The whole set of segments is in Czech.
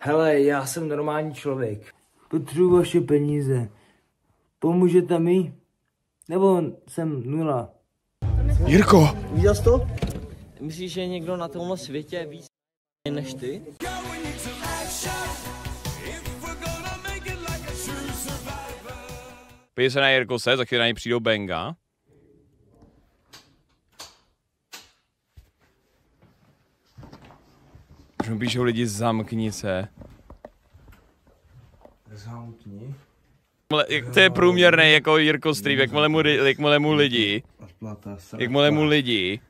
Hele, já jsem normální člověk. Potřebuji vaše peníze. Pomůžete mi? Nebo jsem nula? Jirko! Viděl jsi to? Myslíš, že někdo na tomhle světě víc než ty? Pěj se na Jirkose, za chvíli na něj přijdou Benga. Už mu píšou lidi, zamkni se. Zamkni? To je průměrný jako Jirko Stream, jakmile mu lidi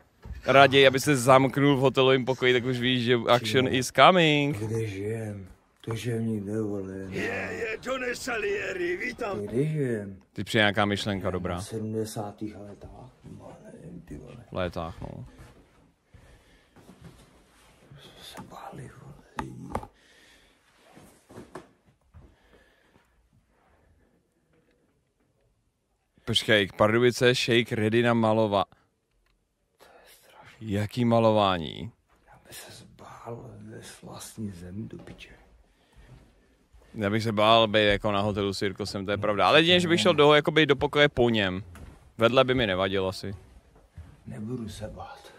raději, aby se zamknul v hotelovém pokoji, tak už víš, že action is coming. Kde žijem? To živní dovolen. Je, Johnny Salieri, vítám. Kde žijem? Teď přijde nějaká myšlenka dobrá. V 70. letách, nebo nevím, ty vole. V letách, no. Se báli, vole, lidí. Počkej, Pardubice, shake ready na malova. Jaký malování? Já bych se bál z vlastní zem do piče. Já bych se bál být jako na hotelu s Jirkosem, to je pravda. Ale jedině, že bych šel do pokoje po něm. Vedle by mi nevadilo asi. Nebudu se bát.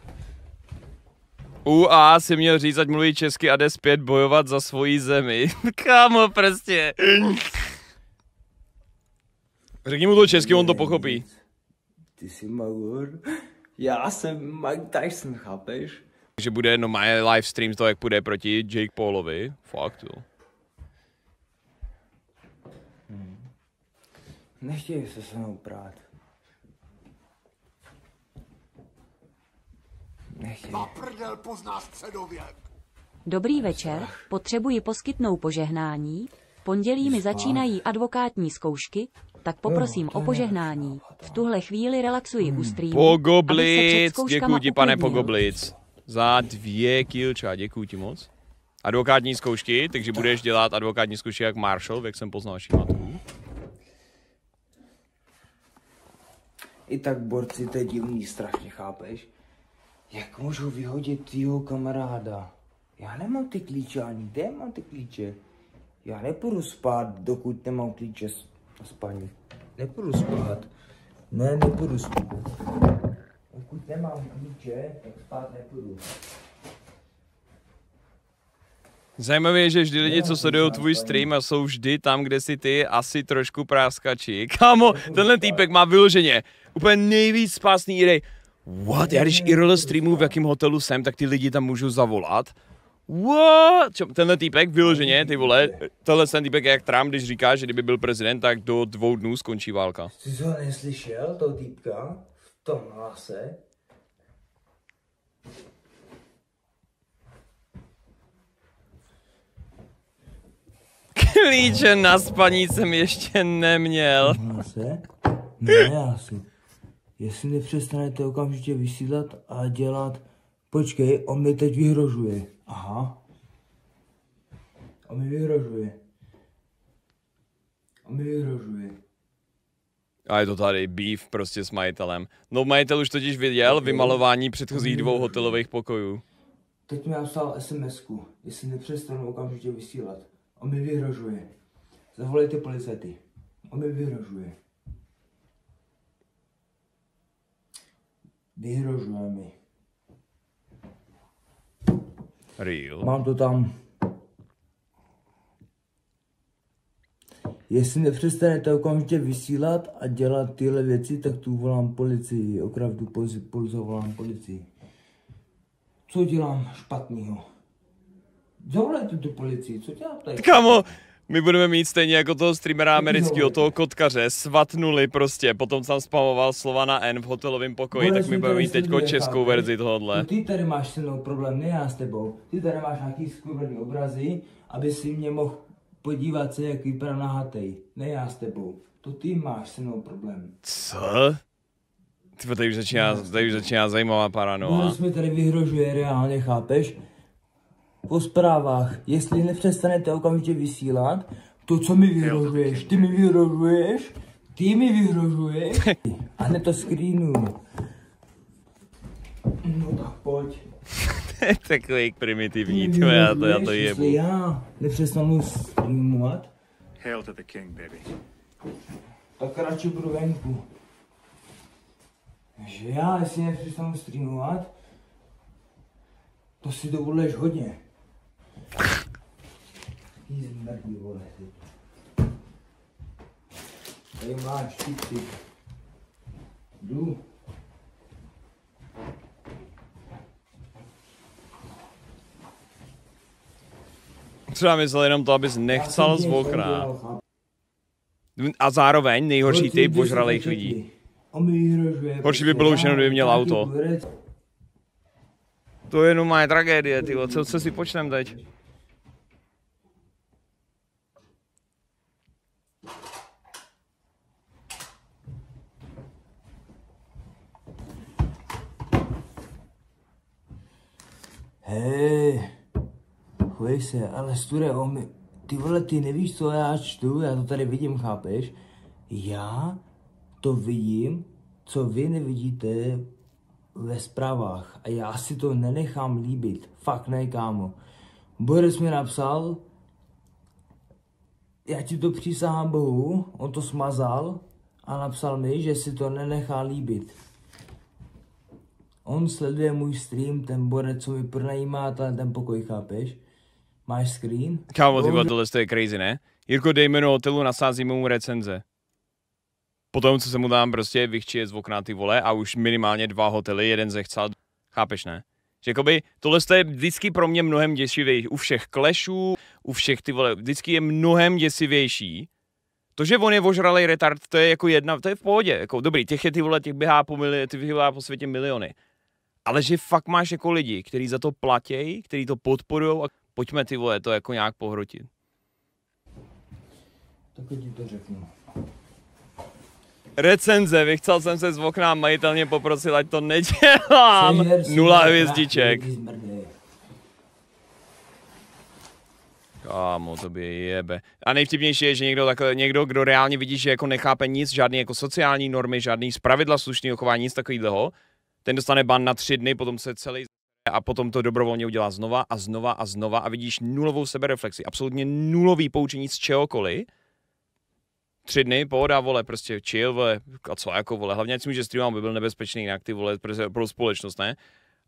UA si měl říct, ať mluví česky a jde zpět bojovat za svoji zemi. Kámo, prostě. Řekni mu to česky, on to pochopí. Ty jsi magor. Já jsem Mike Tyson, chápeš? Že bude jenom live stream z toho, jak půjde proti Jake Paulovi. Fakt, jo. Nechtějí se mnou prát. Nechtějí. Na prdel pozná středověk. Dobrý večer, potřebuji poskytnout požehnání. V pondělí mi začínají advokátní zkoušky, tak poprosím o požehnání. V tuhle chvíli relaxuji u streamu. Pogoblic, děkuji ti, pane Pogoblic. Za 2 kilča, děkuji ti moc. Advokátní zkoušky, takže budeš dělat advokátní zkoušky jak Marshall, jak jsem poznal šimatu. I tak, borci, to je divný strašně, chápeš? Jak můžu vyhodit tvýho kamaráda? Já nemám ty klíče, ani kde mám ty klíče? Já nepůjdu spát, dokud nemám klíče na spaní. Nepůjdu spát. Ne, nepůjdu spát. Dokud nemám klíče, tak spát nepůjdu. Zajímavé je, že vždy lidi, co sledují tvůj stream a jsou vždy tam, kde jsi ty, asi trošku práskačí. Kámo, tenhle týpek má vyloženě úplně nejvíc spásný idej. What? Já když IRL streamu, v jakém hotelu jsem, tak ty lidi tam můžu zavolat. What? Čo, tenhle týpek vyloženě, ty vole, tenhle ten týpek je jak Trump, když říká, že kdyby byl prezident, tak do 2 dnů skončí válka. Ty jsi ho neslyšel, toho týpka, v tom hlase? Klíče na spaní jsem ještě neměl. Ne, asi. Jestli nepřestanete okamžitě vysílat a dělat... Počkej, on mi teď vyhrožuje. Aha. On mi vyhrožuje. On mi vyhrožuje. A je to tady beef prostě s majitelem. No majitel už totiž viděl vymalování předchozích 2 hotelových pokojů. Teď mi napsal SMS-ku, jestli nepřestanu okamžitě vysílat. On mi vyhrožuje. Zavolejte policajty. On mi vyhrožuje. Vyhrožuje mi. Real. Mám to tam. Jestli nepřestanete okamžitě vysílat a dělat tyhle věci, tak tu volám policii. Opravdu zavolám policii. Co dělám špatného? Zavolejte tu policii, co dělám tady? Kámo, my budeme mít stejně jako toho streamera amerického, toho kotkaře, svatnuli prostě, potom tam spamoval slova na N v hotelovém pokoji, tak my budeme mít teďko českou verzi tohohle. Ty tady máš se mnou problém, ne já s tebou. Ty tady máš nějaký skurvený obrazy, aby si mě mohl podívat se, jak vypadá nahatej. Ne já s tebou. To ty máš se mnou problém. Co? Typo, tady už začíná zajímavá paranoa. No, mi tady vyhrožuje reálně, chápeš? Po zprávách, jestli nepřestanete okamžitě vysílat, to co mi vyhrožuješ, ty mi vyhrožuješ, a hned to screenu. No tak pojď. Takový primitivní, já to jebu. Jestli já nepřestanu streamovat, Hail to the king, baby. Tak radši budu venku. Že já, jestli nepřestanu streamovat, to si dovoluješ hodně. Ty zmrdí, vole. Tady máš, ty. Jdu. Třeba myslel jenom to, abys nechcal zvokrát. A zároveň nejhorší typ požralých lidí. Horší by bylo už jenom, kdyby měl auto. To je jenom moje tragédie, ty. Co si počnem teď? Hej, chvej se, ale Sture, ty vole, ty nevíš, co já čtu, já to tady vidím, chápeš? Já to vidím, co vy nevidíte ve zprávách a já si to nenechám líbit, fakt ne, kámo. Boris mi napsal, já ti to přísahám Bohu, on to smazal a napsal mi, že si to nenechá líbit. On sleduje můj stream, ten borec, co mi pronajímá ten pokoj, chápeš? Máš screen? Kámo, tyba, tohle je crazy, ne? Jirko, dej jméno hotelu, nasázíme mu recenze. Potom, co se mu dám, prostě vychčije z okna, ty vole, a už minimálně 2 hotely, jeden ze chcel. Chápeš, ne? Že jakoby, tohle je vždycky pro mě mnohem děsivější. U všech klešů, u všech, ty vole, vždycky je mnohem děsivější. To, že on je ožralej retard, to je jako jedna, to je v pohodě. Jako, dobrý, těch je, ty vole, těch běhá po světě miliony. Ale že fakt máš jako lidi, kteří za to platí, kteří to podporují a pojďme, ty vole, to jako nějak pohrotit. Tak ti to řeknu. Recenze, vychcel jsem se z okna, majitelně poprosil, ať to nedělám. 0 hvězdiček. Kámo, to by jebe. A nejvtipnější je, že někdo, kdo reálně vidí, že jako nechápe nic, žádný jako sociální normy, žádný pravidla slušného chování, nic takového. Ten dostane ban na 3 dny, potom se celý a potom to dobrovolně udělá znova a znova a znova a vidíš nulovou sebereflexi, absolutně nulový poučení z čehokoliv. 3 dny, pohoda, vole, prostě chill, vole, a co jako, vole, hlavně ať si může streamovat, by byl nebezpečný, jinak ty, vole, pro společnost, ne?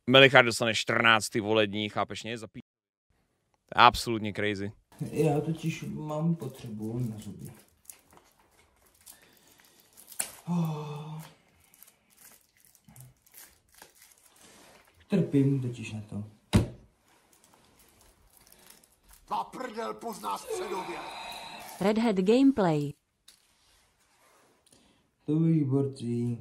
Melichard dostane 14, ty vole, dní, chápeš, ne? Zapí... Absolutně crazy. Já totiž mám potřebu na zuby. Oh. Trpím totiž na to. Ta prdel pozná středově. Red Hat Gameplay. Dobrý, borci.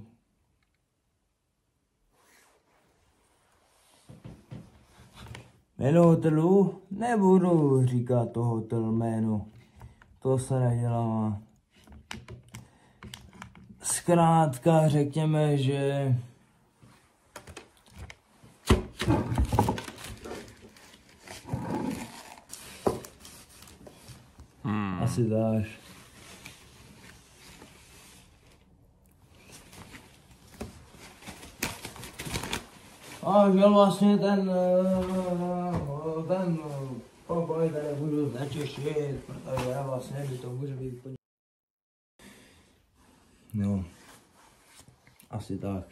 Jméno hotelu? Nebudu říkat to hotel jméno. To se nedělá. Zkrátka řekněme, že... Asi dáš. A byl vlastně ten pokoj, tady budu znečištit, protože já vlastně by to může být úplně... No, asi tak.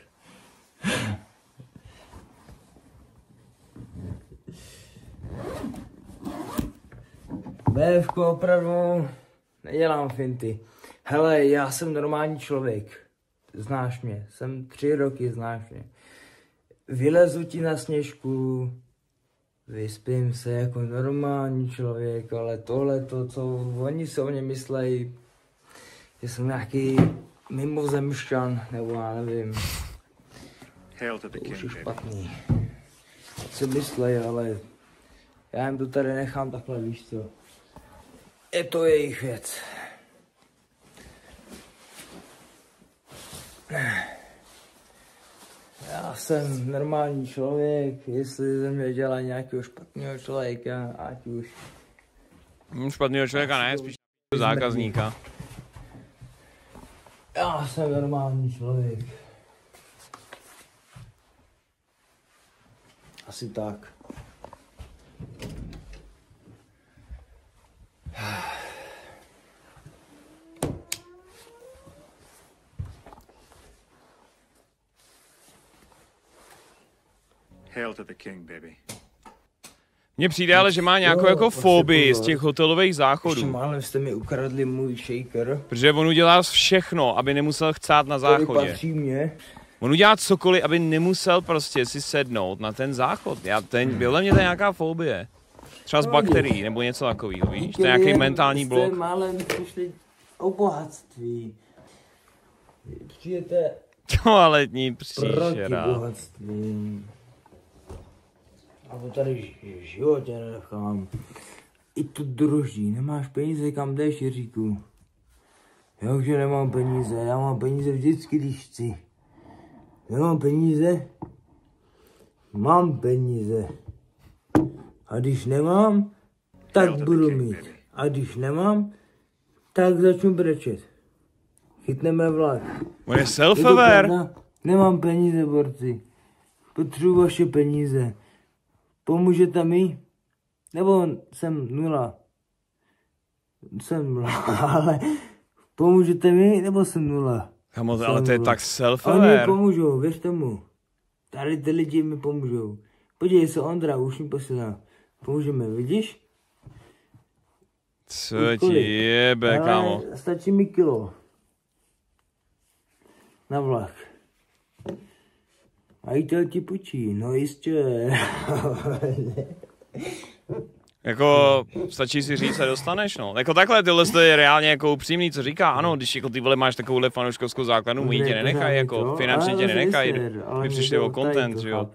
Bévko, opravdu nedělám finty. Hele, já jsem normální člověk. Znáš mě, jsem 3 roky, znáš mě. Vylezu ti na sněžku, vyspím se jako normální člověk, ale tohle to, co oni se o mě myslejí, že jsem nějaký mimozemšťan, nebo já nevím. To už je špatný. Co myslejí, ale já jim to tady nechám takhle, víš co. Je to jejich věc. Já jsem normální člověk, jestli ze mě dělá nějakého špatného člověka, ať už... Špatného člověka ne, spíš zákazníka. Já jsem normální člověk. Asi tak. Mně přijde ale, že má nějakou jako fobii z těch hotelových záchodů. Málem jste mi ukradli můj shaker. Protože on udělá všechno, aby nemusel chcát na záchodě. On udělá cokoliv, aby nemusel prostě si sednout na ten záchod. Byla mě to nějaká fobie. Třeba z bakterií nebo něco takového, víš? To je nějaký mentální blok. Málem přišli o bohatství. Přijete toaletní příšera. Proti bohatství. A tady v životě nenechám. I to droží, nemáš peníze, kam jdeš, Jiříku? Já už nemám peníze, já mám peníze vždycky, když chci. Nemám peníze? Mám peníze. A když nemám, tak budu mít. A když nemám, tak začnu brečet. Chytneme vlak. On je self-aware. Nemám peníze, borci. Potřebuji vaše peníze. Pomůžete mi? Nebo jsem nula? Jsem nula, ale pomůžete mi, nebo jsem nula? Kamo, ale nula. To je tak self-aware. Oni mi pomůžou, věř tomu. Tady ty lidi mi pomůžou. Podívej se, Ondra už mi posílá. Pomůžeme, vidíš? Co ti jebe, kamo? Stačí mi kilo. Na vlak. A jitel ti půjčí, no jistě. Jako, stačí si říct, se dostaneš, no. Jako takhle, tyhle je reálně jako upřímný, co říká, ano, když jako ty vole máš takovouhle fanouškovskou základnu, můj tě nenechají, jako finančně tě nenechají, by přišli o content, že jo.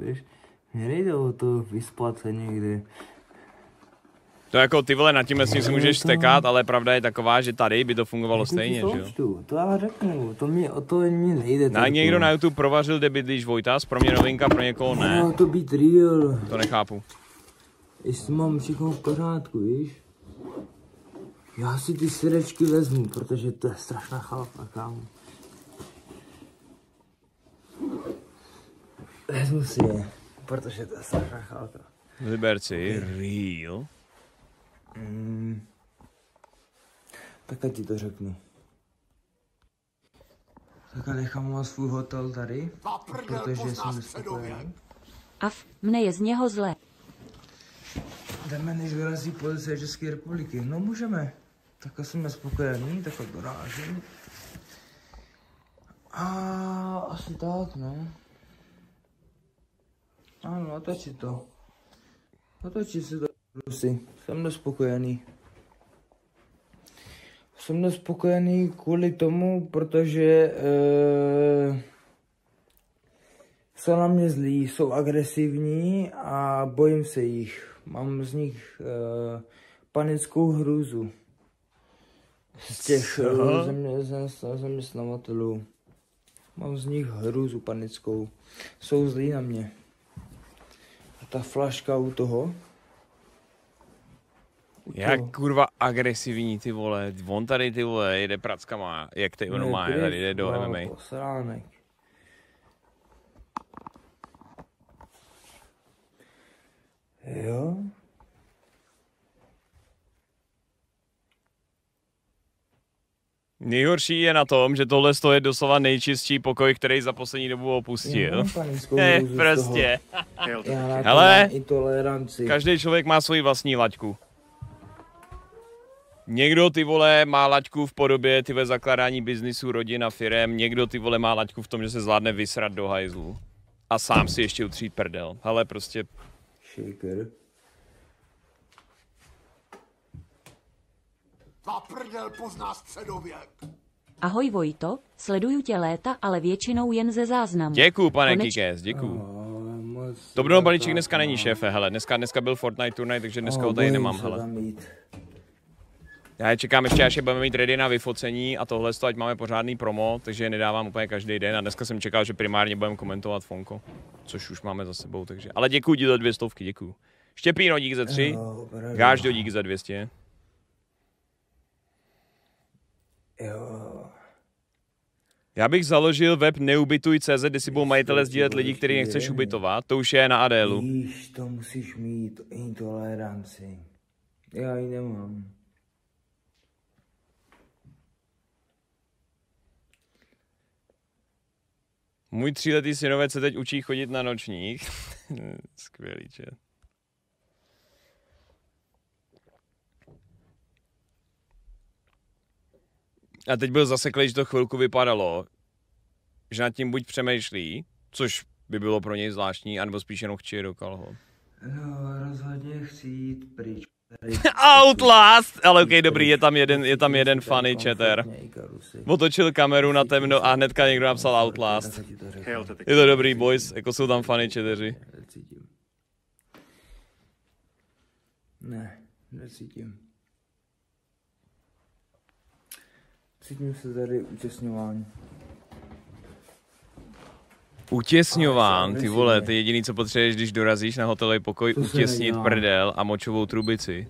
Mě nejde o to vyspat se někdy. To jako ty vole, nad tím si můžeš stekat, ale pravda je taková, že tady by to fungovalo stejně, že jo? To já řeknu, to mě nejde. Někdo na YouTube provařil, kde bydlíš, Vojtas, pro mě novinka, pro někoho ne. No, to být real. To nechápu. Jestli mám všechno v pořádku, víš? Já si ty syrečky vezmu, protože to je strašná chalpa, kámo. Vezmu si je, protože to je strašná chalpa. Vyber si real. Takhle ti to řeknu. Takhle nechám vás svůj hotel tady, protože jsem spokojený. A mne je z něho zle. Jdeme, než vyrazí policie České republiky. No můžeme. Takhle jsme spokojený, takhle dorážím. A asi tak, ne? Ano, otočí to. Otočí si to. Rusy, jsem nespokojený. Jsem nespokojený kvůli tomu, protože jsou na mě zlí, jsou agresivní a bojím se jich. Mám z nich panickou hrůzu. Z těch zaměstnavatelů. Mám z nich hrůzu panickou. Jsou zlí na mě. A ta flaška u toho. Jak kurva agresivní, ty vole, on tady, ty vole, jede prackama, jak ty ono má, tady jde do MMA. Posránek. Jo? Nejhorší je na tom, že tohle je doslova nejčistší pokoj, který za poslední dobu opustil. Prostě. Hele, každý člověk má svoji vlastní laťku. Někdo, ty vole, má laťku v podobě, ty ve zakládání biznisu, rodin a firem. Někdo, ty vole, má laťku v tom, že se zvládne vysrat do hajzlu. A sám si ještě utřít prdel. Hele, prostě... Shaker. Ta prdel pozná středověk. Ahoj Vojto, sleduju tě léta, ale většinou jen ze záznamu. Děkuju, pane Kikes, děkuju. To budou balíček dneska není, šéfe, hele. Dneska byl Fortnite turnaj, takže dneska ho tady nemám, hele. Já je čekám ještě, až je budeme mít ready na vyfocení a tohle, ať máme pořádný promo, takže je nedávám úplně každý den a dneska jsem čekal, že primárně budeme komentovat Fonko, což už máme za sebou, takže, ale děkuji ti za 200, děkuji. Štěpíno, dík za 3, Gáždo, dík za 200. Jo. Já bych založil web neubytuj.cz, kde si budou majitele sdílet lidi, kteří nechceš ubytovat. To už je na Adélu. Víš, to musíš mít intoleranci. Já ji nemám. Můj 3letý synovec se teď učí chodit na nočník. Skvělý čet. A teď byl zaseklý, že to chvilku vypadalo, že nad tím buď přemýšlí, což by bylo pro něj zvláštní, anebo spíš jenom chci do kalho. No, rozhodně chci jít pryč. Outlast! Ale okej, dobrý, je tam jeden funny chatter. Otočil kameru na temno a hnedka někdo napsal Outlast. Je to dobrý, boys, jako jsou tam funny chatteři. Ne, necítím. Cítím se tady útěsňován. Utěsňován, ty vole, ty jediný, co potřebuješ, když dorazíš na hotelový pokoj, utěsnit prdel a močovou trubici.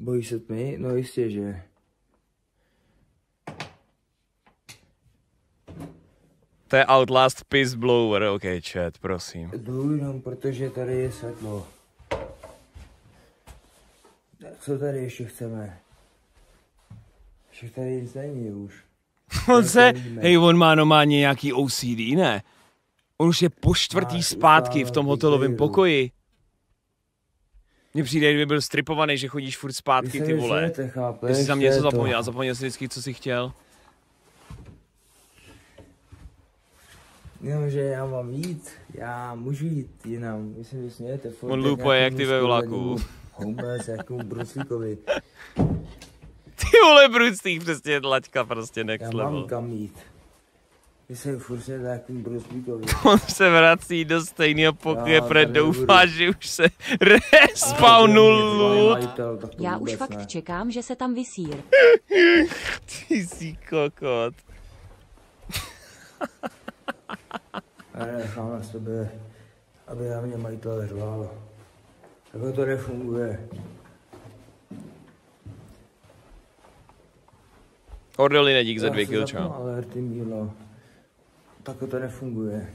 Bojíš se tmy? No jistě, že. To je Outlast Piss Blower, ok, chat, prosím. Jdu jenom, protože tady je světlo. Co tady ještě chceme? Ještě tady nic není už. On má normálně nějaký OCD, ne? On už je po čtvrtý zpátky v tom hotelovém pokoji. Mně přijde, kdyby byl stripovaný, že chodíš furt zpátky, ty vole. Ty jsi tam něco zapomněl, zapomněl jsi vždycky, co jsi chtěl. Jenomže já mám jít, já můžu jít jinam. Vy si vysmějete furt. On lupuje, jak ty ve vlaku. Homeless, jakomu Bruslíkovi. Ty vole, Bruslík, přesně laťka, prostě next level. Já mám kam jít. Jsem furt se takovým Bruslíkovým. On se vrací do stejného pokoje, protože doufá, že už se respawnul loot. Já už fakt čekám, že se tam vysír. Ty jsi kokot. Já nechám na sebe, aby na mě majitel řval. Takhle to nefunguje. Ordelina, dík za 2 kill, čau. Tak to nefunguje.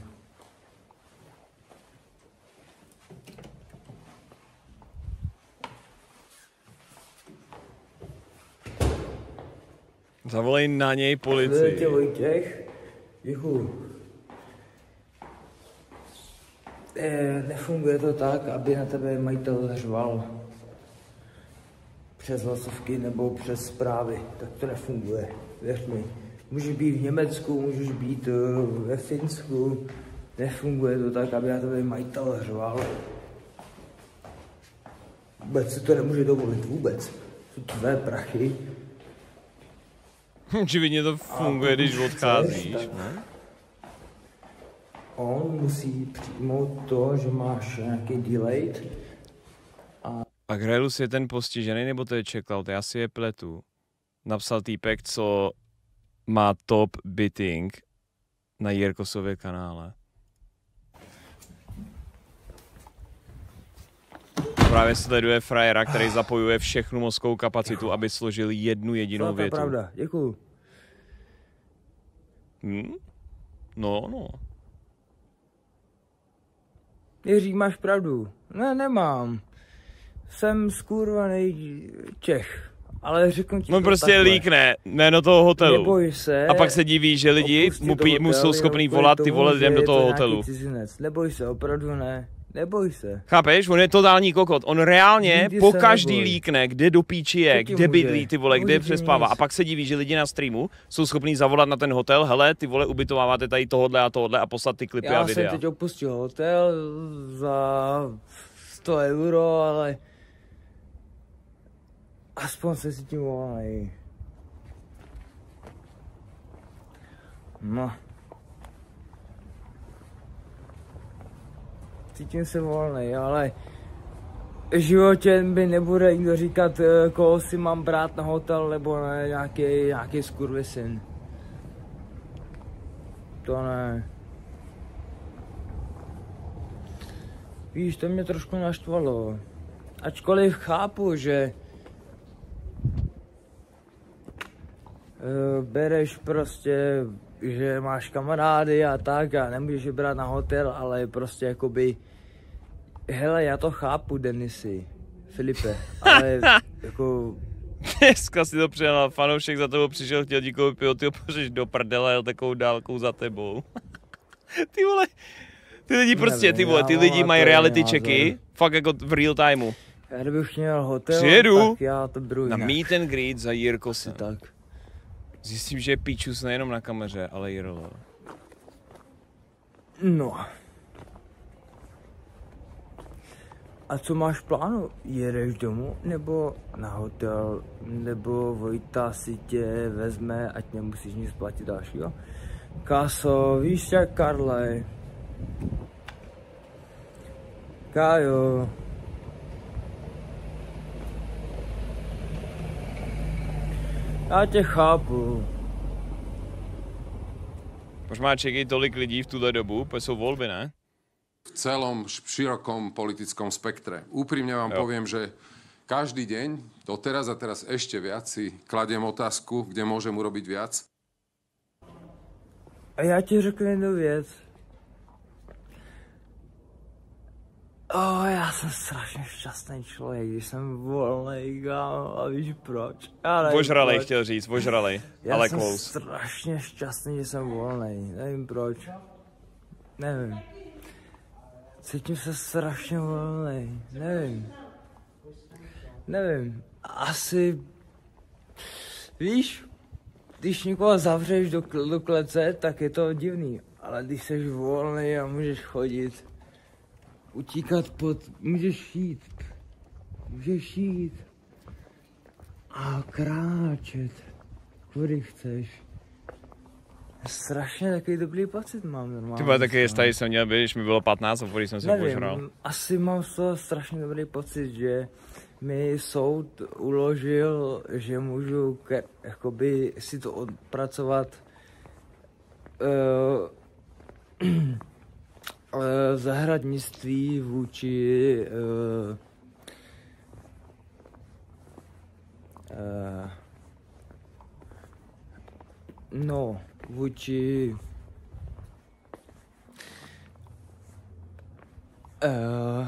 Zavolej na něj policii. Tě Vojtěch? Děkuju. Nefunguje to tak, aby na tebe majitel řval. Přes hlasovky nebo přes zprávy, tak to nefunguje, věř mi. Můžeš být v Německu, můžeš být ve Finsku, nefunguje to tak, aby na tebe majitel řval. Vůbec si to nemůže dovolit, vůbec. To tvé prachy. Očividně to funguje, když odcházíš, ne? On musí přijmout to, že máš nějaký delayed. A Grelus je ten postižený, nebo to je Checkloud? Já si je pletu. Napsal týpek, co má top biting na Jirkosově kanále. Právě sleduje frajera, který zapojuje všechnu mozkovou kapacitu, aby složil jednu jedinou větu. To je pravda, děkuju. No. Jiří, máš pravdu. Ne, nemám. Jsem skurvanej Čech, ale řeknu ti. No prostě líkne jméno toho hotelu. Neboj se, a pak se diví, že lidi mu jsou schopní volat, ty vole, jdem do toho hotelu. Cizinec. Neboj se, opravdu ne. Neboj se. Chápeš? On je totální kokot. On reálně po každý líkne, kde do píči je, kde bydlí, ty vole, kde přespává. A pak se diví, že lidi na streamu jsou schopní zavolat na ten hotel, hele, ty vole, ubytováváte tady tohodle a poslat ty klipy a videa. Já jsem teď opustil hotel za 100 euro, ale aspoň se si tím volají. No. Cítím se volnej, ale v životě mi nebude nikdo říkat, koho si mám brát na hotel, nebo ne, nějaký skurvisyn. To ne. Víš, to mě trošku naštvalo. Ačkoliv chápu, že bereš prostě, že máš kamarády a tak a nemůžeš je brát na hotel, ale prostě jakoby, hele, já to chápu, Denisi, Filipe, ale jako... Dneska si to přijal, fanoušek za tebou přišel, chtěl díkou pivoty, opořeš do prdele, jel takovou dálkou za tebou. Ty vole, ty lidi prostě, nevím, ty vole, ty lidi mají reality checky, fakt jako v real timeu. Já kdybych měl hotel, přijedu, tak já to beru jinak. Na meet and greet za Jirko si tak. Zjistím, že je píčus nejenom na kameře, ale i rolo. No. A co máš v plánu? Jedeš domů nebo na hotel? Nebo Vojta si tě vezme, ať nemusíš nic platit dalšího? Káso, víš jak, Karle? Kájo. Já tě chápu. Proč má čekat tolik lidí v tuhle dobu, protože jsou volby, ne? V celom širokom politickom spektre. Úprimne vám poviem, že každý deň, doteraz a teraz ešte viac, si kladiem otázku, kde môžem urobiť viac. A ja ti řeknu jednu věc. Já jsem strašně šťastný člověk, když jsem volnej, kámo, a víš proč? Ožralej chtěl říct, ožralej, ale close. Já jsem strašně šťastný, že jsem volnej, nevím proč. Nevím. Cítím se strašně volnej, nevím. Nevím, asi... Víš, když někoho zavřeš do klece, tak je to divný, ale když jsi volnej a můžeš chodit, utíkat pod... Můžeš jít. Můžeš jít. A kráčet. Kudy chceš. Strašně takový dobrý pocit mám normálně. Ty byla takový stej, jsem měl být, když mi bylo 15 a když jsem se požral. Asi mám z toho strašně dobrý pocit, že mi soud uložil, že můžu jakoby si to odpracovat zahradnictví vůči no, vůči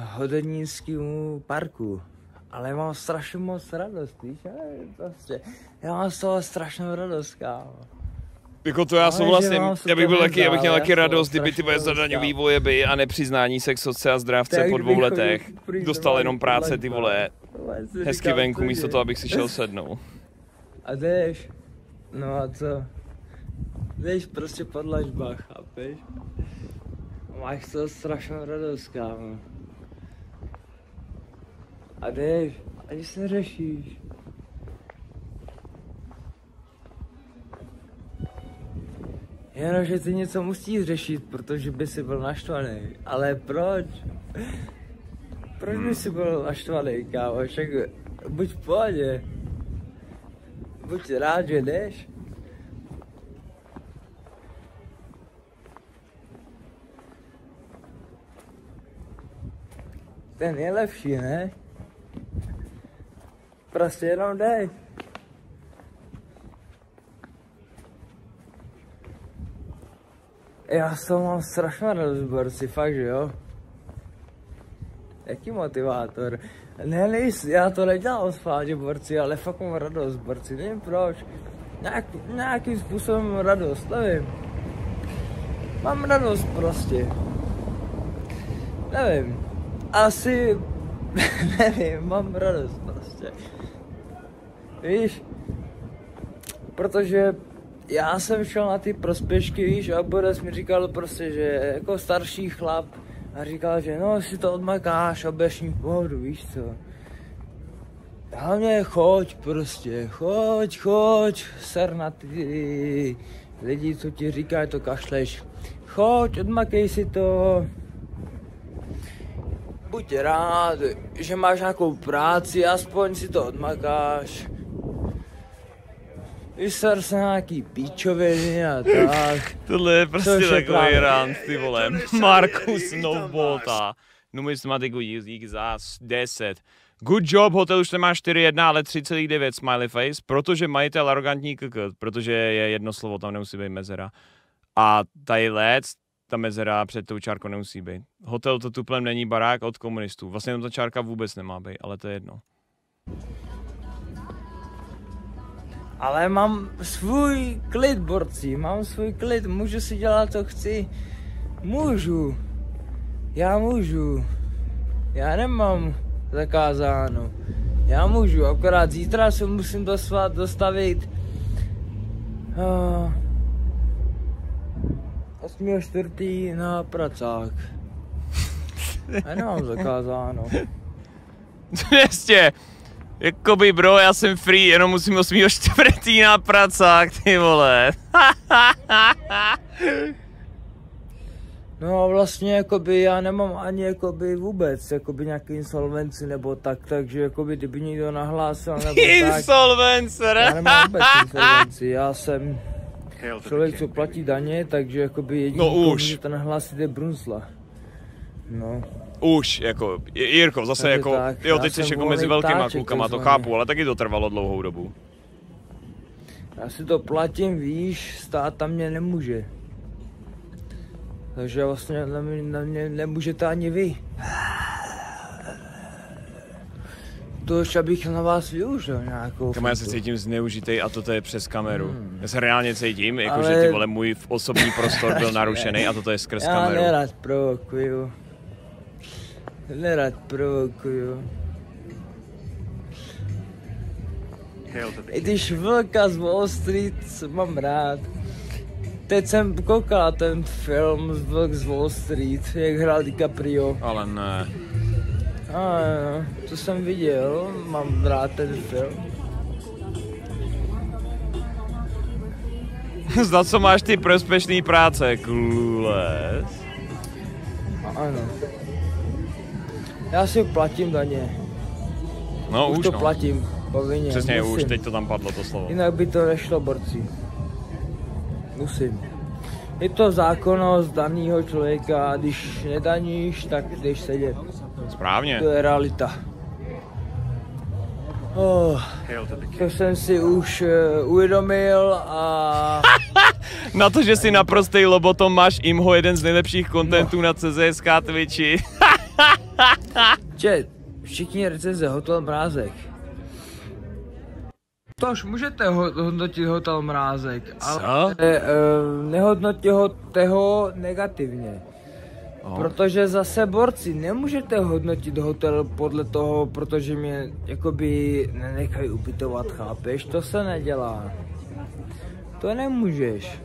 hodeninskému parku. Ale mám strašně moc radost, víš? Prostě. Já mám z toho strašnou radost, kámo. Jako to já souhlasím, já bych měl taky radost, kdyby ty moje zadaňový vojeby a nepřiznání sexoce a zdravce po 2 letech dostal jenom práce, ty vole, hezky venku místo toho, abych si šel sednout. A jdeš, no a co? Jdeš prostě pod lažbách, chápeš? Máš z toho strašnou radost, kámo. A jdeš, a když se řešíš. Jenomže ty něco musíš řešit, protože by si byl naštvaný. Ale proč? Proč by si byl naštvaný, kámo? Však buď v pohodě. Buď rád, že jdeš. Ten je lepší, ne? Prostě jenom dej. Já z toho mám strašnou rozborci, fakt, že jo? Jaký motivátor? Ne, já to nedělám spát, borci, ale fakt mám radost, borci, nevím proč. Nějakým způsobem radost, nevím. Mám radost prostě. Nevím. Asi... nevím, mám radost prostě. Víš? Protože... Já jsem šel na ty prospěšky, víš, a Boris mi říkal prostě, že jako starší chlap a říkal, že no si to odmakáš a budeš mít pohodu, víš co. Hlavně choď prostě, choď, ser na ty lidi, co ti říkají, to kašleš. Choď, odmakej si to. Buď rád, že máš nějakou práci, aspoň si to odmakáš. Vyser se nějaký píčoviny a tak. Tohle je prostě takový rant, ty vole. Marku Snowbolta. Numismatiku díky za 10. Good job, hotel už nemá 4,1, ale 3,9 smiley face, protože majitel arrogantní kk, protože je jedno slovo, tam nemusí být mezera. A tady lec, ta mezera před tou čárkou nemusí být. Hotel to tuplem není barák od komunistů. Vlastně tam ta čárka vůbec nemá být, ale to je jedno. Ale mám svůj klid, borci, mám svůj klid, můžu si dělat, co chci. Můžu. Já můžu. Já nemám zakázáno. Já můžu, akorát zítra se musím dostavit 8.4. na pracák. Já nemám zakázáno. 200! Jakoby bro, já jsem free, jenom musím 8.4. na pracák, ty vole. No a vlastně jakoby já nemám ani jakoby vůbec jakoby nějaký insolvenci nebo tak, takže jakoby kdyby někdo nahlásil nebo insolvence, tak. Já nemám vůbec insolvenci, já jsem člověk, co platí daně, takže jakoby jediný, no už to nahlásit je Brunsla. No. Už, jako, Jirko, zase takže jako, tak, jo, teď jsi jako mezi velkýma klukama, to chápu, ale taky to trvalo dlouhou dobu. Já si to platím, víš, stát tam mě nemůže. Takže vlastně na mě nemůžete ani vy. To ještě abych na vás využil nějakou. Kama, já se cítím zneužitej a toto je přes kameru. Já se reálně cítím, jako ale... že ty vole, můj osobní prostor byl narušený a toto je skrz kameru. Já nerad provokuju. Nerad provokuju. I když vlka z Wall Street mám rád. Teď jsem koukal ten film Vlk z Wall Street, jak hrál DiCaprio. Ale ne. A jo, to jsem viděl, mám rád ten film. Zda co máš ty prospěšný práce, klules. Ano. Já si platím daně. No už to no. Platím, povinně. Přesně, musím. Už teď to tam padlo to slovo. Jinak by to nešlo, borci. Musím. Je to zákonnost daného člověka, když nedaníš, tak jdeš sedět. Správně. To je realita. Oh, to jsem si už uvědomil a... Na to, že si naprostej lobotom máš Imho, jeden z nejlepších kontentů no. Na CZSK Twitchi. Čet, všichni recenze Hotel Mrázek. Tož můžete hodnotit Hotel Mrázek, ale nehodnotíte ho negativně. Oh. Protože zase borci nemůžete hodnotit hotel podle toho, protože mě jakoby nenechají ubytovat, chápeš? To se nedělá. To nemůžeš.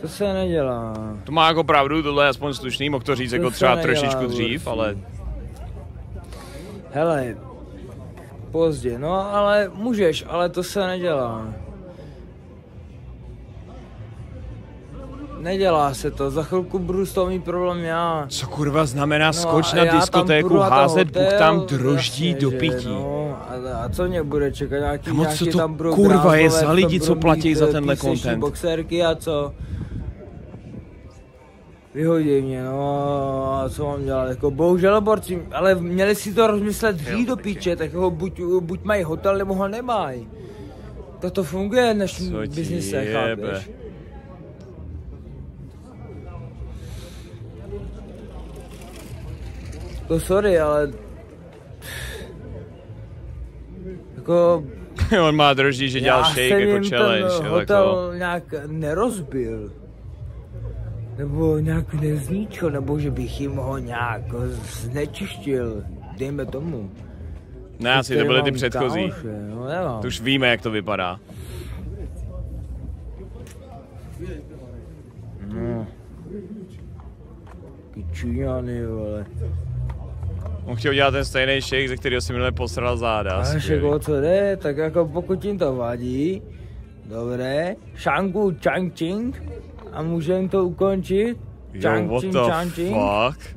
To se nedělá. To má jako pravdu, tohle je aspoň slušný, mohl to říct to jako třeba nedělá, trošičku dřív, ale... Hele... Pozdě, no ale můžeš, ale to se nedělá. Nedělá se to, za chvilku budu s toho mít problém já. Co kurva znamená skoč no, na diskotéku, házet hotel, Bůh tam droždí jasně, do pití. No, a co mě bude čekat, nějaký to tam budou kurva brázové, je za lidi, co platí za tenhle content. Boxerky a co? Vyhodí mě, no a co mám dělat, jako bohužel borci, ale měli si to rozmyslet dřív do píče, tak ho buď mají hotel, nebo ho nemají. To funguje v našem biznise, chápeš? To sorry, ale... Jako... On má drží, že dělal shake jako challenge, ale hotel jako... nějak nerozbil. Nebo nějak nezničil, nebo že bych jim ho nějak znečištil, dejme tomu. Ne, asi to byly ty předchozí. No, to už víme, jak to vypadá. No. Číňany, vole. On chtěl dělat ten stejný shake, ze kterého si minule posral záda. A však co jde, tak jako pokud jim to vadí, dobré, šangu čangčing. A můžeme to ukončit? Čang, what the fuck?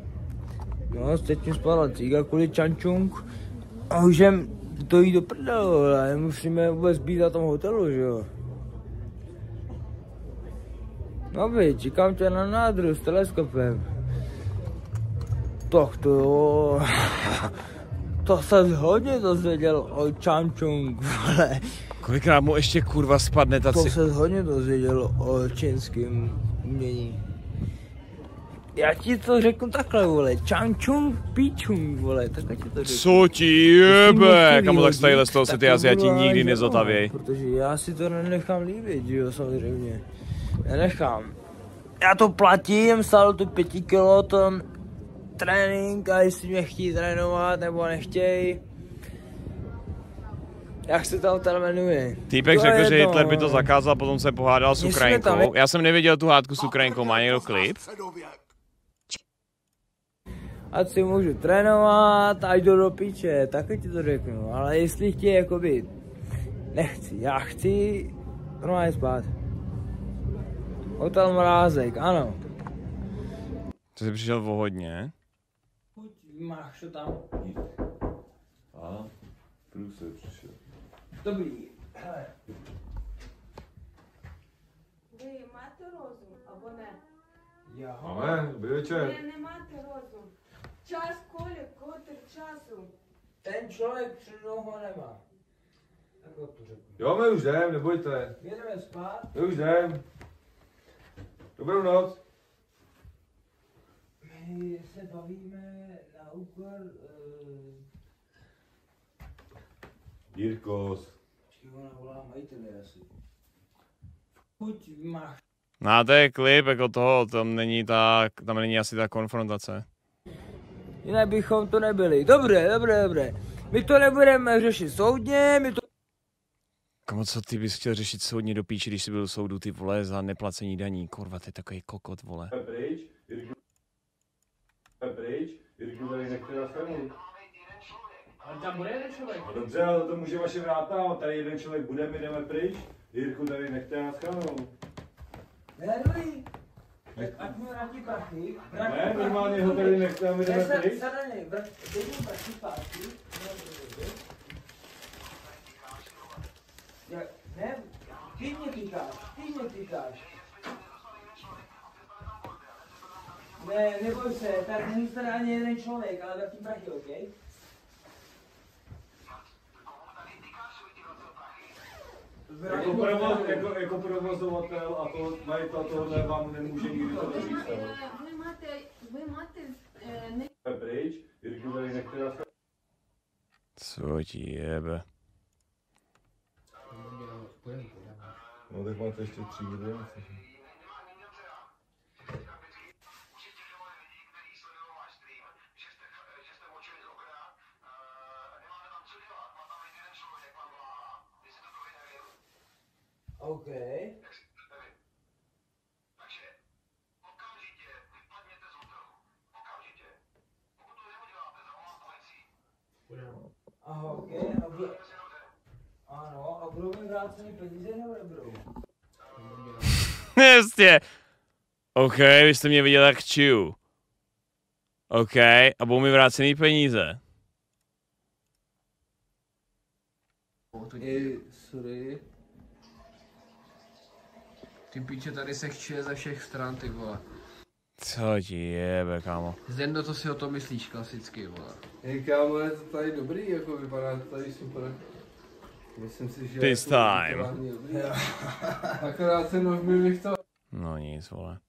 No, teď mi spadla cíga kvůli čančung. A můžeme to jít do prdele, ale musíme vůbec být na tom hotelu, že jo? No vy, čekám tě na nádru s teleskopem. Tak to jo. To jsem hodně dozvěděl o Chan Chung, vole. Kolikrát mu ještě kurva spadne ta... To jsem hodně dozvěděl o čínském umění. Já ti to řeknu takhle, vole, Chan Chung Pichung, vole, takhle ti to řeknu. Co ti jebe, kamo, tak stajíle z toho se ty Asiati nikdy nezotavěj. Protože já si to nenechám líbit, jo, samozřejmě. Nenechám. Já to platím, stálo tu 5 kilo, to trénink, a jestli mě chtějí trénovat nebo nechtějí. Jak se tam jmenuje? Týpek řekl, že Hitler by to zakázal, potom se pohádal s Ukrajinkou. Já jsem nevěděl tu hádku s Ukrajinkou, má někdo klip? Ať si můžu trénovat, až jdu do piče, taky ti to řeknu, ale jestli chtějí, jakoby, nechci, já chci normálně spát. Hotel Mrázek, ano. To jsi přišel vohodně. Pojď, máš to tam. A, plus je přišel. Dobrý, hele. Vy máte rozum, abo ne? Já. Máme, dobrý večer. Vy nemáte rozum. Čas kolik, kolik času? Ten člověk předlouho nemá. Tak to řeknu. Jo, my už jdem, nebojte. Jedeme spát. My už jdem. Dobrou noc. My se bavíme na úkor... Jirkos. No to je klip, jako toho, tam není asi ta konfrontace. Jinak bychom to nebyli. Dobré. My to nebudeme řešit soudně, my to... Kamo, co ty bys chtěl řešit soudně do píči, když jsi byl soudu, ty vole, za neplacení daní, kurva, ty takový kokot, vole. Pryč, Jirku tady nechce na stranu. Ale tam bude jeden člověk. No dobře, ale to může vaše vráta, tady jeden člověk bude, my jdeme pryč. Jirku tady nechte na stranu. Nervuj! Ať mu vrátí prachy. Ne, normálně ho tady nechte a my jdeme pryč. Sadaný, vrátí prachy. Ne, ty mě týkáš. Ne, neboj se, tak nezůstane ani jeden člověk, ale vrátí prachy, OK? Jako provozovatel a to majitel tohle vám nemůže nikdy to říct. Vy máte... Pryč, Jirku tady nechte na... Co ti jebe? No tak máte ještě 3 videoce. OK. Takže okamžitě vypadněte z hotelu. Okamžitě. Pokud to neuděláte, zavolám policii. Aha, OK. Ano, a budou mi vrácený peníze nebo nebudou? Jistě. OK, vy jste mě viděl jak čiju. OK, a budou mi vrácený peníze. Sorry. Ty píče, tady se chčuje ze všech stran, ty vole. Co ti jebe, kámo? Zendo, co si o tom myslíš klasicky, vole. Hej, kámo, je to tady dobrý, jako vypadá to tady super. Myslím si, že... This time. Akorát se novým to... No nic, vole.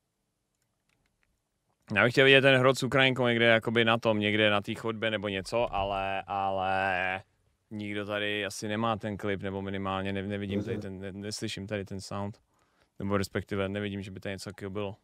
Já bych chtěl vidět ten hrot s Ukrajinkou někde jakoby na tom, někde na té chodbě nebo něco, ale... Nikdo tady asi nemá ten klip, nebo minimálně nevidím tady ten, neslyším tady ten sound. Nebo respektive nevidím, že by tady něco takového bylo.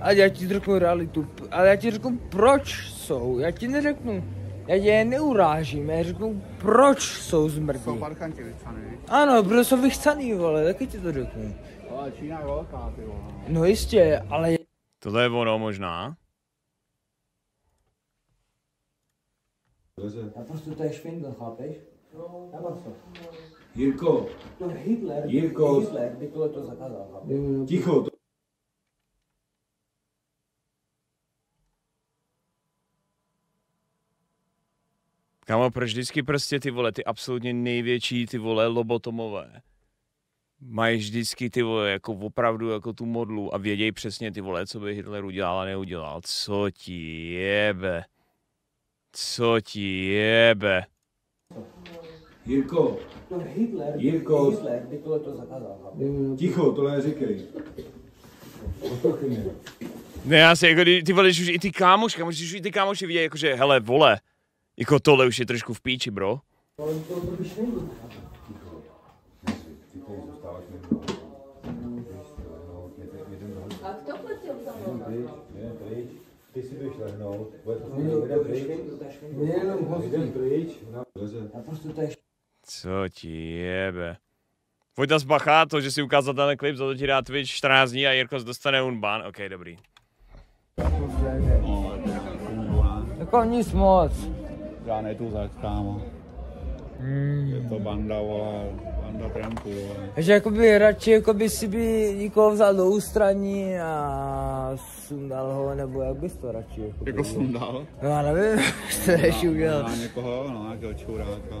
A já ti řeknu realitu, ale já ti řeknu, proč jsou, já ti neřeknu, já tě neurážím, já řeknu, proč jsou zmrdí. Jsou parchanti vychcaný. Ano, protože jsou vychcaný, vole, taky ti to řeknu. Ale Čína je velká, ty vole. No jistě, ale... Tohle je ono možná. Já prostě to je švindl, chápeš? Jirko, to je Hitler, Jirko, Hitler by tohle to zakázal. Ticho. Kámo, proč vždycky prostě ty vole, ty absolutně největší ty vole lobotomové mají vždycky ty vole, jako opravdu jako tu modlu a vědějí přesně ty vole, co by Hitler udělal a neudělal. Co ti jebe? Co ti jebe? Jirko, Hitler, ty tohle to zakázal. Ticho, tohle neříkej. Ne, já si jako, ty vole, už i ty kámoška, možná už i ty kámoši vidějí, jakože, hele, vole, jako tohle už je trošku v píči, bro. A kdo platil za mnou? Ty si jdeš lehnout, bude to jenom pryč. Co ti jebe? Pojď nás bachá to, že si ukázal ten klip, za to ti dá Twitch 14 dní a Jirko dostane unban. OK, dobrý. Jako nic moc. Já nejdu zač, kámo. Je to banda, vole, banda trampů, vole. Takže jakoby radši jakoby si by nikoho vzal do ústraní a sundal ho, nebo jak bys to radši jakoby... Jako sundal? No já nevím, co ještě udělal. Já někoho, no, nějakého čuráka.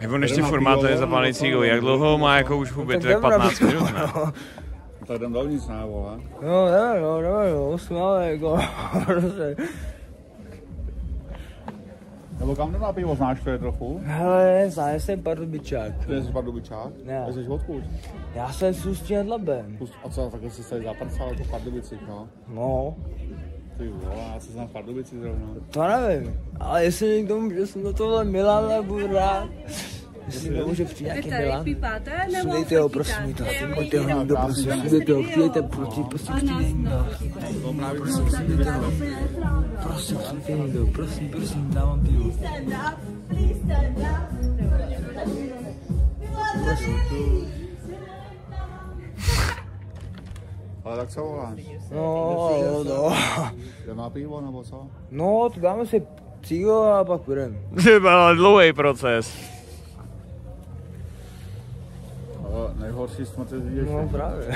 Nebo než ty formát je zapálený cígou, jak dlouho má jako už hubit, tak 15 minut, ne? Tak jdem dovnitř, ne, vole? No, nevím, usmáme, jako, prostě. Nebo kam jdem na pivo, znáš to je trochu? Hele, nezná, jsem Pardubičák. Ty jsi Pardubičák? Ne. Jsi odkud? Já jsem z Ústí nad Labem. A co, takhle jsi tady zaprcal jako v Pardubicích, no? No. Ty vole, já se znám v Pardubicích zrovna. To nevím, ale jestli někdo může, jsem na tohle Milan, já budu rád. Jestli to může přijít nějaký Milan. Přidejte ho, prosím, mě to. Pojďte ho někdo, prosím, přidejte ho, přidejte, prosím, přidejte ho. Prosím, přidejte někdo, prosím, prosím, dávám pivu. Ale tak co voláš? No. Jdeme na pivo nebo co? No, to dáme si cigo a pak půjdeme. Ale dlouhý proces. Nejhorší smrt je vidět. No právě.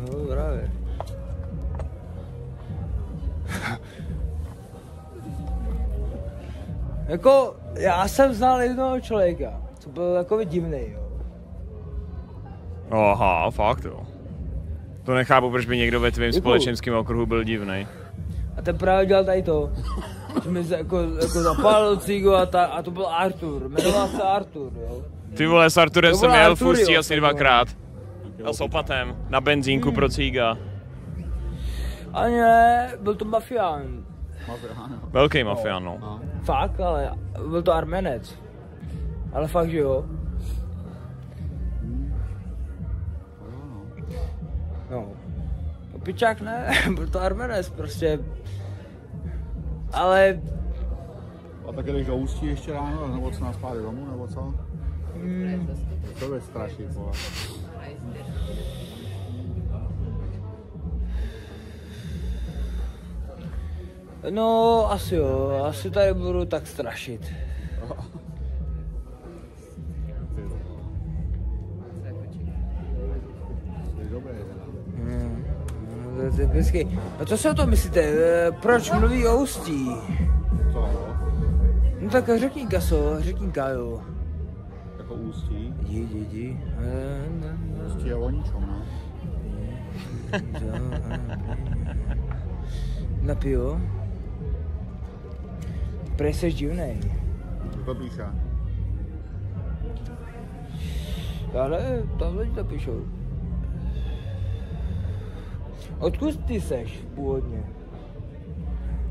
No právě. Jako, já jsem znal jednoho člověka, co byl takový divný, jo. Aha, fakt jo. To nechápu, proč by někdo ve tvém společenském okruhu byl divný. A ten právě dělal tady to. Jsme jako zapálil cigo a to byl Artur. Jmenoval se Artur, jo. Ty vole, s Arturem jsem jel fustí asi dvakrát. A s opatem, na benzínku pro cíga. A ne, byl to mafián. Velký mafián, no. Fakt, ale byl to Armenec. Ale fakt, že jo. No. Opičák ne, byl to Armenec prostě. Ale... A tak jdeš do Ústí ještě ráno, nebo co nás páli domů, nebo co? To je strašný, vole. No, asi jo. Asi tady budu tak strašit. No co si o tom myslíte? Proč mluví o Ústí? No tak řekni Kaso, řekni Kajo. Ústí. Jdi. Ústí je o ničom, ne? Na pivo? Prej seš divnej. Kdo píše? Ale tam lidi to píšou. Odkud ty seš původně?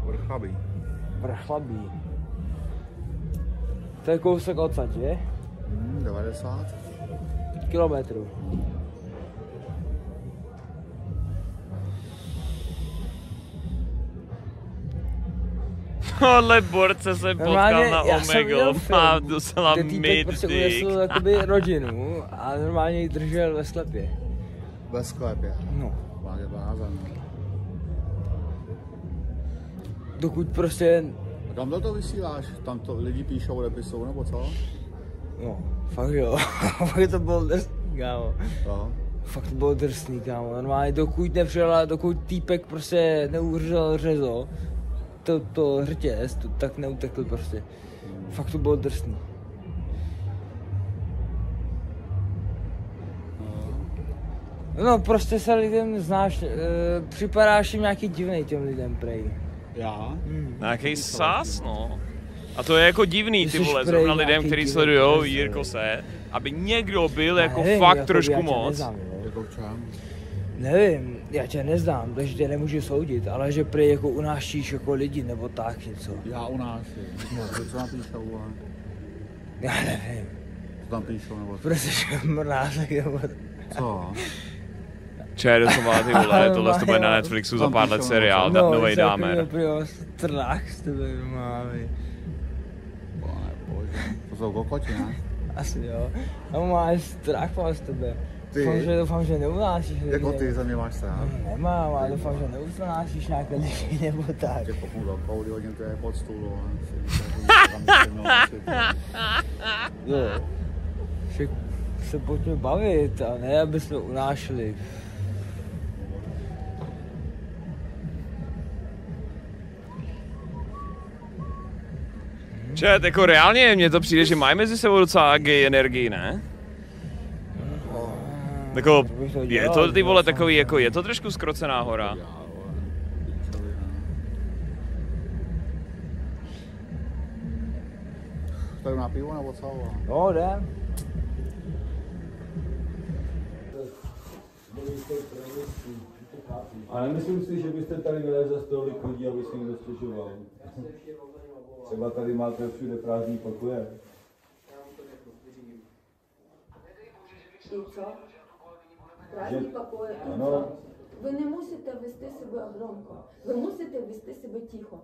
Vrchlabí. Vrchlabí. To je kousek odsad, je? 90 kilometrů. Tohle borce jsem potkal na Omega, má docela mid dick. Jakoby rodinu a normálně ji držel ve sklepě. Ve sklepě? No. Dokud prostě... Kam to vysíláš? Tam to lidi píšou, odepisou nebo co? No, fakt jo, fakt to bylo drsný, kámo. No. Fakt to bylo drsný, kámo, normálně dokud týpek prostě neuřezal řezo, to řetěz, to tak neutekl prostě. Fakt to bylo drsný. No prostě se lidem znáš, připadáš jim nějaký divnej těm lidem, prej. Já? Nějakej sás, no. A to je jako divný, ty vole, zrovna lidem, kteří sledujou Jirko se, aby někdo byl jako nevím, fakt jako trošku moc. Neznám, nevím, já tě neznám, takže tě nemůžu soudit, ale že prej jako unášíš jako lidi nebo tak něco. Já unáším, co na píšou? Já nevím. Co tam píšou nebo? Prostě mrnázek nebo... Co? Čeru to má, ty vole, tohle to bude na Netflixu za pár let seriál, no, novej dámer. No, to strach s tebe máme. To jsou kokoti, ne? Asi jo. No máš strach mám s tebe. Ty? Doufám, že neunášíš. Jako ty za mě máš strach? No, nemám, ale doufám, že neunášíš nějaké lidi nebo tak. Tě pochnu do koudy, hodím to je pod stůl, jo. Však se pojďme bavit a ne, aby jsme unášeli. Čet, jako reálně mně to přijde, že mají mezi sebou docela gay energii, ne? Jako, je to ty vole takový, jako je to trošku zkrocená hora. Tady na pivo nebo co? No, jde. Ale myslím si, že byste tady měli zase tolik lidí, aby si jim dostřežoval. Třeba tady máte všude prázdný pokoje. Co? Prázdný pokoje? Ano. Vy nemusíte vести себе громко. Ви мусите вести себе тихо.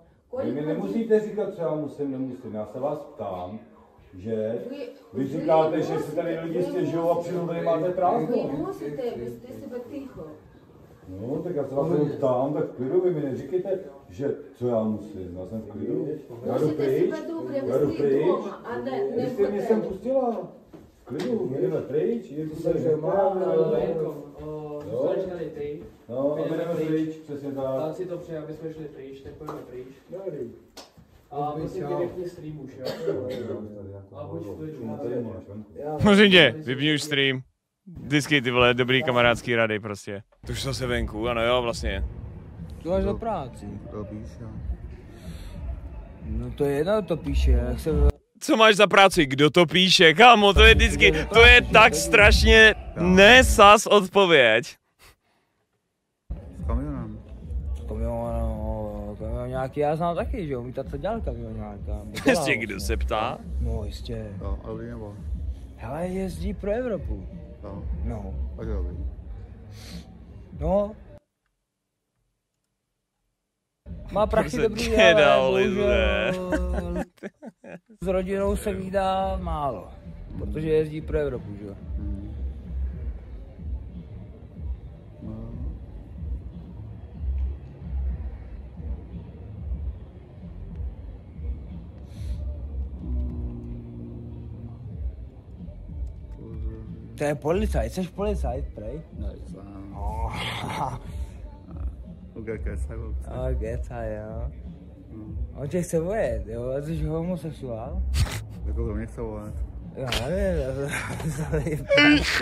Vy mi nemusíte říkat, třeba musím, nemusím. Já se vás ptám, že vy říkáte, že si tady lidi stěžují a přitom tady máte prázdno. Vy musíte vести себе тихо. No, tak já se vás jenom ptám, tak v klidu, vy mi neříkejte, že co já musím, já jsem v klidu, já jdu pryč, vy jste mě sem pustila, v klidu, jdeme pryč, je to se žemá, no, a jdeme pryč, přesně tak. Tam si to přeji, aby jsme šli pryč, tak pojďme pryč. A musím tě pěkně stream už, jo? A pojď pryč. Prosím tě, vypni už stream. Vždycky ty vole dobrý kamarádský rady prostě. Tu už jsem se venku, ano jo, vlastně. Tu až do práci. To píše. No to je jedno, to píše, jak se... Co máš za práci? Kdo to píše? Kámo, to je vždycky, to je tak strašně nesas odpověď. S kamionem. S kamionem, kamion nějaký, já znám taky, že jo, mi tato dělal kamion nějaká. Jistě, kdo se ptá? No jistě. Jo, ale nebo? Hele, jezdí pro Evropu. No. No. A to dobrý. No. Má prachy dobrý, ale bohužel s rodinou se vídá málo. Protože jezdí pro Evropu, že jo? To je policajt, jsi policajt, prej? No, jsem. Keca, jo. On tě chce vojet, jo? A jsi homosexuál? Jako kdo mě chce vojet? Já nevím,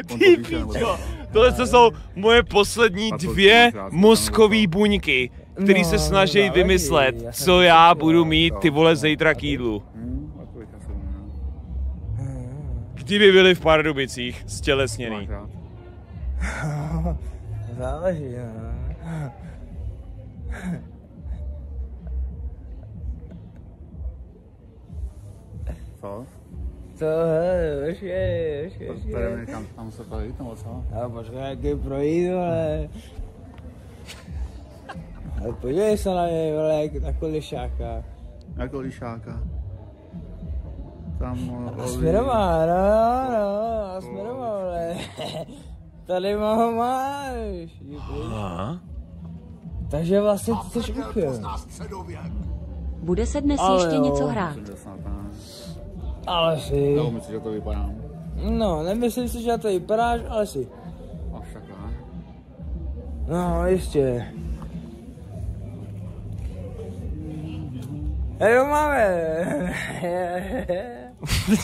ty píčo. Tohle jsou moje poslední dvě mozkové buňky, které se snaží vymyslet, co já budu mít, ty vole, zítra k jídlu. Kdyby byli v Pardubicích stělesněný. Záleží, no. Co? Co? Počkej. Tady tam se projít, nebo co? Já počkej, jaký projít, ale... Ale podívej se na něj, vole, na kolišáka. Na kolišáka. A směrová, no, a směrová, vole. Tady ho máš. Takže vlastně ty jsi uchyl. Bude se dnes ještě něco hrát? Ale si. No, myslím, že to vypadám. No, nemyslím si, že to vypadáš, ale si. A však ne? No, jistě. Hej, jo máme.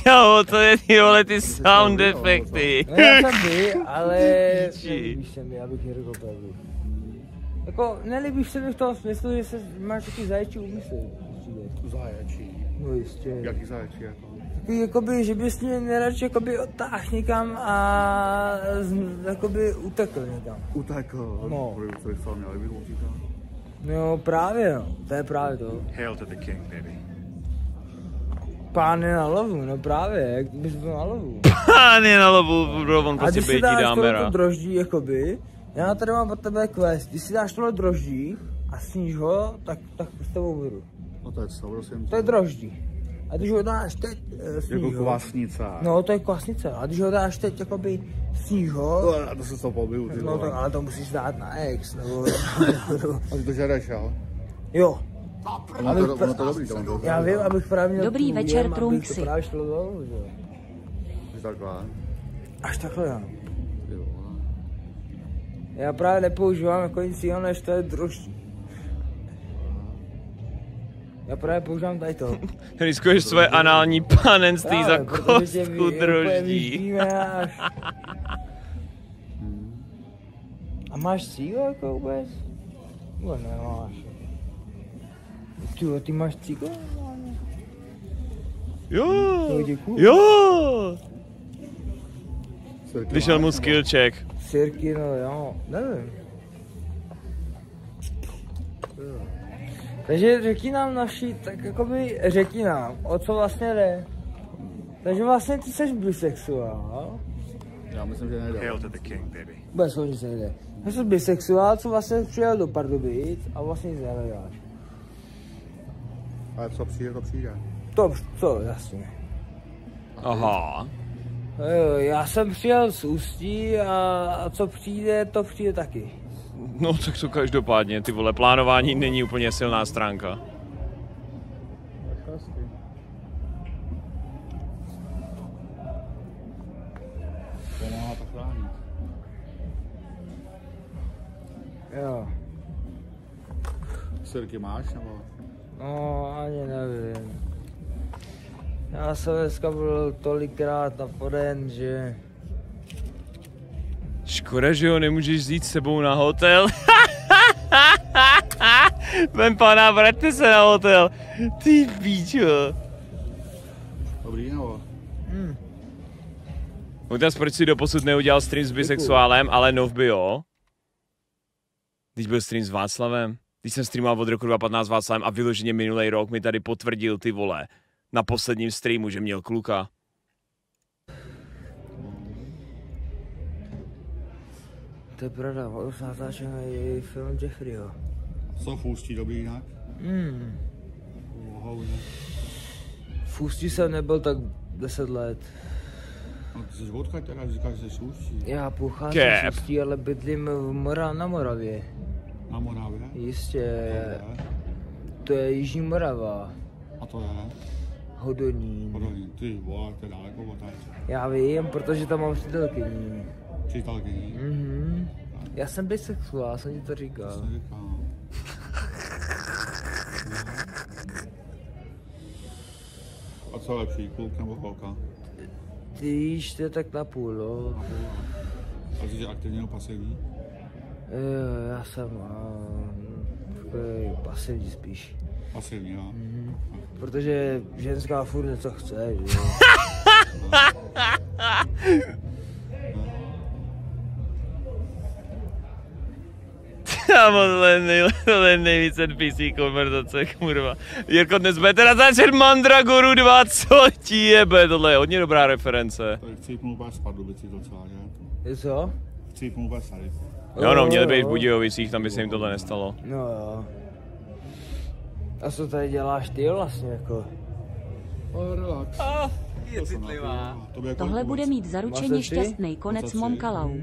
No, to je ty vole, ty sound efekty. No, já jsem by, ale nelíbíš se mi, abych neřekl pravdu. Jako, nelíbíš se mi v tom smyslu, že se máš taky zaječí úmysl. Zaječí? No jistě. Jaký zaječí jako? Takový jakoby, že bys mě nejradši jakoby odtáhl někam a jakoby utekl někam. Utekl? No. Proč se vám nelíbí utíkat? No právě no, to je právě to. Hail to the king, baby. Pán je na lovu, no právě, jak bys byl na lovu. Pán je na lovu, bro, on prostě bejtí dámera. A když si dáš tohle droždí, jakoby, já tady mám pro tebe quest, když si dáš tohle droždí a sníš ho, tak s tebou budu. No to je co, prosím. To je droždí. A když ho dáš teď, sníš ho. Jako kvasnice. No to je kvasnice, a když ho dáš teď, jakoby, sníš ho. No, to se to pobiju, ty. No tak, ale to musíš dát na ex, nebo... A ty to žereš, jo? Jo. Já vím, abych právě... Dobrý večer, Trunksy. Až takhle? Až takhle, já. Já právě nepoužívám jako nic jiného, než to je droždí. Já právě používám tady to. Riskuješ svoje anální panenství za kostku droždí. A máš cíl jako vůbec? Vůbec nemáš. Tyjo, ty máš cíko? Jo, děkuji. Jo! Vyšel mu skill check. Sirky, no jo, nevím. Takže řekni nám naši, tak jakoby řekni nám, o co vlastně jde. Takže vlastně ty jsi bisexuál. Já myslím, že nejde. Hail to the king, baby. Bez složit se nejde. Já jsem bisexuál, co vlastně přijel do Pardubic a vlastně nic nehledáš. Ale co přijde, to přijde. To jasně. Aha. Já jsem přijel z Ústí a co přijde, to přijde taky. No tak to každopádně, ty vole, plánování není úplně silná stránka. Jo. Sirky máš nebo? No, ani nevím. Já jsem dneska byl tolikrát napaden, že... Škoda, že ho nemůžeš vzít s sebou na hotel. Vem pana, vraťte se na hotel. Ty píčo. Dobrý, nebo? Otázka, proč si doposud neudělal stream s bisexuálem, ale nov by jo? Teď byl stream s Václavem. Když jsem streamoval od roku 2015 Václavem a vyloženě minulý rok mi tady potvrdil ty vole na posledním streamu, že měl kluka. To je pravda, už natáčeme i film Jeffreyho. Co v Ústí dobrý jinak? V Ústí jsem nebyl tak 10 let. A ty jsi odkud teda, říkáš, že jsi Ústí? Já pocházím z Ústí, ale bydlím na Moravě. Na Moravě? Jistě. To je Jižní Morava. A to je? Hodonín. Hodonín, ty vole, to je daleko od tady. Já vím, protože tam mám přítelkyni. Přítelkyni? Mhm. Já jsem bisexuál, jsem ti to říkal. To jsem říkal. A co je lepší, kluk nebo holka? Ty víš, to je tak napůl, no. A jsi aktivní nebo pasivní? Jo, já jsem pasivní spíš. Pasivní, jo? Protože ženská furt něco chce, že jo? Tohle je nejvíc NPC konverzace, kurva. Jirko, dnes bude teda začít Mandragoru 2, co ti jebe, tohle je hodně dobrá reference. Tak chci jít mluváš z Pardubicí docela, že? Co? Chci jít mluváš tady. Jo no, měli být v Budějovicích, tam by se jim tohle nestalo. No jo. A co tady děláš ty vlastně jako? Relax. Je citlivá. Tohle bude mít zaručeně šťastný konec Momkalau.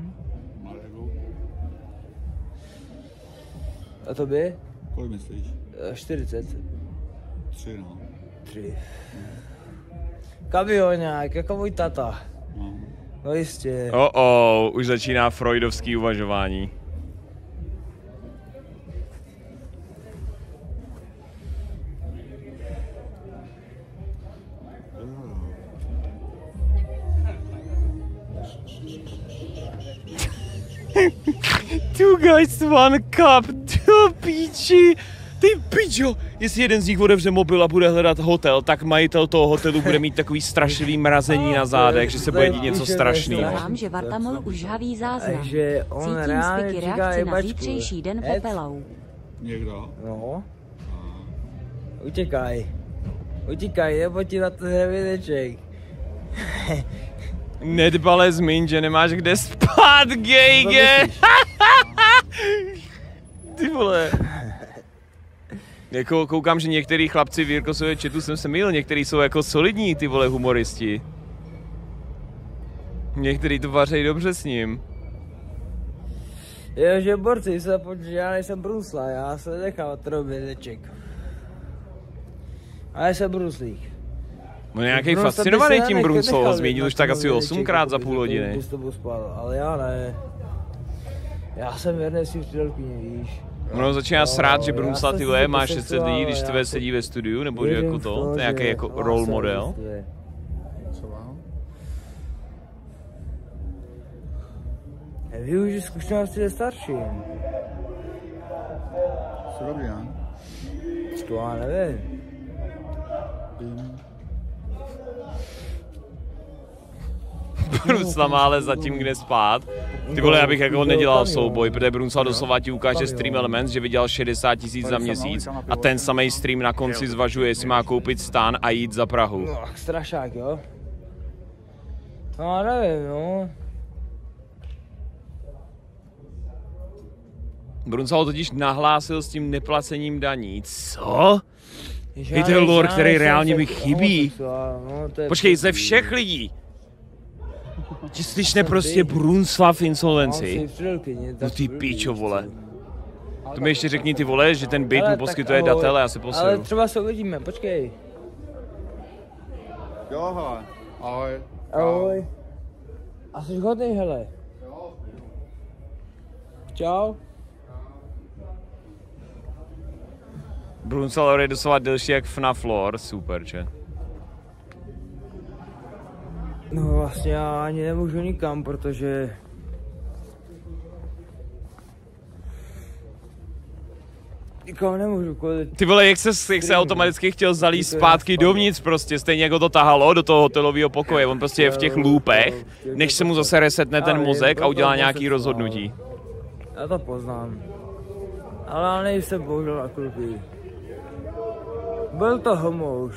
A tobě? Kolik myslíš? 40. 3 no. 3. Kamioňák, jako můj tata. No jistě. Už začíná freudovský uvažování. Two guys, one cup. Ty píči. Ty pičo. Jestli jeden z nich otevře mobil a bude hledat hotel, tak majitel toho hotelu bude mít takový strašlivý mrazení na zádech, že se bude dít něco strašného. Že Vartamol už haví záznam. Cítím zbytky reakce na zítřejší den Popelou. Někdo? No. Utíkaj. Utíkaj, nebo ti na to hřebíneček. Nedbale zmiň, že nemáš kde spát, gejge. Ty vole. Jako koukám, že některý chlapci v Jirkosově chatu jsem se mýlil, některý jsou jako solidní, ty vole, humoristi. Některý to vařejí dobře s ním. Jo, že borci se podívej, já nejsem brusla, já se nechám otrobědeček. A já jsem bruslík. No nějaký fascinovaný tím bruslou, změnil už tak asi 8krát za půl hodiny. Ale já ne. Já jsem věrný si přítelkyni, víš. Ono začíná srát, že Brunsa ty vole má 600 lidí, když tvé sedí ve studiu, nebo že jako to je nějaký jako role model. Využij zkušenosti se starším. Co dobrý, ne? To já nevím. Brunsla má ale zatím kde spát. Ty vole, já bych jako nedělal souboj, protože Brunsla doslova ti ukáže Stream Elements, že vydělal 60 tisíc za měsíc a ten samý stream na konci zvažuje, jestli má koupit stan a jít za Prahu. No, strašák, jo? No, nevím, no. Brunsla ho totiž nahlásil s tím neplacením daní. Co? I ten lore, který reálně mi chybí. Počkej, ze všech lidí. Ti slyšne prostě Brunslav v insolvenci? No ty píčo, vole. To mi ještě řekni, ty vole, že ten byt mu poskytuje datele, já se poseru. Ale třeba se uvidíme, počkej. Jo, hele. Ahoj. Ahoj. A jsi hodný, hele. Jo. Čau. Brunslav je doslova delší jak FNAF lore, super, že? No vlastně já ani nemůžu nikam, protože... Nikam nemůžu kvůli... Ty vole, jak se automaticky chtěl zalít zpátky dovnitř prostě, stejně jako to tahalo do toho hotelového pokoje, on prostě je v těch loopech, než se mu zase resetne ten mozek a udělá nějaký rozhodnutí. Já to poznám. Ale já nejsem bohužel na klupí. Byl to homouš.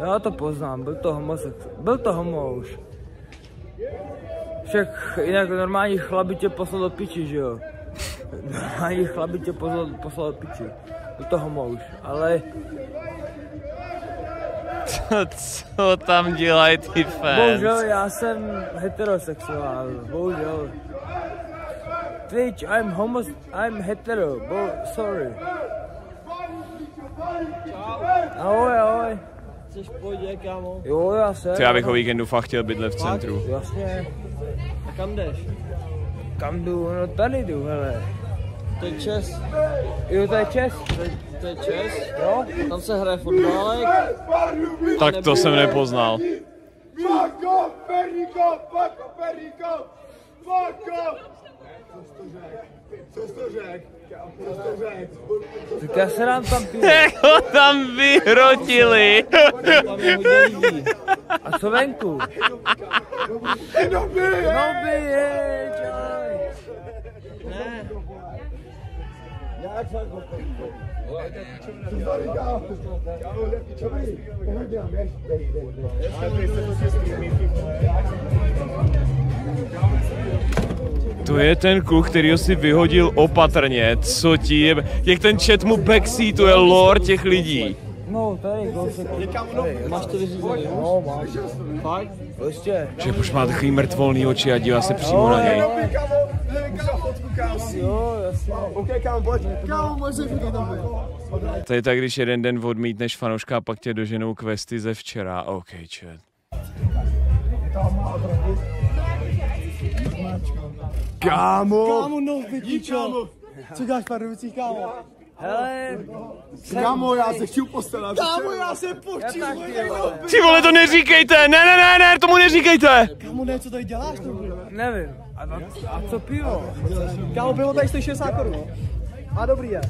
Já to poznám, byl to homo už. Však jinak normální chlapi tě poslal do piči, že jo? Normální chlapi tě poslal do piči. Byl to homo už, ale... Co tam dělají ty fans? Bohužel já jsem heterosexuál, bohužel. Twitch, I'm hetero, sorry. Ahoj, ahoj. Pojď, kámo. Jo, já jsem. Já bych o víkendu fakt chtěl bydlet v centru. Jasně. A kam jdeš? Kam jdu? No tady jdu, hele. To je Čes. Jo, to je Čes. To je Čes, jo? Tam se hraje fotbálek. Tak to jsem nepoznal. Tak já se nám tam piju. Jako tam vyhrotili. A co venku? To je ten kluk, kterýho si vyhodil opatrně, co ti je... Jak ten chat mu backseatuje, je lore těch lidí. No, tady, máš to vyřízený, no, máš. Fakt? Prostě. Čep už má takový mrtvolný oči a dívá se přímo na něj. Jo, jasně. To je tak, když jeden den odmítneš fanouška a pak tě doženou questy ze včera. OK, chat. Kámo! Kámo, no, vidíčo! Co děláš v Pardubicích, kámo? Hele... Kámo, já se chci postarat. Kámo, já se pochčil, ty vole, to neříkejte! Ne, tomu neříkejte! Kámo, ne, co tady děláš? Nevím. A co pivo? Kámo, pivo tady stojí 60 korun. A dobrý je.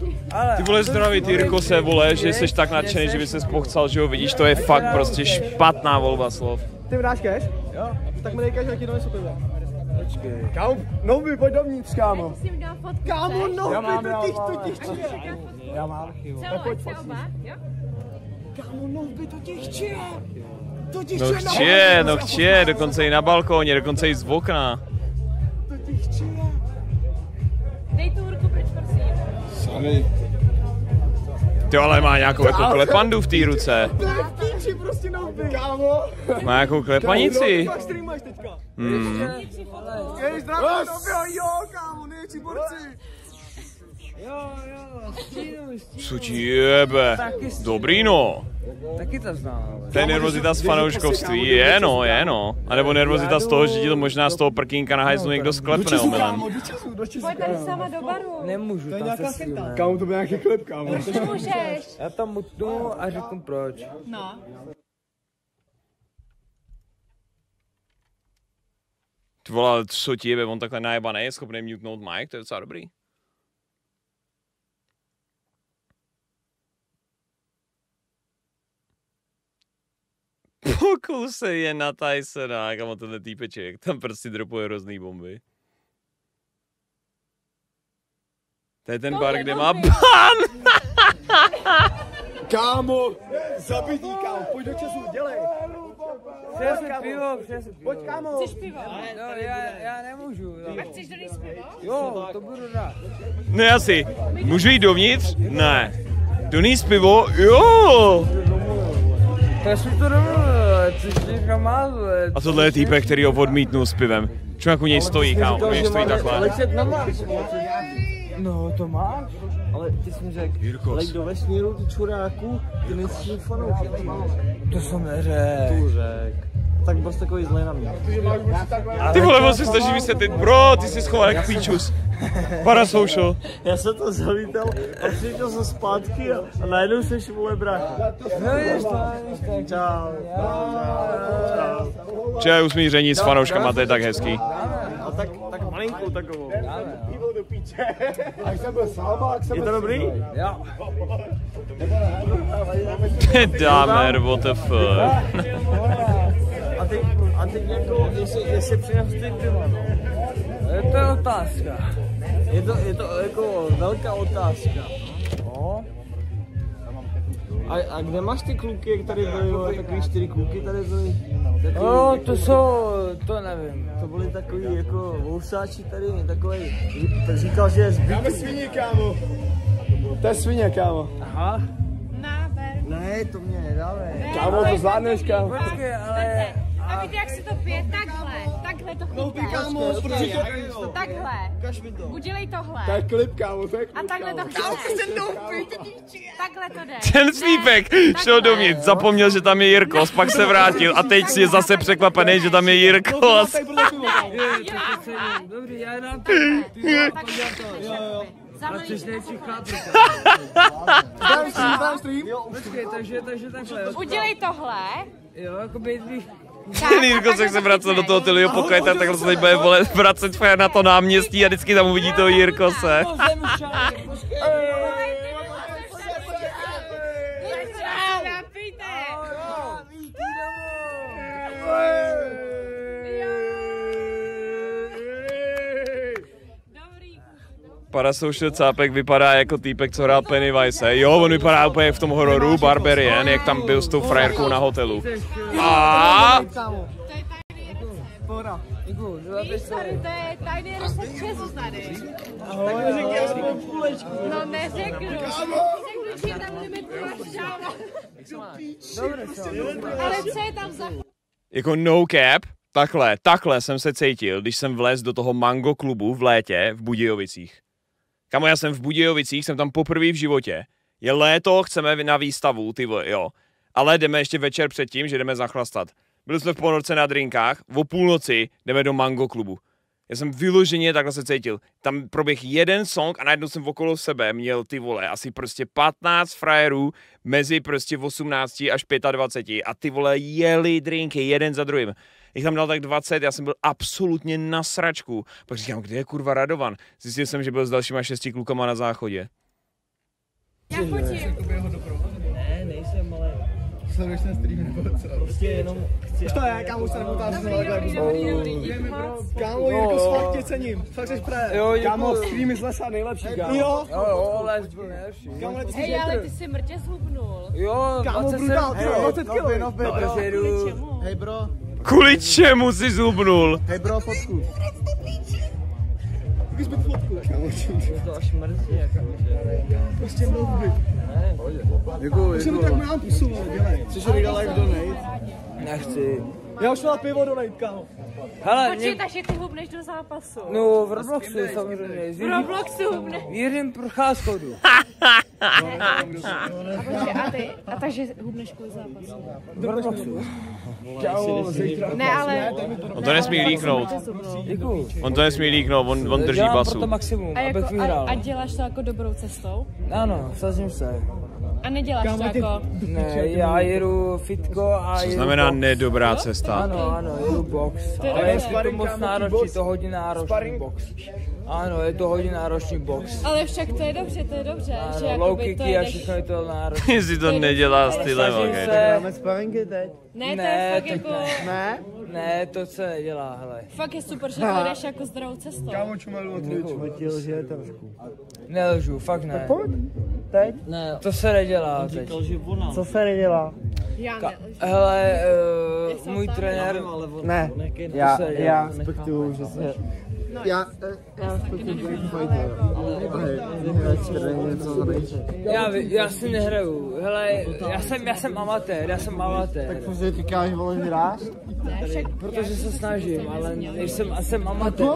Ty vole zdravý, ty Jirko se vole, že jsi tak nadšený, že bys se spochcal, že ho vidíš, to je fakt prostě špatná volba slov. Ty mi dáš cash? Jo. Tak mi dej cash, jak ti donesu pivo. Počkej. Kámo, Novi, pojď dovnitř, kámo. Já si jim dám fotku, kámo, Novi, do těch tu těch. Já mám archivu. Celou, se oba, jo? Kámo, Novi, do těch čije. No chče, dokonce i na balkóně, dokonce i z okna. To ti chče. Dej tu ruku pryč, prosím. Sami. Ty ale má nějakou jako klepandu v té ruce. Kýči prostě na huby. Kámo. Má nějakou klepanici. Kámo, streamuješ teďka. Jej, zdraví, dobrý, jo, kámo, největší borci. Co ti jebe? Dobrý no. Taky to znám. To je nervozita z fanouškovství, je no. A nebo nervozita z toho, že ti to možná z toho prkínka na hajzlu někdo sklepne omylem. Pojď tady sama do baru. Nemůžu, tam se skrývám. Kámo, to bude nějaký klep, kámo. Už nemůžeš. Já tam mutnu a řeknu proč. No. Ty vole, co ti jebe, on takhle najebaný je schopný mutnout mic, to je docela dobrý. Pokusej je na Tysona, kamo tenhle týpeček, tam prostě dropuje různý bomby. To je ten bar, kde má BAM! Kámo, zabití kámo, pojď do času, dělej! Přesu pivo, přesu pivo. Pojď kámo! Chceš pivo? No, já nemůžu. A chceš do ní pivo? Jo, to budu rád. Ne, asi, můžu jít dovnitř? Ne. Do ní pivo? Jo! Já jsem to domluvil, což někam má. A tohle je týpek, který ho odmítnul s pivem. Člověk u něj stojí, kámo, u něj stojí takhle. Ale to máš, no to máš, ale ty jsi mi řekl, lej do vesmíru, ty čuráku, ty nejsi fanoušek. To jsem neřekl. Tak byl jsi takový zlej na mě. Ty vole, on si snaží vysvětlit, bro, ty jsi schoval jak píčus. Parasocial. Já jsem to zavítal a přišel jsem zpátky a najednou jsi vole brácha. No jdeš tak. Čau. Čau. Če, usmíření s fanouškama, to je tak hezký. A tak malinkou takovou. Je to dobrý? Jo. Dámer, what the fuck. A teď jako, jestli přinastý pivo, no. To je otázka. Je to jako velká otázka. No. A kde máš ty kluky, jak tady byly takový 4 kluky tady byly? No, to jsou, to nevím. To byli takový jako vousáči tady, takový, říkal, že je zbytý. Dáme svině, kámo. To je svině, kámo. Aha. Ne, to mě nedávej. Kámo, to zvládneš, kámo. Počkej, ale... A víte, jak se to pije? Takhle. Takhle to chlupíte. Takhle. Udělej tohle. To je klip, kámo. A takhle to chlupíte. Takhle to jde. Ten slípek šel dovnitř, zapomněl, že tam je Jirkos, pak se vrátil a teď je zase překvapený, že tam je Jirkos. Dobrý, já dám takhle. A což nejčí chápu. Dám stream. Počkej, takže takhle. Udělej tohle. Jo, jako bejtví. Ten Jirko se chce vracet do toho tylýho pokojeta, takhle se teď bude vracet na to náměstí a vždycky tam uvidí toho Jirkose. Parasocial cápek vypadá jako týpek, co hrál Pennywise. Jo, on vypadá úplně v tom hororu Barbarian, jak tam byl s tou frajerkou na hotelu. A jako no cap. Takhle jsem se cítil, když jsem vlez do toho Mango klubu v létě v Budějovicích. Kamo, já jsem v Budějovicích, jsem tam poprvé v životě. Je léto, chceme na výstavu, ty vole, jo. Ale jdeme ještě večer předtím, že jdeme zachlastat. Byli jsme v ponorce na drinkách, o půlnoci jdeme do Mango klubu. Já jsem vyloženě takhle se cítil. Tam proběh jeden song a najednou jsem okolo sebe měl ty vole asi prostě 15 frajerů mezi prostě 18 až 25 a ty vole jeli drinky jeden za druhým. jich tam dal tak 20, já jsem byl absolutně na sračku. Pak říkám, kde je kurva Radovan? Zjistil jsem, že byl s dalšíma 6 klukama na záchodě. Já chodím. Ne, nejsem, ale... Sleduješ ten stream nebo co? Prostě jenom chci... Už to je, kámo, už se nepotází. Dobrý, díky moc. Kámo, Jirko, fakt tě cením. Fakt jsi pré. Kámo, streamy z lesa nejlepší, kámo. Jo, les byl nejlepší. Hej, ale ty jsi mrtě zhubnul. Jo, 20 kilo. No, kvůli čemu? Hej, bro. Kvůli čemu jsi zhubnul? Hej, bro, fotku. Když bych fotku. Kámo, to až mrzí, jako. Prostě mluví. Děkuji, děkuji. Tak mám pusu, no, dělej. Chceš mi dát live donate? Nechci. Já už mám pivo donate, kámo. Počítaš, že ty hubneš do zápasu. No, v Robloxu samozřejmě. V Robloxu hubneš. Věřím procházkou jdu. A ty? A takže hubneš kvůli zápasu? Do Robloxu. Ne, ale... On to nesmí líknout. On to nesmí líknout, on drží basu. Dělám pro to maximum, abych vyhrál. A děláš to jako dobrou cestou? Ano, vsazím se. A neděláš to jako? Ne, já jedu fitko a jedu... To znamená nedobrá cesta. Ano, jedu box. Ale je to moc náročný, to hodně náročný box. Ano, je to hodně náročný box. Ale však to je dobře, že jakoby to jedeš... Ano, low kicky a všechno je to náročný. Jestli to nedělá s ty levo, okej. Máme sparingy teď? Ne, to je fakt jako... Ne? Ne, to se nedělá, hele. Fakt je super, že to jdeš jako zdravou cestou. Kámo, čumelu odlíču. Že je trošku. Nelžu, fakt ne. Teď? Ne. To se nedělá teď. Co se nedělá? Já ne. Hele, můj trenér... Ne, já respektuju, že se... Já respektuju, že fajter. Já si nehraju. Hele, já jsem amatér, Tak protože říkáš, vole, hráš? Protože se snažím, ale jsem amatér.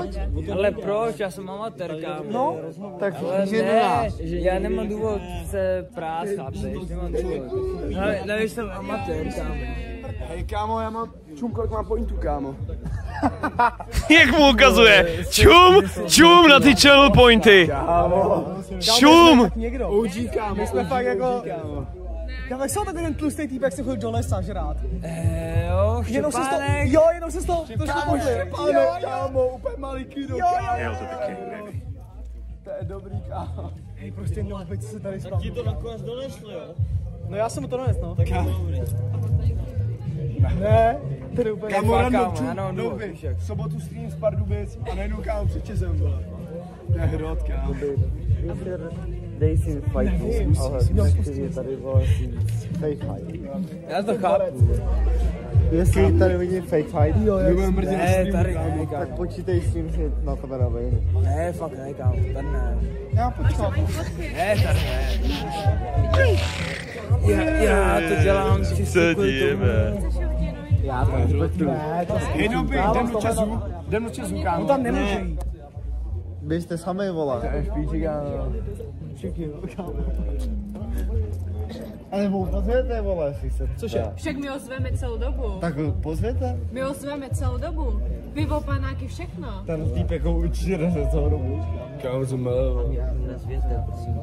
Ale proč? Já jsem amatérka. No, tak že ne, já nemám důvod se prát, chápeš? Nemám důvod. Hele, nevíš, jsem amatér, kámo. Hej, kámo, já mám čum, kolik mám pointu, kámo. Jak mu ukazuje? Čum na ty channel pointy. Kámo. Čum. OG, kámo. My jsme fakt jako... Kámo, jak se takový ten tlustý týpek, se chodil do lesa žrát? Jo, Štěpánek. Jo, jenom se z toho pošli. Štěpánek, kámo, úplně malý kydo, kámo. Jo, to taky. To je dobrý, kámo. Hej, prostě no, veď se tady spavl. Tak ti to nakonec doneslo, jo? No já jsem mu to donesl, no. Tak já. Ne, tady úplně nefá, kámo, Doubiš, v sobotu stream z Pardubic a nejdu, kámo, před Česem, vole. To je hrot, kámo. Dej si fajtu, ale nechci je tady, vole, fake fight. Já to chápu. Jestli tady vidím fake fight, ne, tady ne, kámo. Tak počítej s tím, že na tebe nabejde. Ne, fakt ne, kámo, tady ne. Já počkám. Ne, tady ne. Já to dělám čistě kvůli tomu. Já to dělám. Hej, dobrý, jdem do Česu, kámo. No tam nemůže jít. Běžte samej, vole. To je špíči, kámo. Všichni, kámo. Ale pozvěte, vole, jestli se... Cože? Však my ho zveme celou dobu. Tak pozvěte. My ho zveme celou dobu. Pivo, panáky, všechno. Ten týpek ho určitě nežel celou dobu. Kámo, co měl, vole. Nezvěte, prosím.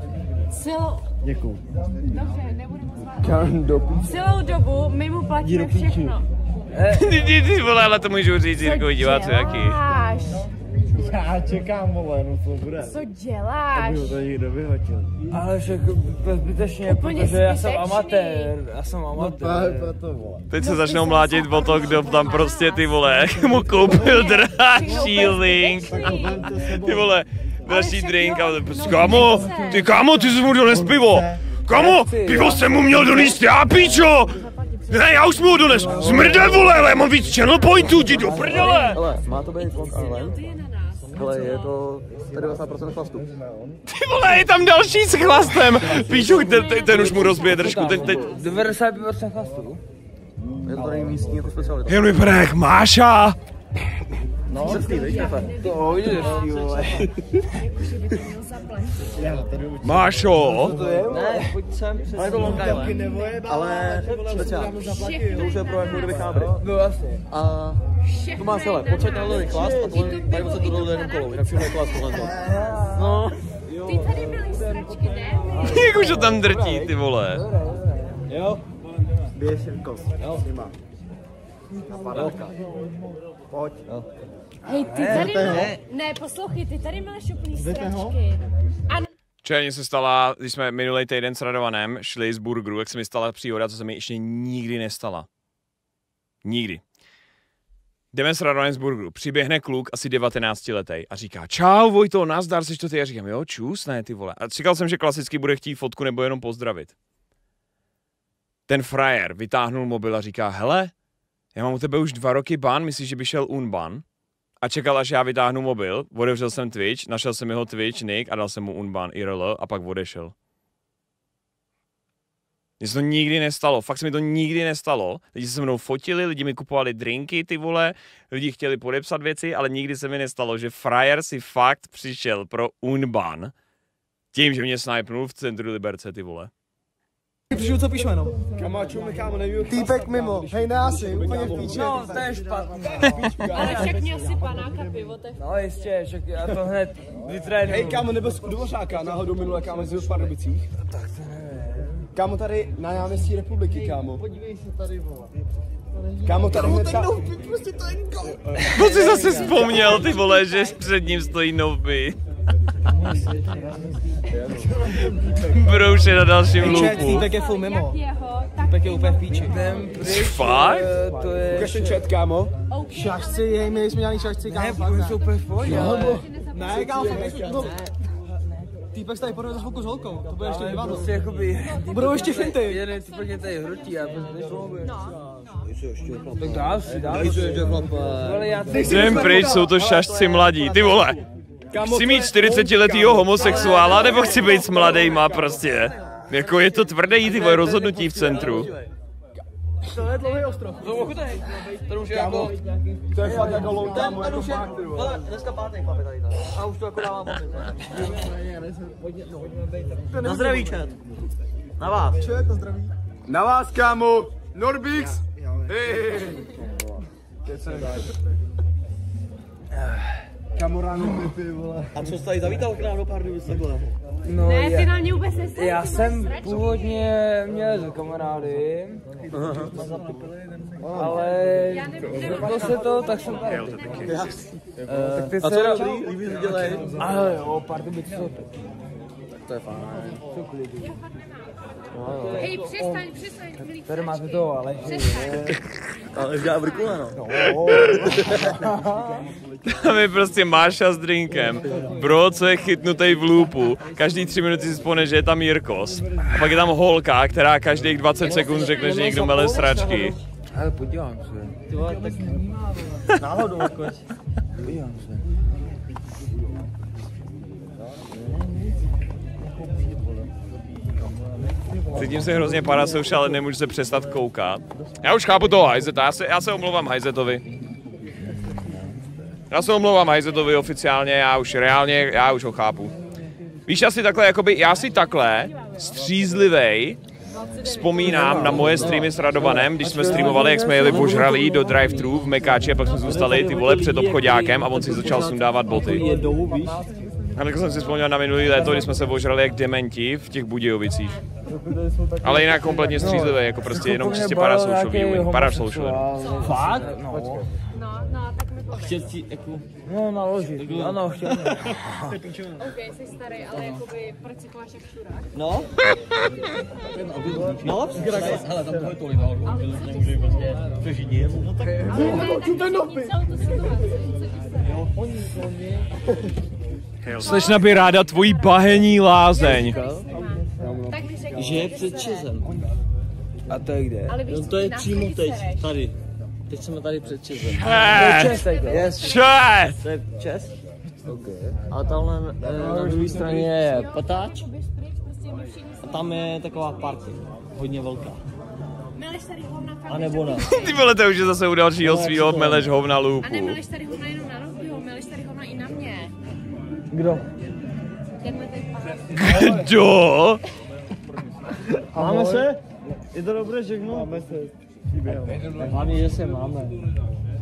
Celou... Děkuju. Dobře, nebudeme zvát. Celou dobu my mu platíme všechno. Ty vole, ale to můžu říct, Jirko, dívat co jaký. Já čekám, vole, no co bude. Co děláš? Aby ho to někdo vyhodil. Ale však bezbytečně, protože já jsem amatér. Teď se začnou mlátit o to, kdo tam prostě, ty vole, mu koupil dražší link. Ty vole. Další drink a kámo, ty jsi mu dones pivo. Kámo, pivo jsem mu měl donést já, píčo. Ne, já už mu ho dones. Smrde, vole, ale mám víc channel pointů, ti do prdele. Hele, má to být online? Hele, je to 90% chlastu. Ty vole, je tam další s chlastem. Píčo, ten už mu rozbije držku, teď. 90% chlastu. Je to tady místní jako specialita. Jenom vypadá jak Máša. No, to vidíš, ty vole. Mášo! Ne, pojď sem přes týdajle. Ale speciálně, to už je pro jak můžu vychábry. No jasně. A to máš, hele, potřeba tohle vyklast a tady se to dole jenom kolou, jinak všechno vyklast tohle. No. Ty tady byly sračky, ne? Jak už ho tam drtí, ty vole. Jo? Běž, Jirko, s nima. Padelka. Pojď. No. Hej, ty tady ne, poslouchej, ty tady máš úplný stračky. Včera něco se stala, když jsme minulý týden s Radovanem šli z burgeru, jak se mi stala příhoda, co se mi ještě nikdy nestala. Nikdy. Jdeme s Radovanem z burgeru, přiběhne kluk asi 19letý a říká: "Čau Vojto, nazdar, seš to ty?" Já říkám: "Jo, čus, ne, ty vole." A říkal jsem, že klasicky bude chtít fotku nebo jenom pozdravit. Ten frajer vytáhnul mobil a říká: "Hele, já mám u tebe už 2 roky ban, myslíš, že by šel unban?" A čekal, až já vytáhnu mobil, otevřel jsem Twitch, našel jsem jeho Twitch nick a dal jsem mu unban IRL a pak odešel. Mně se to nikdy nestalo, fakt se mi to nikdy nestalo. Lidi se mnou fotili, lidi mi kupovali drinky, ty vole, lidi chtěli podepsat věci, ale nikdy se mi nestalo, že frajer si fakt přišel pro unban tím, že mě snajpnul v centru Liberce, ty vole. Přišel, co píšu jenom? Kamáčům, kámo, nevím. Týpek mimo, hej, nási, úplně v píči. No, to je špatný. Ale však měl si panáka pivo, tak. No jistě, však já to hned vytrénuju. Hej, kámo, nebyl z Dvořáka náhodou minule, kámo, z Pardubicích? Tak to ne. Kámo, tady na náměstí Republiky, kámo. Podívej se tady, vole. Kámo, tady hned ta... prostě to jen go. On si zase vzpomněl, ty vole, že před ním stojí novby. Brouš je na dalším loopu. Tak je full mimo. Tak je úplně v píči. Fakt? To je... Ukaž ten chat, kámo. Šašci, hej, my jsme dělali šašci, kámo. Ne, jsou úplně v pohodě. Ne, kámo, týpek se tady podle za chvilku s holkou, to bude ještě divadlo. Prostě jakoby... Budou ještě finty. Jeden týpek tady hrotí a prostě nešloubuješ. Tak dál si, dál si. Jdem pryč, jsou to šašci mladí, ty vole. Chci mít 40letýho homosexuála, nebo chci být s mladejma prostě? Jako je to tvrdé jít, tvoje rozhodnutí v centru. To je dlouhý ostrov. To už je jako... To je fakt jako low down, to už je... Dneska pátek máme tady. A už to jako dává popět. Na zdraví, čet. Na vás. Čet, na zdraví. Na vás, kámo. Norbix. Kamoránu pipy, vole. A co jsi tady zavítal k nám do Pardubic takhle? No, ne, ty na mě vůbec nesleduješ. Já jsem původně měl za kamarády, ale řeklo se to, tak jsem tady. Tak ty se... A co nám líbí se dělej? Ale jo, Pardubic jsou teď. Tak to je fajn. Hej, přestaň, přestaň, milí tady máte toho Aleši. Ale já vrkule, no. Tam je prostě Máša s drinkem, bro, co je chytnutý v loopu, každý 3 minuty si spone, že je tam Jirkos. A pak je tam holka, která každých 20 sekund řekne, že někdo mele sračky. Ale podívám se. Ty vole, tak náhodou odkoč. Podívám se. Cítím se hrozně parasouša, ale nemůžu se přestat koukat. Já už chápu toho Hajzeta, já se omlouvám Hajzetovi. Já se omlouvám Hajzetovi oficiálně, já už reálně, já už ho chápu. Víš, asi takhle, jakoby, já si takhle střízlivej vzpomínám na moje streamy s Radovanem, když jsme streamovali, jak jsme jeli požralí do drive-thru v Mekáči a pak jsme zůstali ty vole před obchoďákem a on si začal sundávat boty. A tak jsem si vzpomněl na minulý léto, když jsme se ožrali jak dementi v těch Budějovicích. Ale jinak kompletně střízlivé, jako prostě jenom čistě parasoušový umí. Parasoušový. Fakt? No, tak mi pověděl. Chtěl ti jako... No, naložit. Ano, chtěl. OK, jsi starý, ale jakoby prcikláš jak šurák. No? No? Hele, tam tohle tolik nahoru, že nemůžu prostě přežít nic. No tak... Slečna by ráda tvojí bahení lázeň. Že je před Čezem. A to je kde? No to je přímo teď, tady. Teď jsme tady před Čezem. Čes! To je Čes? A tamhle na druhé straně je Patáč. A tam je taková party, hodně velká. A nebo ne. Ty vole, to už je zase u dalšího svýho Meleš hovna lupu. A nemeleš tady hovna jenom na Rokyho, meleš tady hovna i na mě. Kdo? Kdo? Máme se? Je to dobré, řeknu? Máme se. Hlavně, že se máme.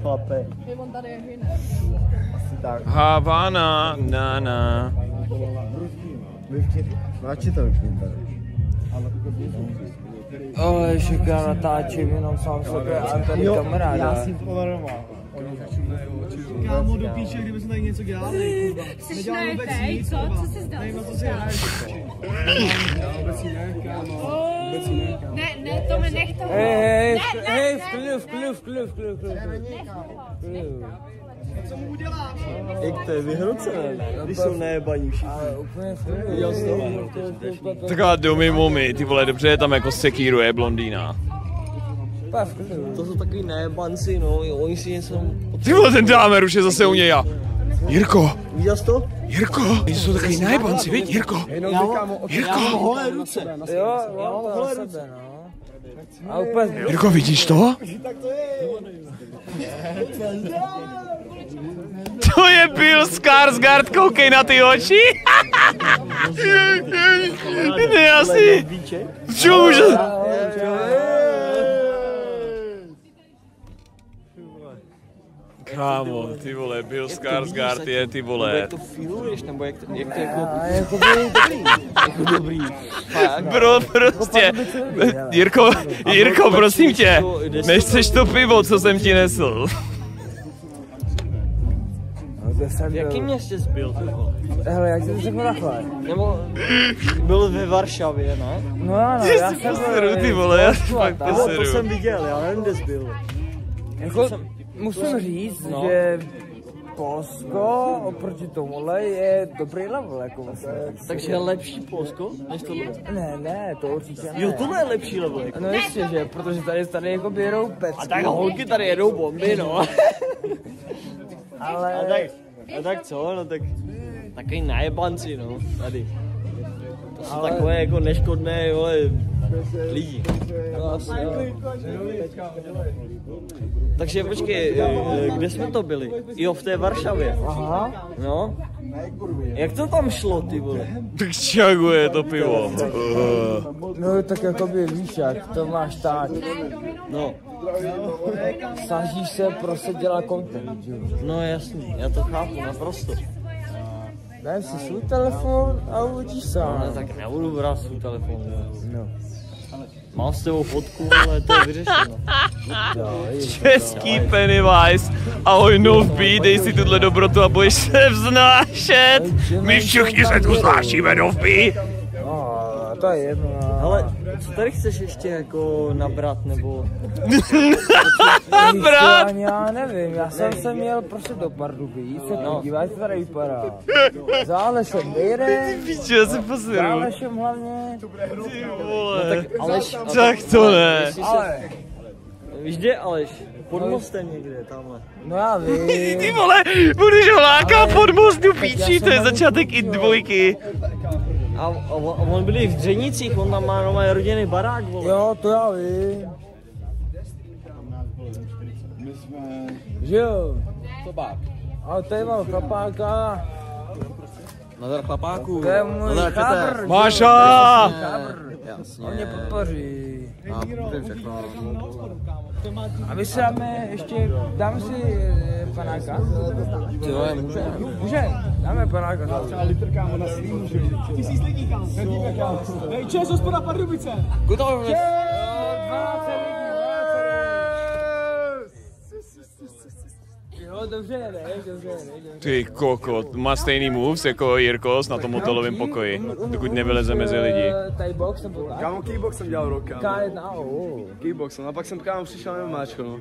Chlape. Havana, na, na. Radši to vypnu tady. Ale však já natáčím jenom sám sebe a tady kamaráda. Já jsem polaroval. Kámo, dopíče, kdyby jsme tady něco dělali. Jsi na efekt, co? Co jsi zdal? Nevím, co si hráš. Vůbec ne, kámo. Ne, to mi nech toho. Hej, v klidu. Co mu uděláš? Jak to je vyhrocené, když jsou najebaní všichni. Taková dummy mummy, ty vole, dobře je tam jako sekíruje blondýna. To jsou takový najebanci, no, oni si něco... Ty vole, ten dámer už je zase u něj a... Jirko! Viděl jsi to? Jirko! Oni jsou takový najebanci, viď, Jirko? Jirko! Já mám holé ruce! Jo, já mám holé ruce, no. Jirko, vidíš to? To je Bill Skarsgård, koukej na ty oči! Ne, asi... Čo může... Kámo, ty vole, Bill Skarsgård je, ty vole. Nebo jak to filuješ, nebo jak to jako dobrý, jako dobrý. Bro, prostě, Jirko, prosím tě, než chceš to pivo, co jsem ti nesl. V jakém městě jsi byl? Hele, jak jsi řekl na chlad? Nebo byl ve Varšavě, ne? No ano, já jsem byl. Ty vole, já fakt poseru. To jsem viděl, já nevím, kde jsi byl. Musím říct, no, že Polsko oproti tomuhle je dobrý level, jako vlastně. Takže je lepší Polsko než tohle? Ne, to určitě ne. Jo, tohle je lepší level, jako. No ještě, že, protože tady jako jedou pecku. A tak holky tady jedou bomby, no. Ale... A tak co, no tak... Takový najebanci, no, tady. To jsou takové jako neškodné, jo, lidi. Takže počkej, kde jsme to byli? Jo, v té Varšavě. Aha. No. Jak to tam šlo, ty vole? Tak čaguje to pivo. No tak jakoby víš jak, to máš tak. No. Snažíš se prostě dělat content, jo? No jasný, já to chápu, naprosto. Dám si svůj telefon a uvidíš sám. No, tak nebudu brát svůj telefon. No. Mám s tebou fotku, ale to je vyřešeno. Český Pennywise, ahoj Novbí, dej si tuhle dobrotu a budeš se vznášet. My všichni se tu znášíme, Novbí. To je jedno. Ale co tady chceš ještě jako nabrat, nebo... Nabrat? Já nevím, já jsem se měl prostě do Pardubic, se podívej, co tady vypadá. Zálešem Bejrem, Zálešem hlavně. Ty vole, no, tak, Aleš, tak to ne. Víš, kde je Aleš? Pod mostem někde, tamhle. No já vím. Ty vole, budeš ho lákat pod most do píči, to je začátek i dvojky. A on byli v Dřenicích, on tam má nový rodinný barák, vole. Jo, to já vím. My jsme... Žil. Chlapák. Ale tady mám chlapáka. Nadar chlapáku. To je můj chábr. Máša! Jasně. On mě podpoří. A my se dáme ještě, dáme si panáka? Jo, může. Dáme panáka. Třeba litr, kámo, na svým může. 1000 lidí, kámo. Dej čes, hospoda Pardubice. Gotovo. Čes! 12 lidí. Jo, dobře. Ty kokot, má stejný moves jako Jirkos na tom hotelovém pokoji, dokud nevyleze mezi lidi. Kámo, keybox jsem dělal rok, kámo. K1, keybox, a pak jsem, kámo, přišel na máčko, no.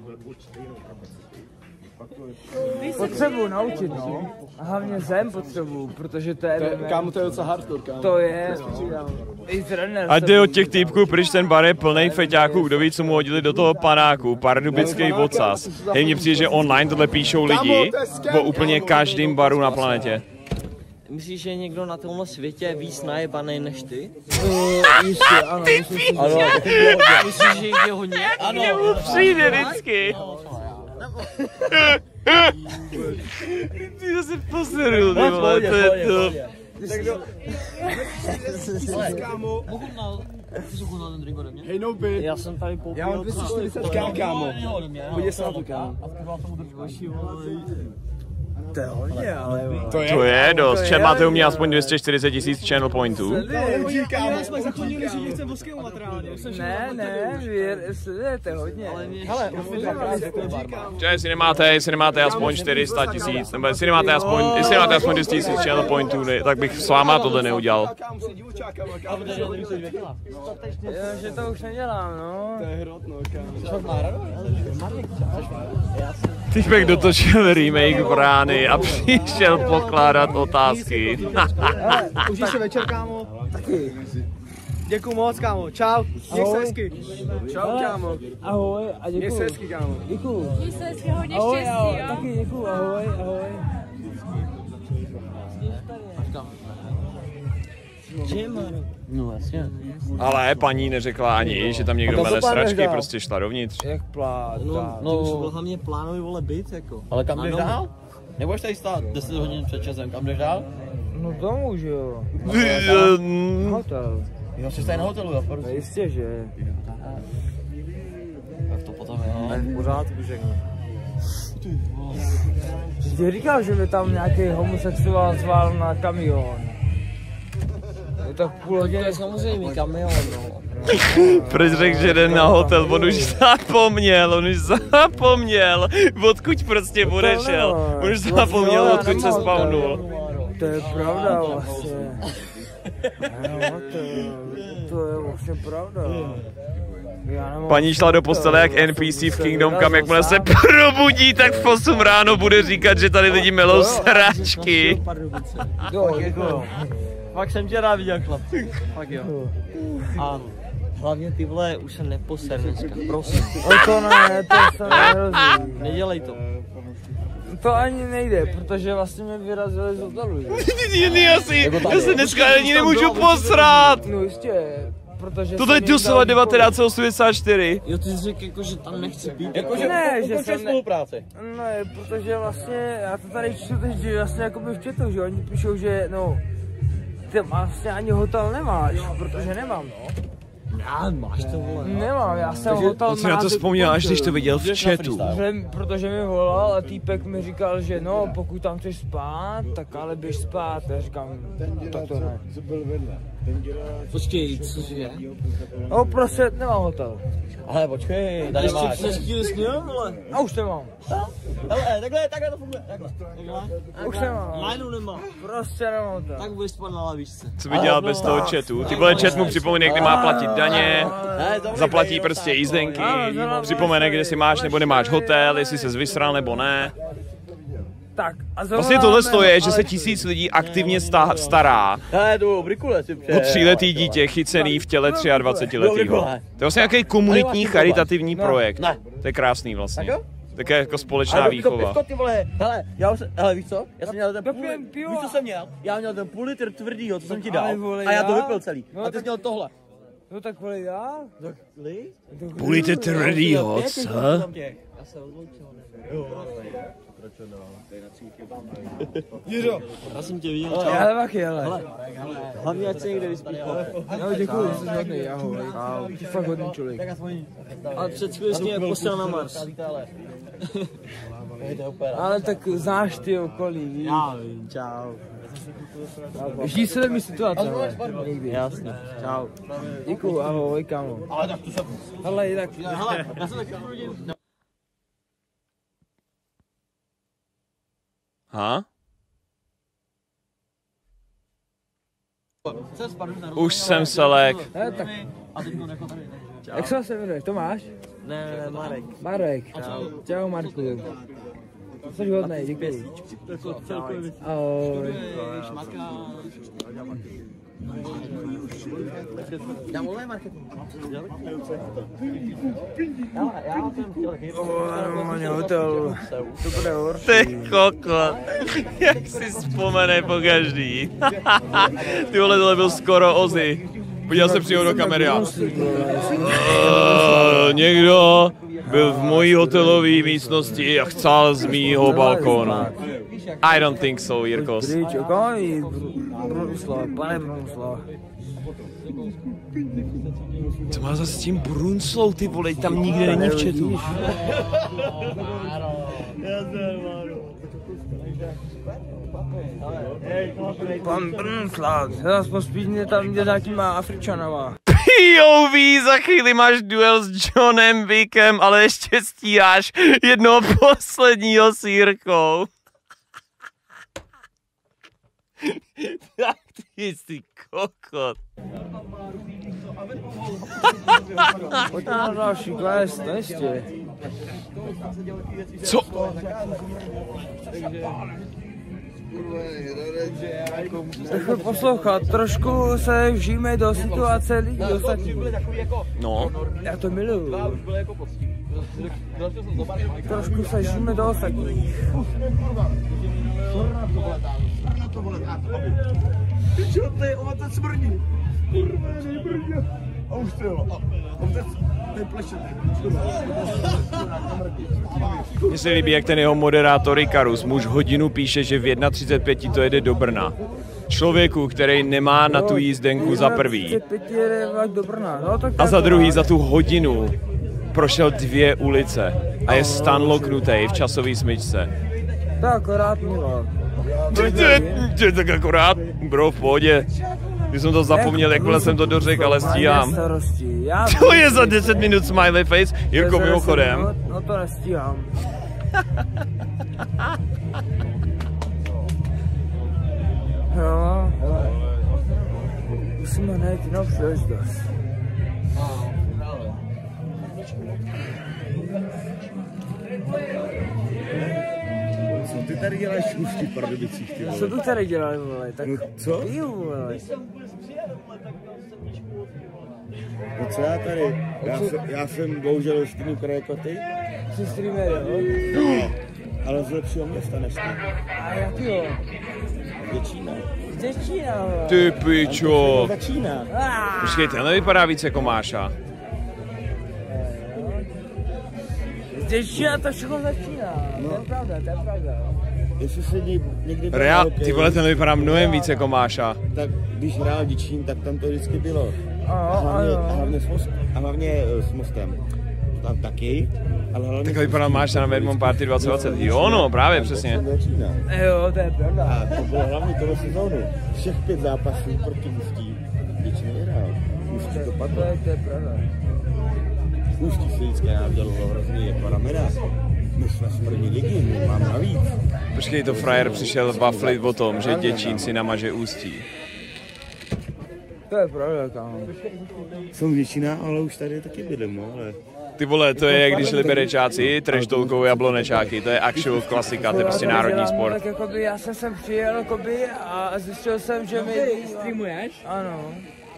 Potřebuji naučit, no. A hlavně zem potřebuji, protože to je... Kámo, to je docela hardcore, kámo. To je... Ať jde od těch týpků, pryč, ten bar je plnej feťáků, kdo ví, co mu hodili do toho panáku, pardubický vocas. Hej, mně přijde, že online tohle píšou lidi po úplně každém baru na planetě. Myslíš, že někdo na tomhle světě je víc najebanej než ty? Jistě, ano. Ty píče! Myslíš, že jich je hodně? K němu přijde vždycky. Ty zase poseril, ty vole, to je to. Tak do... Kámo, ty jsi ochutnal ten drink ode mě? Hej, no bitch. Já jsem tady poupil... Já mám 240 kámo. Podívej se na to, kámo. A to byla tomu drink vaší, vole. To je hodně, ale to je dost. Čet máte u mě aspoň 240 000 channel pointů. Já jsme zachodili, že nechcem voskému materiálně. Ne, sledujete hodně. Hele, jestli nemáte aspoň 400 000, nebo jestli nemáte aspoň 200 000 channel pointů, tak bych s váma tohle neudělal. Že to už nedělám, no. To je hrotno, Týpek dotočil remake Brány a přišel pokládat otázky. Užij se večer, kámo. Taky. Děkuju moc, kámo. Čau. Měj se hezky. Čau, kámo. Ahoj a děkuju. Měj se hezky, kámo. Děkuju. Měj se hezky, hodně štěstí, jo. Taky děkuju, ahoj. No vlastně. Ale paní neřekla ani, že tam někdo mele sračky, prostě šla dovnitř. Jak plát, to už byl hlavně plánový, vole, byt jako. Ale kam jdeš dál? Nebudeš tady stát 10 hodin před časem, kam jdeš dál? No domů, že jo. Hotel. Jo, jsi tady na hotelu, jo? Jistě, že. Tak to potom je, ale v pořádku, že ne. Ty říkal, že by tam nějaký homosexuál zvál na kamion. Tak půl hodiny samozřejmě kamion, no. Proč řekl, že jde na hotel? On už zapomněl, odkud prostě odešel. On už zapomněl, odkud se spawnul. To je pravda vlastně. To je vlastně pravda. Paní šla do postele jak NPC v Kingdom Come, jakmile se probudí, tak v 8 ráno bude říkat, že tady lidi melou sračky. Fakt jsem tě rád viděl, chlap. Fakt jo. A hlavně ty vole už se neposer dneska, prosím. To se nehrozí. Nedělej to. To ani nejde, protože vlastně mě vyrazili z hotelu. Já se dneska ani nemůžu posrat. No jistě. Tohle je Dusova 1984. Jo, ty jsi řekl jako, že tam nechci být. Jakože ukončil spolupráci. Ne, protože vlastně, já to tady čtu teď, že vlastně jako bych četl, že oni píšou, že no, ty vlastně ani hotel nemáš, protože nemám, no. Já, máš to, vole. Nemám, já jsem hotel na to vzpomněl, až když to viděl v chatu. Protože mi volal a týpek mi říkal, že no, pokud tam chceš spát, tak ale běž spát. Já říkám, tak to ne. Počkej, cože? No, prostě nemám hotel. Ale počkej, tady máš. A už nemám. Hele, takhle to funguje. Už nemám. Lajnu nemám. Prostě nemám hotel. Tak budeš spát na lavičce. Co by dělal bez toho chatu? Ty vole, chat mu připomíná, kdy má platit daně, zaplatí prostě jízdenky, připomene, kde si máš nebo nemáš hotel, jestli ses vysral nebo ne. Tak, vlastně tohle stojí, že se 1000 lidí aktivně stará o 3letý dítě chycený v těle 23letého. To je vlastně nějaký komunitní charitativní projekt. To je krásný vlastně. Tak je jako společná výchova. Hele, víš co? Já jsem měl ten půl litr, víš co jsem měl? Já měl ten půl litr tvrdýho, co jsem ti dal, a já to vypil celý. A ty jsi měl tohle. No tak vole já? Půlíte tvrdýho, co? Já se odloučil, Jiřo, já jsem tě viděl. Já taky, ale. Hlavně ať se někde vyspíš. Jo, děkuju, jsi hodný, ahoj. Jsi fakt hodný člověk. Ale před chvíli mě posel na Mars. Ale tak znáš ty okolí, víš? Já vím, čau. Žij se mi situace, ale nikdy. Jasně, čau. Děkuju, ahoj, kámo. Ale tak to jsem... Hele, jinak... Hele, já jsem taky hodný. Ha? Už jsem Selek. Jak se jmenuješ? Tomáš? Ne, Marek. Marek. Čau, Marku. Jsi hodnej, děkuji. Ahoj. Já volám marketing. Hotel. Ty koko. Jak si vzpomene po každý. Ty vole, tohle byl skoro Ozzy. Podíval se přímo do kamery. Někdo byl v mojí hotelové místnosti a chcel z mýho balkónu. I don't think so, Jirkos. Pane Brunslov. Co má zase s tím Brunslou, ty vole, tam nikde není v chatu. Pan Brnslav, zase pospíšně tam jde nějaký má Afričanová. POV, za chvíli máš duel s Johnem Wickem, ale ještě stíháš jednoho posledního s Jirkou. Tak ty jsi kokot. Pojď na další kles, to ještě. Co? Trochu poslouchat, trošku se vžijme do situace lidí ostatních. No. Já to miluju. Trošku se vžijme do ostatních. Ty čo, to je ovatec smrdí. Kurvený brňo. A už to jo. To je plešený. Mně se líbí, jak ten jeho moderátor Ikarus, muž hodinu píše, že v 1:35 to jede do Brna. Člověku, který nemá na tu jízdenku za prvý. A za druhý, za tu hodinu prošel 2 ulice a je stanloknutý v časové smyčce. To je akorát milo. To je tak akorát, bro, v pohodě. Když jsem to zapomněl, jakmile jsem to dořekl, ale stíhám. To je za 10 minut smiley face, Jirko, mimochodem. No to nestíhám. Jo, musíme najít jinou příležitost. Co ty tady děláš už v těch Pardubicích, ty vole? Co tu tady děláš, vole? Tak no co? Piju, vole. No co já tady? Já jsem bohužel ve streamu krajekoty. Jsi streamer, jo? No, ale z lepšího města než ty. A jakýho? Děčína. Děčína, vole. Ty pičo. Děčína. Počkej, tenhle vypadá víc jako Máša. Děčína, to všechno začíná. No. To je pravda, to je pravda. Jestli se někdy Real, ty vole, ten vypadá mnohem víc jako Máša. Tak když hrál Děčín, tak tam to vždycky bylo. A hlavně s Mostem. Tam taky. Tak vypadal Máša na Vermont Party 2020. Jo, no, právě, přesně. Jo, to je pravda. A to bylo hlavně toho sezónu. Všech 5 zápasů proti Ústí. Děčín vyhrál. Ústí to padlo. To je pravda. Ústí se vždycky nám dělalo hrozný jako ramena. My jsme smrdní lidi, my máme navíc. Počkej, to frajer přišel vaflit o tom, že Děčín si namaže Ústí. To je pravda, kámo. Jsem Děčína, ale už tady taky bydlím, ale... Ty vole, to je, když liberečáci treštolkou jablonečáky, to je actual klasika, to je prostě národní sport. Tak jakoby já jsem sem přijel, jakoby, a zjistil jsem, že mi... Streamuješ? Ano.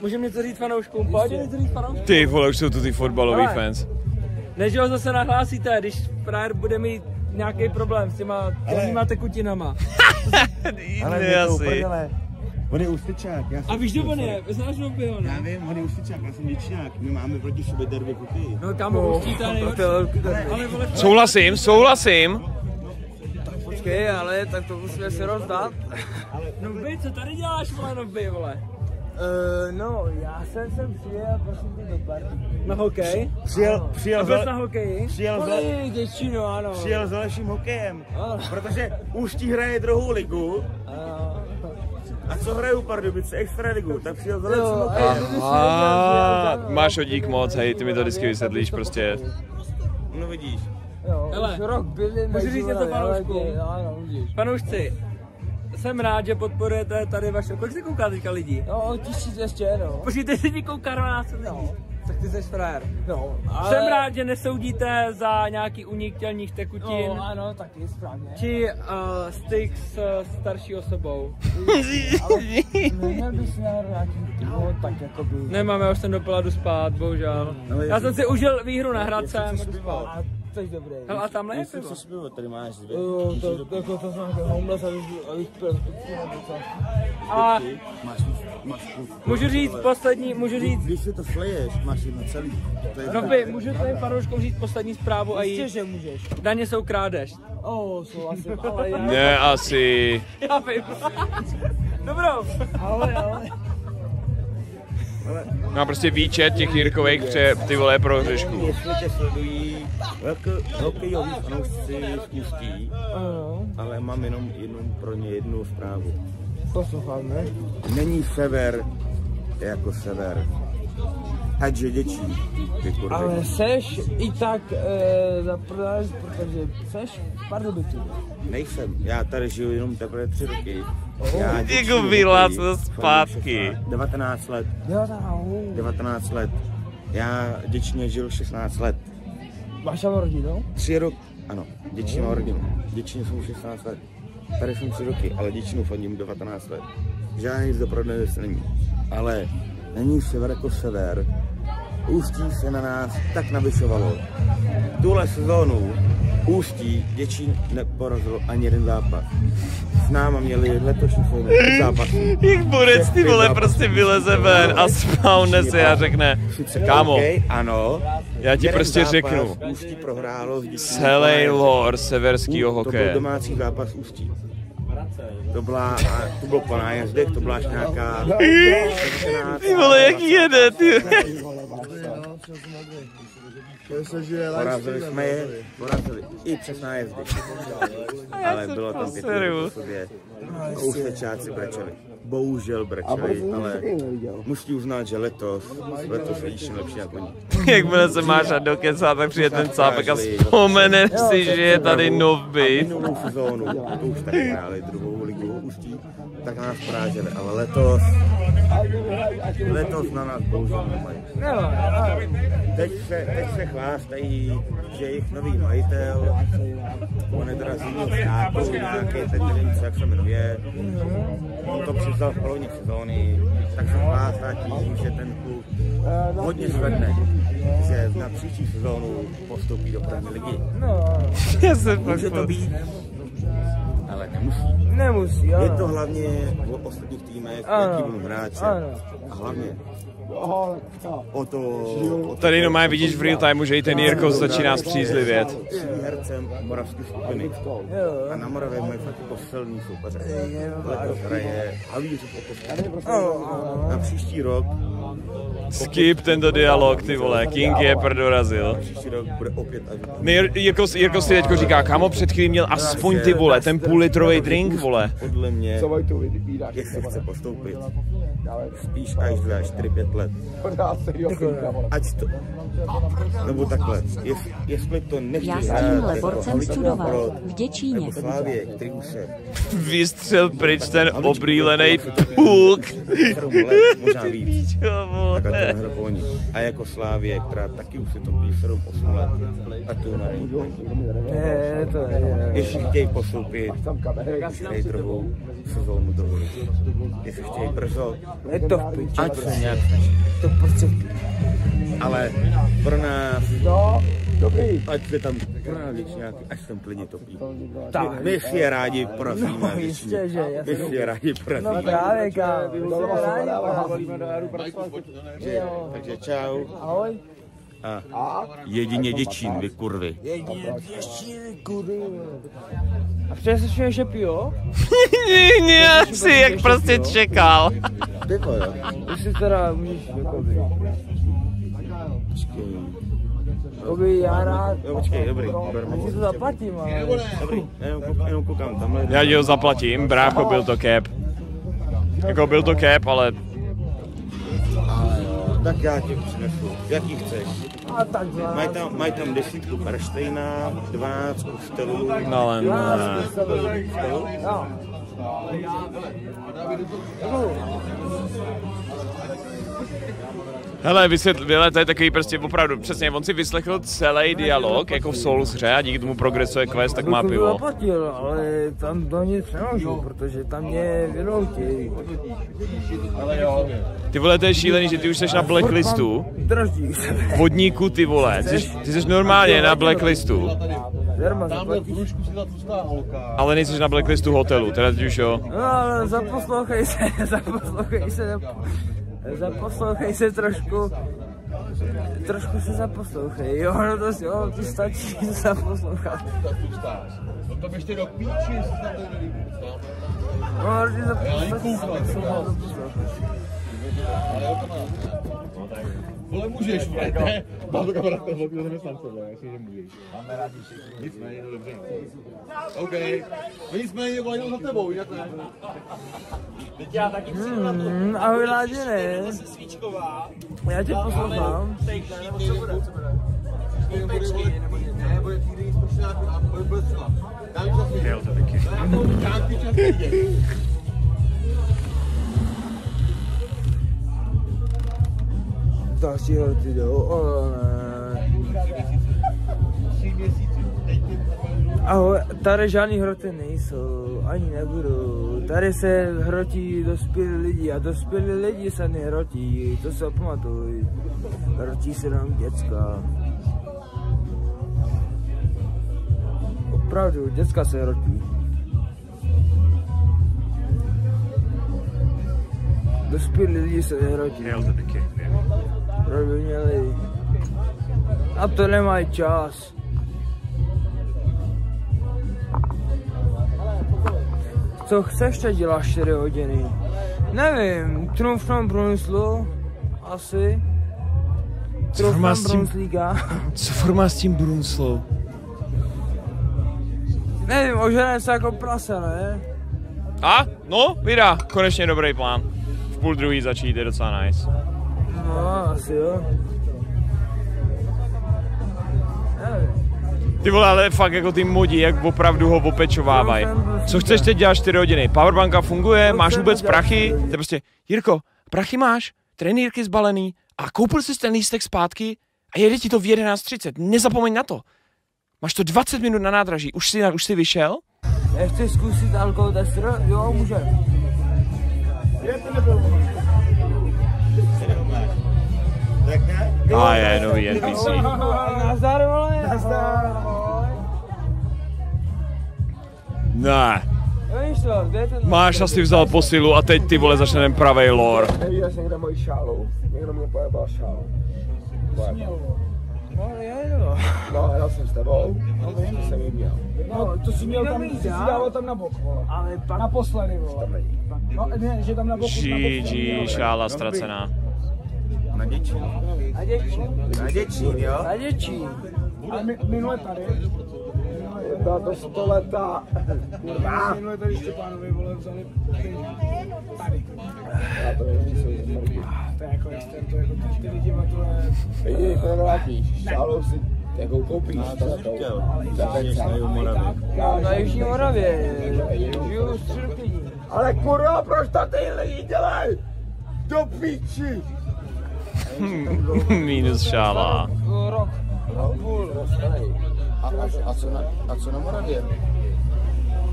Může mě to říct fanouškům, pojď? Ty vole, už jsou tu ty fotbalový fans. Než ho zase nahlásíte, když frajer bude mít nějaký problém s těma těmýma tekutinama. Ale mě to uprdele. On je Ústečák. A víš, kdo on je? Znáš Robyho, ne? Já vím, on je Ústečák, já jsem Děčňák. My máme proti sobě derby kupy. No tam Ústí to je nejhorší. Souhlasím, souhlasím. Tak počkej, ale tak to musíme si rozdat. Noby, co tady děláš, vole, Noby, vole? No, já jsem sem přijel, prosím tě, do party. Na hokej? Přijel na hokeji? Přijel s dalším hokejem, protože Ústí hraje 2. ligu. A co hrajou Pardubice? Extraligu, tak přijel s dalším hokejem. Máš hodík moc, hej, ty mi to vždycky vysvětlíš prostě. No vidíš. Můžu říct něco panoušku? Panoušci. Jsem rád, že podporujete tady vaše... Kolik se kouká teďka lidí? No, 1200, no. Počkejte, si ti kouká 12 lidí. No, tak ty jsi frajer. No, ale... Jsem rád, že nesoudíte za nějaký únik tělních tekutin. No, ano, taky správně. Či styk s starší osobou. Ale neměl bys nějaký no, tak jako by... Nemáme, já už jsem dopila jdu spát, bohužel. No, já jsem si užil výhru na Hradce. Což dobré. A tamhle je pivo? Což pivo tady máš, dvě? Jo, to znamená homeless, abych pil. A můžu říct poslední, můžu říct... Když si to sleješ, máš jedno celý. No by, můžu tady parouškou říct poslední zprávu a jít? Jistě, že můžeš. Daně jsou krádež. O, souhlasím, ale já... Ne, asi. Já vím. Dobrou. Ale. Má prostě výčet těch Jirkovejch ty vole prohřešků. Jestli tě sledují hokejový fanoušci spustí, ale mám jenom pro ně jednu zprávu. Poslouchám, ne? Není sever jako sever. Ať je Děčín. Ale seš i tak zaprodáš, protože seš Pardubice. Nejsem, já tady žiju jenom teprve 3 roky. Děku byla co zpátky. 19 let. 19 let. Já Děčíně žil 16 let. Máš tam rodinu? 3 roky, ano. Děčín má rodinu. Děčíně jsou 16 let. Tady jsem 3 roky, ale Děčínu fandím 19 let. Žádný nic dopravné není. Ale není sever jako sever. Ústí se na nás tak navyšovalo. Tuhle sezónu Ústí Děčín neporazil ani jeden zápas. S náma měli letošní zápas. Jich borec ty vole prostě vyleze ven a spavne se a řekne, kámo, ano, já ti prostě řeknu, Ústí prohrálo celý lore severskýho hokeje. To byl domácí zápas Ústí. To bylo po nájezdech, to byla až nějaká... Ty vole, jak jede, ty porazili jsme je, porazili i přes nájezdy, ale bylo tam 5 minut po sobě, Ústečáci brečeli, bohužel brečeli, ale musí uznat, že letos vidíš lepší jako oni. Jakmile se máš a do keca, tak přijde ten cápek a vzpomeneš si, že je tady Novby. A minulou sezónu, to už tak hráli druhou ligu Ústí, tak nás poráželi, ale letos na nás bohužel nemají. Teď se chvástají, že jejich nový majitel, on je teda z nějaký, teď nevím, jak se jmenuje, on to přizal v polovině sezóny, tak se chvástá tím, že ten klub hodně zvedne, že na příští sezónu postupí do první ligy. Může to být, ale nemusí. Nemusí, je to hlavně o ostatních týmech, jaký budou hráče a hlavně tady jenom má vidíš v real timeu, že i ten Jirko začíná zpřízlivět. Hercem moravské skupiny. A na Moravě mají fakt jako silný soupeře. Letos hraje Havířov Otočka. Na příští rok... Skip tento dialog, ty vole, King je dorazil. Jirko si teďko říká, kámo, před chvílí měl aspoň ty vole, ten půl-litrový drink, vole. Podle mě, jestli chce postoupit, spíš až 4-5 let. Nebo takhle, jestli to nechci hrát pro Slávě, který už se... Vystřel pryč ten obrýlenej půlk. Možná víc. Takhle to hra oni. A jako Slávě, která taky už se to blíž 7-8 let. A tu na ní. Jestli chtějí postoupit, chtějí druhou sezónu dovolit. Jestli chtějí brzo, ať se nějak snaží. To prostě... Ale pro nás... Ať se tam nějaký, až tam klidně topí. My si je rádi porazíme. No jistě, že jasně. My si je rádi porazíme. No právě, kámo. Takže čau. Ahoj. A jedině Děčín, vy kurvy. Jedině Děčín, vy kurvy. A přesně že piju? Já si jak prostě čekal. Děkuji. Už si teda můžeš jakoby. Počkej, dobrý. Já si to zaplatím, ale... Dobrý, jenom koukám tamhle. Já ti ho zaplatím, brácho, byl to cap. Jako byl to cap, ale... Tak já ti přinesu, jaký chceš. Mají tam 10 Perštejna, 12 kustelů. No ale hele, vysvětlil, to je takový prostě opravdu, přesně, on si vyslechl celý dialog, jako v Souls hře a díky tomu progresuje quest, tak má pivo. To zaplatil, ale tam do nic nemůžu, protože tam mě vyloutí. Ty vole, to je šílený, že ty už seš na blacklistu. Vodníku, ty vole, ty seš normálně na blacklistu. Ale nejseš na blacklistu hotelu, teda teď už jo. No, ale zaposlouchej se. Zaposlouchej se trošku se zaposlouchej, jo, no to jo, to stačí zaposlouchat. No to ještě do píči, jestli se tam tady nelíbí. No, ale zaposlouchej. Vole, můžeš, vlejte. Mám to kamarád, ten velký zaměstnance, já myslím, že můžeš. Máme rádi všichni. Nicméně, no dobře. OK. Nicméně, vole, jenom za tebou, jinak ne. Teď já taky přijdu na to. Ahoj, Láděne. Já tě poslouchám. Pečky, nebo něco. Ne, bude týdě jít pošeláku a bude třeba. Dám čas mi. Jel to taky. Dám ti čas mi. Další horty jdou, ale ne. 3 měsíce. Ahoj, tady žádný hroty nejsou, ani nebudou. Tady se hrotí dospělí lidi a dospělí lidi se nehrotí, to se pamatuj. Hrotí se nám děcka. Opravdu, děcka se hrotí. Dospělí lidi se nehrotí. Rozuměli lidi. A to nemají čas. Co chceš teď dělat 4 hodiny? Nevím, trumfnám Brunslu, asi. Trumfnám Brunslíka. Co forma s tím Brunslou? Nevím, oženem se jako prase, ne? A? No, vydá, konečně dobrý plán. V 11:30 začít, je docela nice. No, asi jo. Ty vole, ale fakt jako ty modí, jak opravdu ho opečovávají. Co chceš teď dělat 4 hodiny? Powerbanka funguje, máš vůbec prachy? To je prostě, Jirko, prachy máš, trenýrky zbalený a koupil jsi ten lístek zpátky a jede ti to v 11:30, nezapomeň na to. Máš to 20 minut na nádraží, už jsi vyšel? Nechceš zkusit alkohol tester? Jo, můžeš. A je, nový NPC. Nazdar, vole. Nazdar. Ne. Máš asi vzal posilu a teď ty vole začne ten pravej lore. Neviděl jsem někde moji šálu. Někdo mě pojebal šálu. No, hrál jsem s tebou. To jsem ji měl. No, to jsi měl tam, ty jsi dával tam na bok, vole. Ale pak naposledy, vole. No, ne, že tam na boku. GG, šála ztracená. Na Děčín. Na Děčín. Na Děčín, jo? Na Děčín. A minule tady? Byla to 100 leta. Minule tady Štěpánovi, vole, vzali tady. To je jako extern, to je jako ty lidi maturé. Vidíš, to nevrátíš. Šálou si jako koupíš. Na Jižní Moravě. Žiju v Čerpí. Ale kurva, proč to ty lidi dělají? Do píči. Minus šála. Rok a půl. A co na Moravě?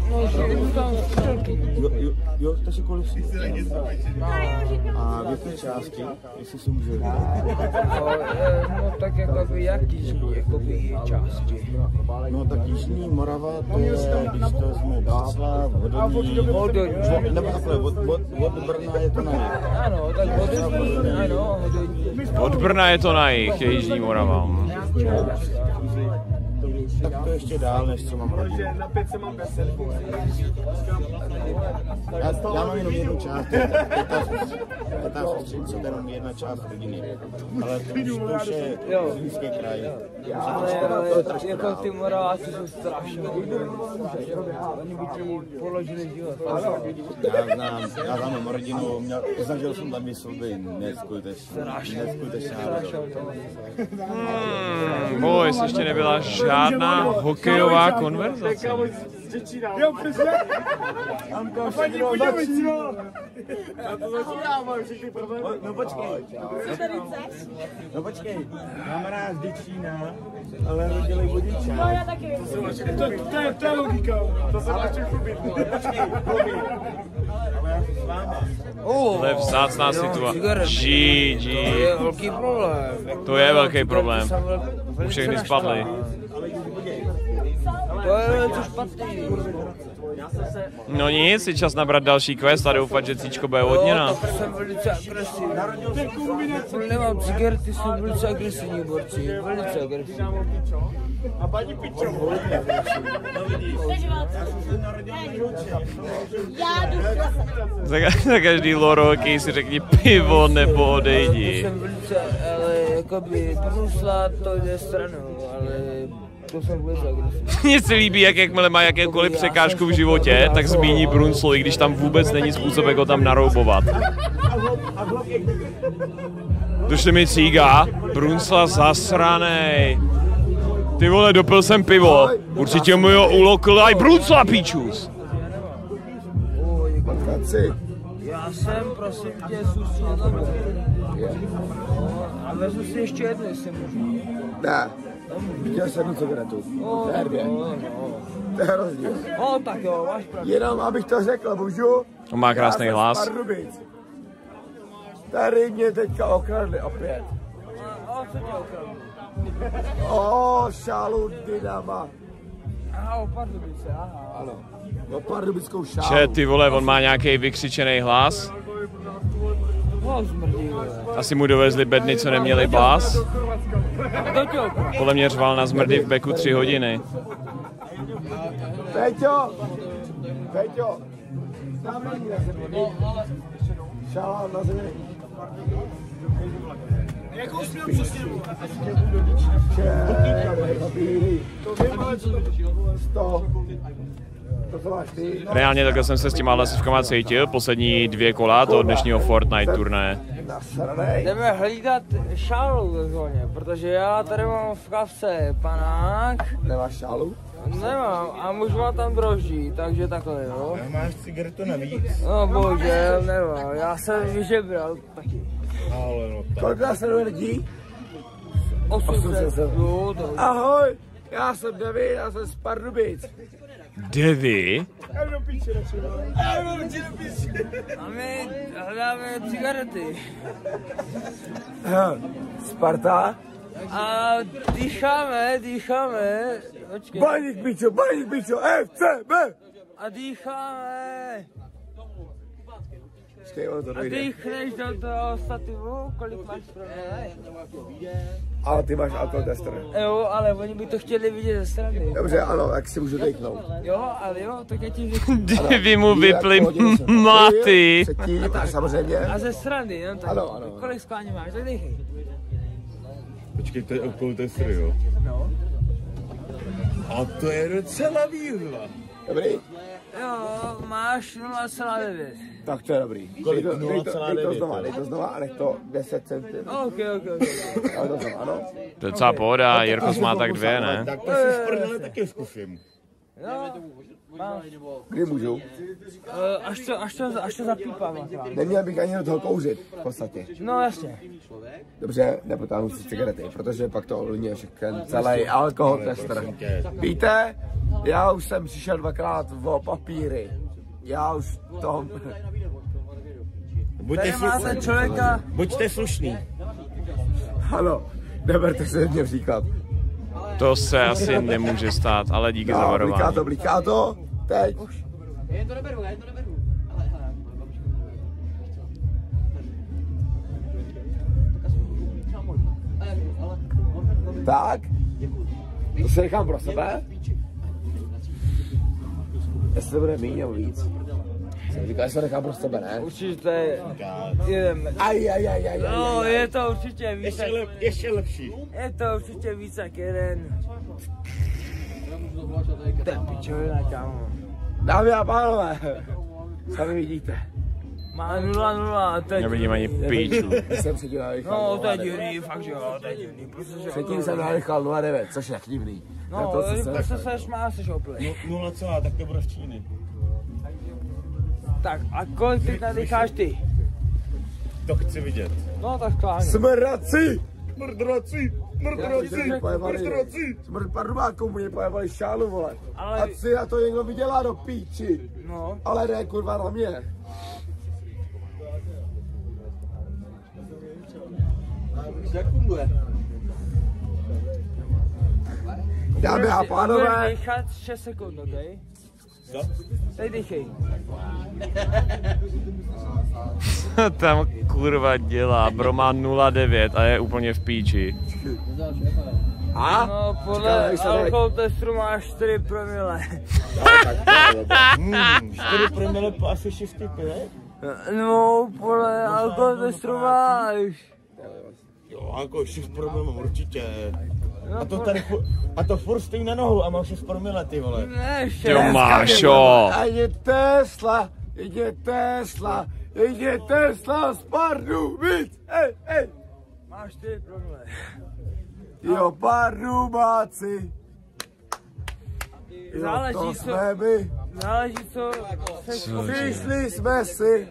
No, že jdu tam z Čelky. Jo, to si kolik si. A v jaké části, jestli si můžu říct? No, tak jakoby jaký části? No, tak Jižní Morava, to je, když to jsme Václav, Hodonín, nebo takhle, od Brna je to na jich. Ano, tak od Brna je to na jich, je Jižní Morava. Tak to ještě dál, než co mám rodinu. Já mám jenom jednu část, to je jenom jedna část rodiny. Ale to už je Zlínské kraje. Ale jako ty Moraváci jsou strašné. Oni by ti položili život. Já znám rodinu, zažil jsem tam výsluby, neskutečně. Boj, jsi ještě nebyla žádná hokejová konverzace. Jo, přesně. Paní Budějovic, no. Já to začínáme, všichni první. No počkej. Co tady chceš? No počkej. Mám rád Děčína, ale rodili Budičák. No já taky. To je logika. To se naště chubit. Počkej, chubit. Ale já jsem s váma. To je vzácná situace. GG. To je velký problém. To je velký problém. Už všechny spadly. To je něco špatný. No nic, je čas nabrat další quest a doufat, že cíčko bude odměna. Jo, tak jsem velice agresivní. Nemám cigarety, jsem velice agresivní borci. Velice agresivní. A paní pičo. Za každý loro hokej si řekni pivo nebo odejdi. Jsem velice, ale jakoby brusla to jde stranou, ale... Mně se líbí, jak jakmile má jakékoliv překážku v životě, tak zmíní Brunslo, i když tam vůbec není způsob, jak ho tam naroubovat. Došli mi cíga, Brunsla zasranej. Ty vole, dopil jsem pivo, určitě mu ho ulokl aj Brunsla, píčus. Já jsem, prosím tě, zůstal. A vezmu si ještě jednu, jestli můžu. Ne. Viděl jsem jednu cigaretu. V herbě. To je rozdíl. O, tak jo, máš pravdu. Jenom abych to řekl, můžu? On má krásný hlas. Tady mě teďka okradli opět. O, co tě okradli? O, šálu Dynama. Aha, o Pardubice, aha. Ano, o pardubickou šálu. Če, ty vole, on má nějaký vykřičený hlas. Asi mu dovezli bedny, co neměli bás. Podle mě řval na zmrdy v beku 3 hodiny. Peťo! Peťo! Šala na zemi. Jakou směl přesněvu? To vím, ale co to reálně takhle jsem se s těma hlasivkama cítil, poslední 2 kola toho dnešního Fortnite turné. Jdeme hlídat šálu ve zóně, protože já tady mám v kapse panák. Nemáš šálu? Nemám a muž má tam droždí, takže takhle jo. Máš cigaretu navíc? No bože, nemám, já jsem vyžebral taky. Kolik nás sleduje lidí? 800. Ahoj, já jsem David, já jsem z Pardubic. Devi? A my hledáme cigarety. Sparta? A dýcháme. Baník bičo, FCB! A dýcháme. A dýchneš do toho stativu, kolik máš problém? Ale ty máš alkoholtester. Jo, ale oni by to chtěli vidět ze strany. Dobře, ano, tak si můžu dejknout. Jo, ale jo, tak já ti řeknu. Vy mu vypli maty. A samozřejmě. A ze strany, no tak. Ano, ano. Kolik sklání máš, tak dejchej. Počkej, to je alkoholtester, jo? No. A to je docela výhla. Dobrý? Jo, máš 0,9. Tak to je dobrý. Kolik? Dej to znova a nech to 10 cm. Ok. Ano? To je celá pohoda, Jirkos má tak 2, ne? Tak to si sprdele taky zkusím. Jo, máš. Kdy můžu? Až to zapípám. Neměl bych ani do toho kouřit, v podstatě. No jasně. Dobře, nepotáhnu si cigarety, protože pak to ovlivňuje celý alkohol tester. Víte? Já už jsem přišel 2krát o papíry. Já už to... Buďte slušný. Ano, neberte se mě příklad. To se asi nemůže stát, ale díky za varování. Bliká to, teď. Já to neberu. Tak, to se nechám pro sebe. Jestli to bude míň nebo víc. Jsem říkal, jestli to nechám pro sebe, ne? Určitě. Ajajajajaj. No, je to určitě víc jak jeden. Ještě lepší. Je to určitě víc jak jeden. To je pičovina, kámo. Dámy a pánové, sami vidíte. Má 0,0, to je divný. Nevidím ani píču. Jsem se tím nadechal 0,9. No, to je divný, fakt že jo, to je divný. Předtím jsem nadechal 0,9, což je divný. No, když seš má, seš oplý. 0,0, tak to bude v Číny. Tak, a kolik teď nadecháš ty? To chci vidět. No, tak kláně. Smrdraci! Smrt pardubáků mě pojevali šálu, vole. A si na to někdo vydělá do píči. No. Ale ne, kurva, na mě. Dámy a pánové, Co? Teď dýchej. Co tam kurva dělá? Bro má 0,9 a je úplně v píči. A? No, podle alkohol testru má 4 promile. 4 promile po asi 6 pile? No, podle alkohol testru máš. Jo, jako 6 promile určitě. No, a to tady a to furt stojí na nohu a mám 6 promile, ty vole. Ne, jo, Mášo. A je Tesla, jde Tesla, jde Tesla z Pardubic. Ej, ej. Máš 4 promile. Jo, Pardubáci. Záleží, to jsme by. Záleží, co přišli jsme si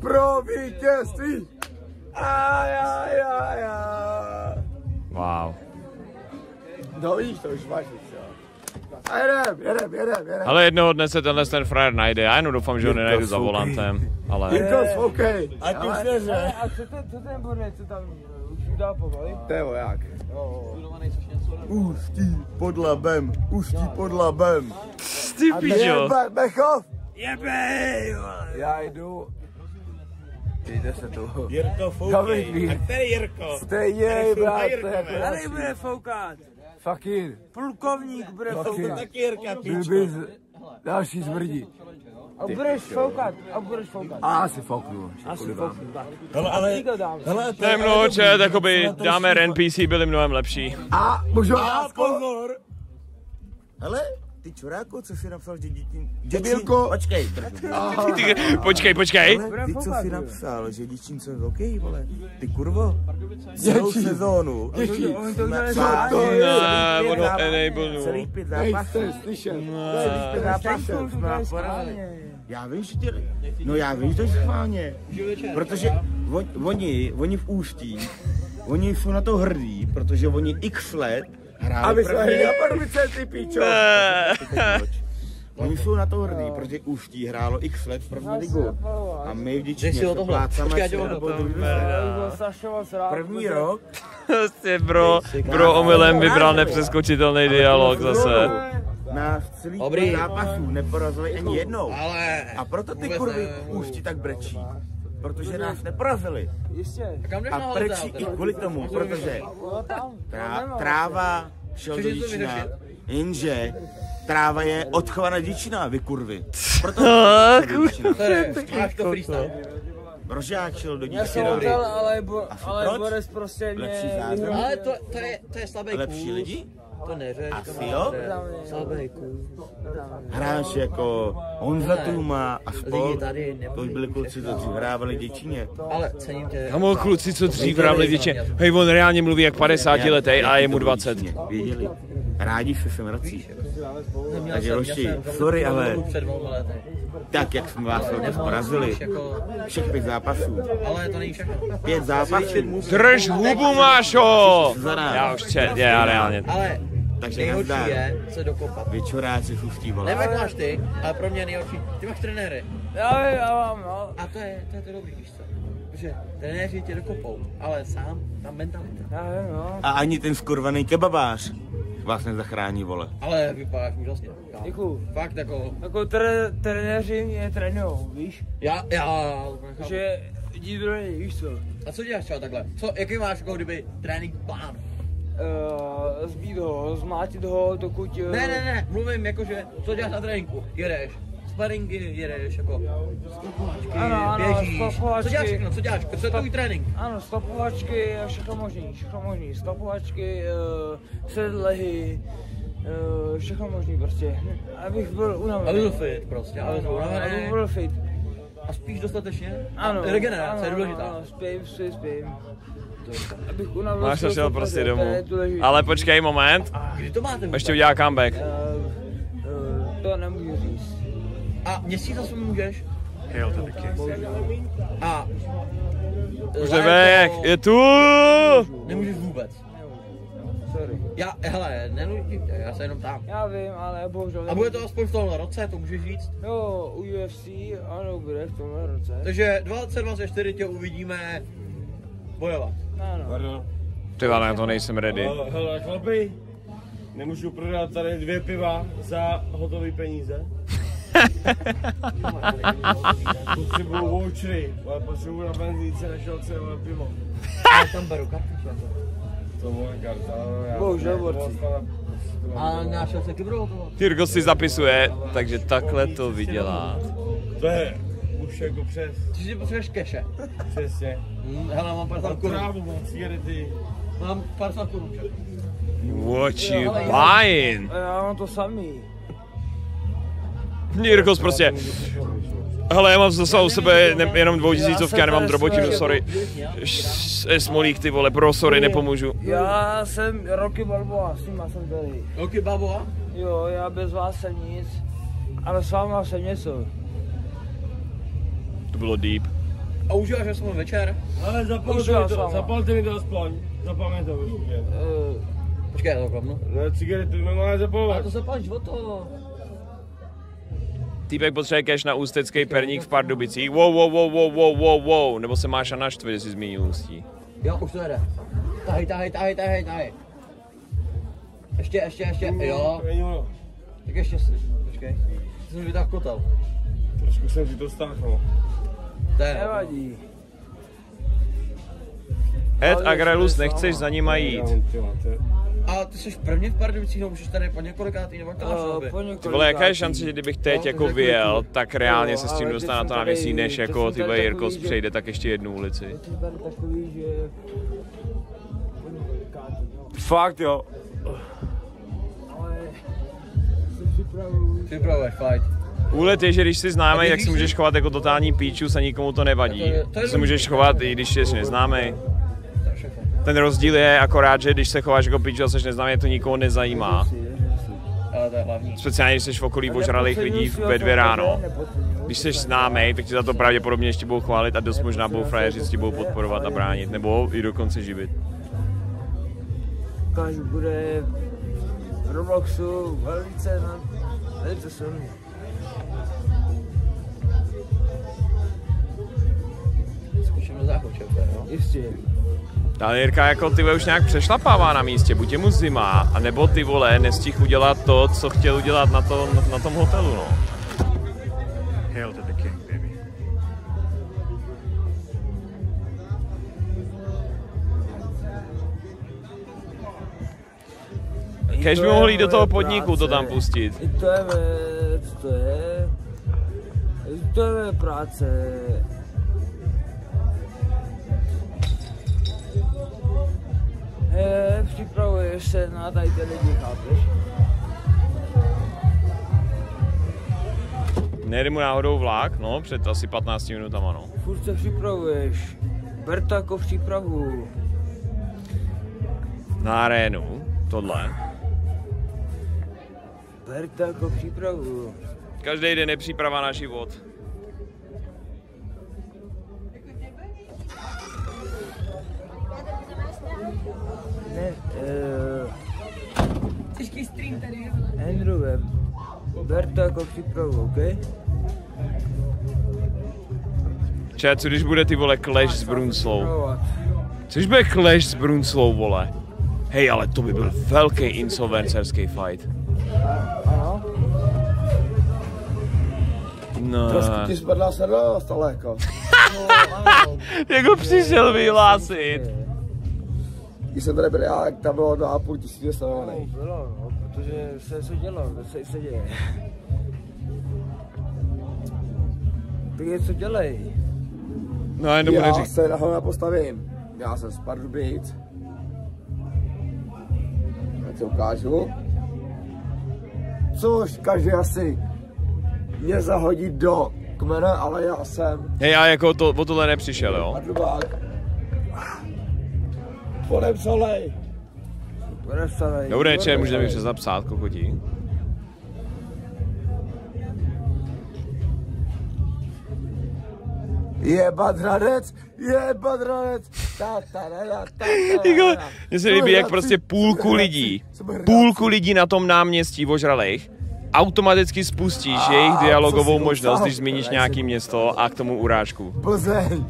pro vítězství. Wow. No víš, to už máš víc, jo. A jedem. Ale jednoho dne se tenhle ten frajer najde, já jenom doufám, že ho nenajdu za volantem, ale... Jirkos, OK. Ať už neře. A co ten bude, co tam už udá povalit? To je voják. Ústí pod labem, ústí pod labem. Ty pičo. Bechov. Jebej, vole. Já jdu. Jde se tu. Jirko, foukej. A který Jirko? Jste jej, bráte. Tady bude foukat. Fakir. Plukovník bude foukat. Taky Jirka, pičko. Další zmrdí. A budeš foukat, A asi fouknu. Ale to je mnoho čet, jakoby dáme NPC byli mnohem lepší. A můžu pozor. Hele. Ty čuráku, co si napsal, že děti... Děbilko! Počkej, počkej! Ale ty, co si napsal, že Děčínce je velký, vole? Ty kurvo, celou sezónu. Děčín! Ono enable. Celý 5 zápasů. Já vím, že tě... No já vím, že to je schválně. Protože oni v Ústí, oni jsou na to hrdí, protože oni x let hráli první. A Pardubice, ty píčo. Oni jsou na to hrdí, protože Ústí hrálo x let v první ligu. A my v Děčíně to plácáme. První rok. Bro omylem vybral nepřeskočitelný dialog zase. Na celý půl zápasů neporazili ani jednou. A proto ty kurvy Ústí tak brečí. Protože nás neporazili. A prečí i kvůli tomu, protože tráva šel do Děčína, jenže tráva je odchovaná Děčína, vy kurvy. Proto Rožák šel do Děčína. Ale Boris prostě mě... Ale to je slabý kůz. Lepší lidi? To neřeš. Asi jo? Slabý kůz. Hráš jako Honza Tuma a spol. To už byli kluci, co dřív hrávali v Děčíně. Ale cením tě. Kamo kluci, co dřív hrávali v Děčíně. Hej, on reálně mluví jak 50 letej a je mu 20. Věděli. Rádi se sem vrací. Takže roši, sorry, ale tak, jak jsme vás hodně porazili, všech 5 zápasů. Ale to není všechno. 5 zápasů. Drž hubu, Mášo! Já už čet, já reálně. Takže nejhorší je se dokopat. Vyčuráci chustí, vole. Nevím, jak máš ty, ale pro mě nejhorší. Ty máš trenéry. Já mám, no. A to je dobrý, víš co? Protože trenéři tě dokopou, ale sám, tam mentalita. Já vím, no. A ani ten skurvaný kebabář vás nezachrání, vole. Ale vypadáš úžasně. Děkuju. Fakt jako... Jako trenéři mě trénujou, víš? Já... Že jdi do něj, víš co? A co děláš třeba takhle? Jaký máš, kdyby trénink plán? Zbít ho, zmátit ho, dokud... Ne, mluvím jakože, co děláš na tréninku? Jedeš sparingy, jedeš jako stopovačky, běžíš, stopovačky. Co děláš všechno, co je tvůj trénink? Ano, stopovačky, všechno možný, stopovačky, sedlehy, všechno možný prostě, abych byl unavený. Aby byl fit prostě, abych byl fit. A spíš dostatečně? Ano. Regenerace je důležitá. Spím. Máš to šel prostě domů. Ale počkej moment. Kdy to máte? Ještě udělá comeback. To nemůžu říct. A měsíc zase můžeš? Jo, to taky. A... Už neběk, je tu! Nemůžeš vůbec. Sorry. Hele, nenudím tě, já se jenom tam. Já vím, ale bohužel... A bude to aspoň v tomhle roce, to můžeš říct? Jo, u UFC, ano, bude v tomhle roce. Takže 2024 tě uvidíme... bojovat. Ano. Ty vole, na to nejsem ready. Hele, chlapi. Nemůžu prodat tady 2 piva za hotový peníze? Potřebuju vouchery, ale potřebuju na benzínce našel celé pivo. Já tam beru kartu, to moje karta, ale bohužel, borci. Ale našel se kybrou. Tyrko si zapisuje, takže takhle to vydělá. To je už jako přes. Ty potřebuješ keše. Přesně. Hele, mám 50 korun. Mám cigarety. Mám 50 korun. What you buying? Já mám to samý. Jirkos prostě. Hele, já mám zase u sebe jenom 2000 a nemám drobotinu, sorry. Smolík, ty vole, sorry, nepomůžu. Já jsem Rocky Balboa, s nima jsem tady. Rocky Balboa? Jo, já bez vás jsem nic, ale s váma jsem něco. To bylo deep. A užíváš, že jsem večer? Ale zapalte mi to aspoň, zapaměj to. Počkej, já to klapnu. No, cigarety nemáme zapalovat. A to zapalíš o to. Týpek potřebuje cash na ústecký perník v Pardubicích. Wow. Nebo se máš a naštvit, jestli zmínil Ústí. Jo, už to jede. Tahej. Ještě, jo. Tak ještě si, počkej. Jsi mi vytáhl kotel. Trošku jsem si to stáhnul. Nevadí. Ed Agrelus, nechceš za nima jít. A ty jsi prvně v Pardubicích, no už tady po několikátý nebo kolik? Ty vole, jaká je šance, že kdybych teď jako vyjel, tak reálně se s tím dostanu na to náměstí, než jako tyhle Jirkos přejde, tak ještě jednu ulici. Fakt jo. Ale se připravuju. Připravuješ, fajn. Úlet je, že když jsi známý, tak si můžeš chovat jako totální píčus a nikomu to nevadí. To se můžeš chovat, i když jsi neznámý. Ten rozdíl je akorát, že když se chováš jako píču a jsi neznámý, to nikoho nezajímá. Speciálně, když jsi v okolí ožralých lidí ve 2 ráno. Když jsi známý, tak ti za to pravděpodobně ještě budou chválit a dost možná budou frajeři, ti budou podporovat a bránit, nebo i dokonce živit. Každý bude v Robloxu velice silný. Zkušeme záchod, čepte, no? Jistě. Ta Jirka jako ty vole už nějak přešlapává na místě, buď je mu zima, anebo ty vole nestih udělat to, co chtěl udělat na tom hotelu, no. Hail to the king, baby. Kež by mohli jít do toho podniku to tam pustit. I to je věc, to je... I to je práce. Připravuješ se na tady ty lidi, chápeš? Nejde mu náhodou vlak, no, před asi 15 minutama, no. Furt se připravuješ. Ber to jako přípravu. Na arénu, tohle. Ber to jako přípravu. Každý den je příprava na život. Těžký stream tady. Andrew Web, ber to jako přípravu, OK? Čet, co když bude ty vole Clash s Brunslou? Což bude Clash s Brunslou, vole? Hej, ale to by byl velký insolvencerský fight. Ano? No. Trošku ti spadla sedlo, stále jako. Jako přišel vyhlásit. Když jsem tady byl já, tak tam bylo 2500 stanovených. No, bylo, no, protože se dělo, se děje. Ty něco dělej. No, já se na hlavně postavím. Já jsem z Pardubic. Já se ukážu. Což každý asi mě zahodí do kmene, ale já jsem... Já jako to, o tohle nepřišel, jo? Pardubák. Podepsalej! Podepsalej! Dobrý večer, můžete mi přes napsát, kokotí. Jebat Hradec, ta. Mně se líbí, jak prostě půlku lidí na tom náměstí ožralejch automaticky spustíš jejich dialogovou možnost, když zmíníš nějaký město a k tomu urážku. Plzeň!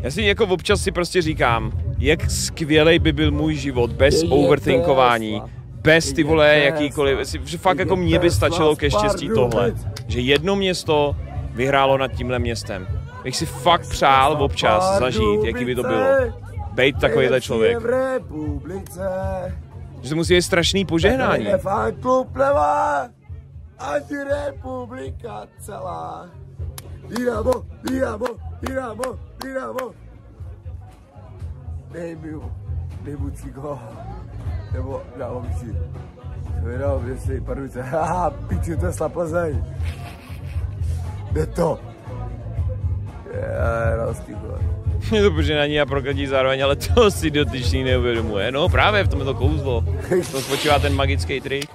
Já si jako občas si prostě říkám, jak skvělej by byl můj život bez overthinkování, bez ty vole jakýkoliv, že fakt jako mě by stačilo ke štěstí tohle, že jedno město vyhrálo nad tímhle městem. Jak si fakt přál občas zažít, jaký by to bylo. Bejt takovýhle člověk. Že to musí být strašný požehnání. Ani republika celá. Dynamo, Dynamo, Dynamo, Dynamo. Dej mu cíko. Nebo dávám si. Vydám, jestli Pardubice. Haha, piču, to je Slaplzeň. Jde to. Je to požehnání a prokletí zároveň, ale to si dotyčný neuvědomuje. No právě v tom je to kouzlo. To spočívá ten magický trik.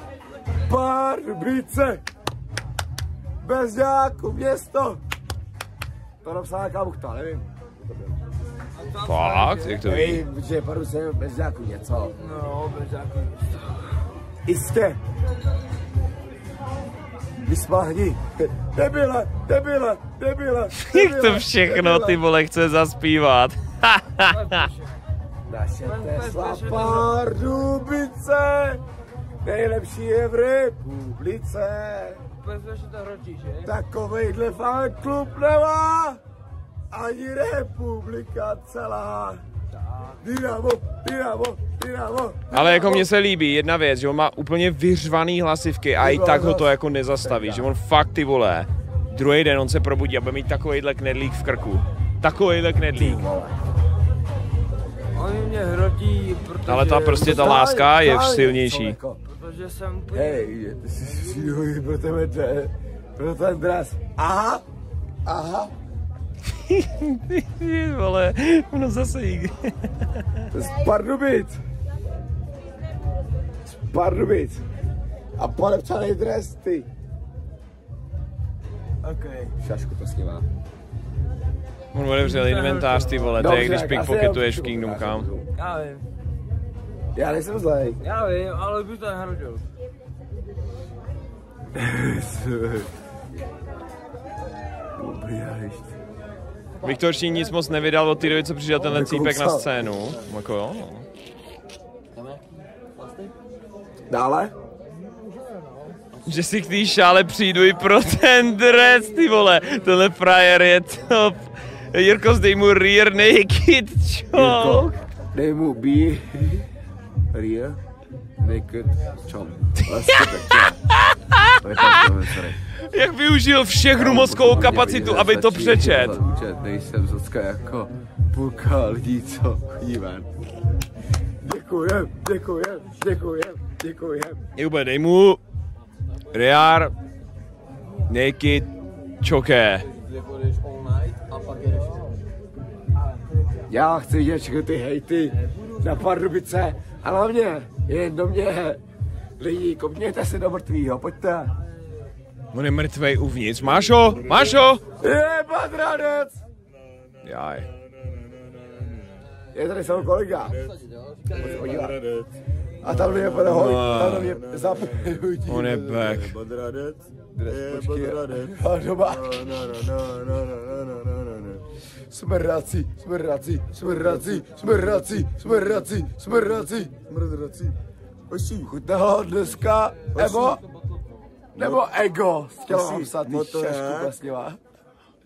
Pardubice! Bez nějakou město! To napsala nějaká buchta, nevím. Fakt? Jak to ví? Nevím, že Pardubice je bez nějakou něco. No, bez nějakou něco. Jistě! Vysmáhni! Debile! Debile! Debile! Jak to všechno ty vole chce zaspívat? Naše Tesla Pardubice! Nejlepší je v republice. Takovejhle fanklub nemá ani republika celá. Dynamo, Dynamo, Dynamo. Ale jako mně se líbí jedna věc, že on má úplně vyřvaný hlasivky a i tak ho to jako nezastaví, že on fakt ty vole. Druhý den on se probudí a bude mít takovejhle knedlík v krku. Takovejhle knedlík. Oni mě hrotí, protože... Ale ta prostě ta láska je silnější. Protože jsem... Hej, ty jsi šílý pro tebe, pro ten dres. Aha, aha. Ty vole, ono zase jí. Z Pardubic. Z Pardubic. A podepsaný dres, ty. Okej. Šašku to snímá. On odevřel inventář, ty vole, to je když pickpocketuješ v Kingdom Come. Já vím. Já nejsem zlej. Já vím, ale bych to nehrodil. Viktor Šín nic moc nevydal od té doby, co přišel tenhle cípek na scénu. Jako jo. Dále? Že si k té šále přijdu i pro ten dres, ty vole. Tenhle frajer je top. Jirko, dej mu rear naked, čo? Dej mu be rear naked, čo? Jak využil všechnu mozkovou kapacitu, aby to přečet? Nejsem zocka jako půlka lidí, co chodí ven. Děkujem, děkujem, děkujem, děkujem. Jube, dej mu rear naked čoké. Já chci vidět všechny ty hejty na Pardubice a hlavně jen do mě. Lidi, kopněte se do mrtvýho, pojďte. On je mrtvej uvnitř. Máš ho? Máš ho? Je patranec! Jaj. Je tady samý kolega. A tam je podahoj, tam je zapojují. On je back. A doma. Smrrací, smrrací, smrrací, smrrací, smrrací, smrrací, smrrací. Chutná ho dneska ego? Nebo ego? Chtěl jsem psát motorešku vlastněvá.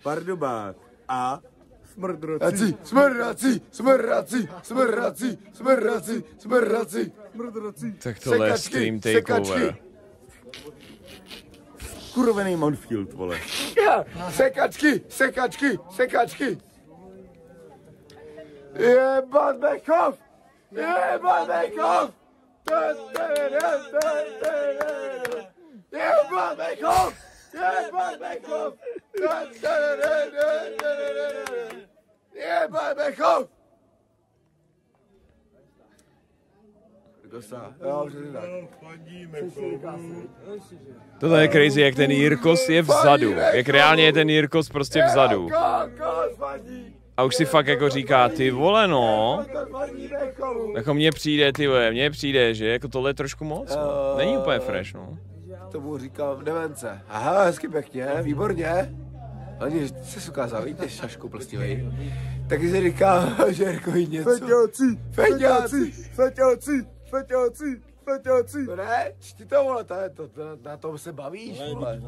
Pardubák a smrdrací, smrrací, smrrací, smrrací, smrrací, smrrací, smrdrací. Tak tohle je stream takeover. Kurvený Manfield, vole. Sekačky, sekačky, sekačky. Jebat Bekov! Jebat Bekov! Jebat Bekov! Jebat Bekov! Jebat Bekov! Tohle je crazy, jak ten Jirkos je vzadu. Jak reálně je ten Jirkos prostě vzadu. A už si fakt jako říká, ty vole no. Jako mně přijde, ty vole, mně přijde, že jako tohle je trošku moc. No. Není úplně fresh, no. Tomu říkám demence. Aha, hezky pěkně, výborně. Oni se ukázal, víte, šašku prstivej. Taky se říká, že Jirkovi něco. Feťáci. No ne, čti to, vole, na tom se bavíš, vole.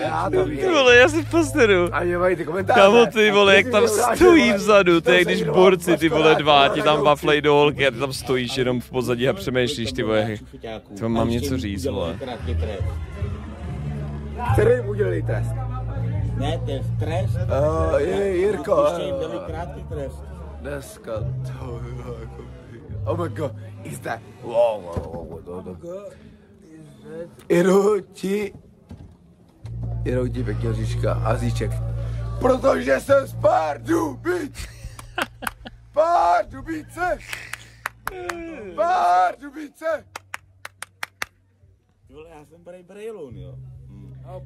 Já to vím. Vole, já si posteru. A mě mají ty komentáře. Kámo, ty vole, jak tam stojí vzadu, to je když borci, ty vole, dva, ti tam vaflej do holky a ty tam stojíš jenom v pozadí a přemýšlíš, ty vole. To mám něco říct, vole. Který mu udělali trest? Ne, to je trest. Jirko. Ještě jim dali krátký trest. Dneska to je jako... Oh my god, is that... Wow. Jedu ti pěkně říčka a zíček. Protože jsem z Pardubic! Pardubice! Jule, já jsem brejloun, jo.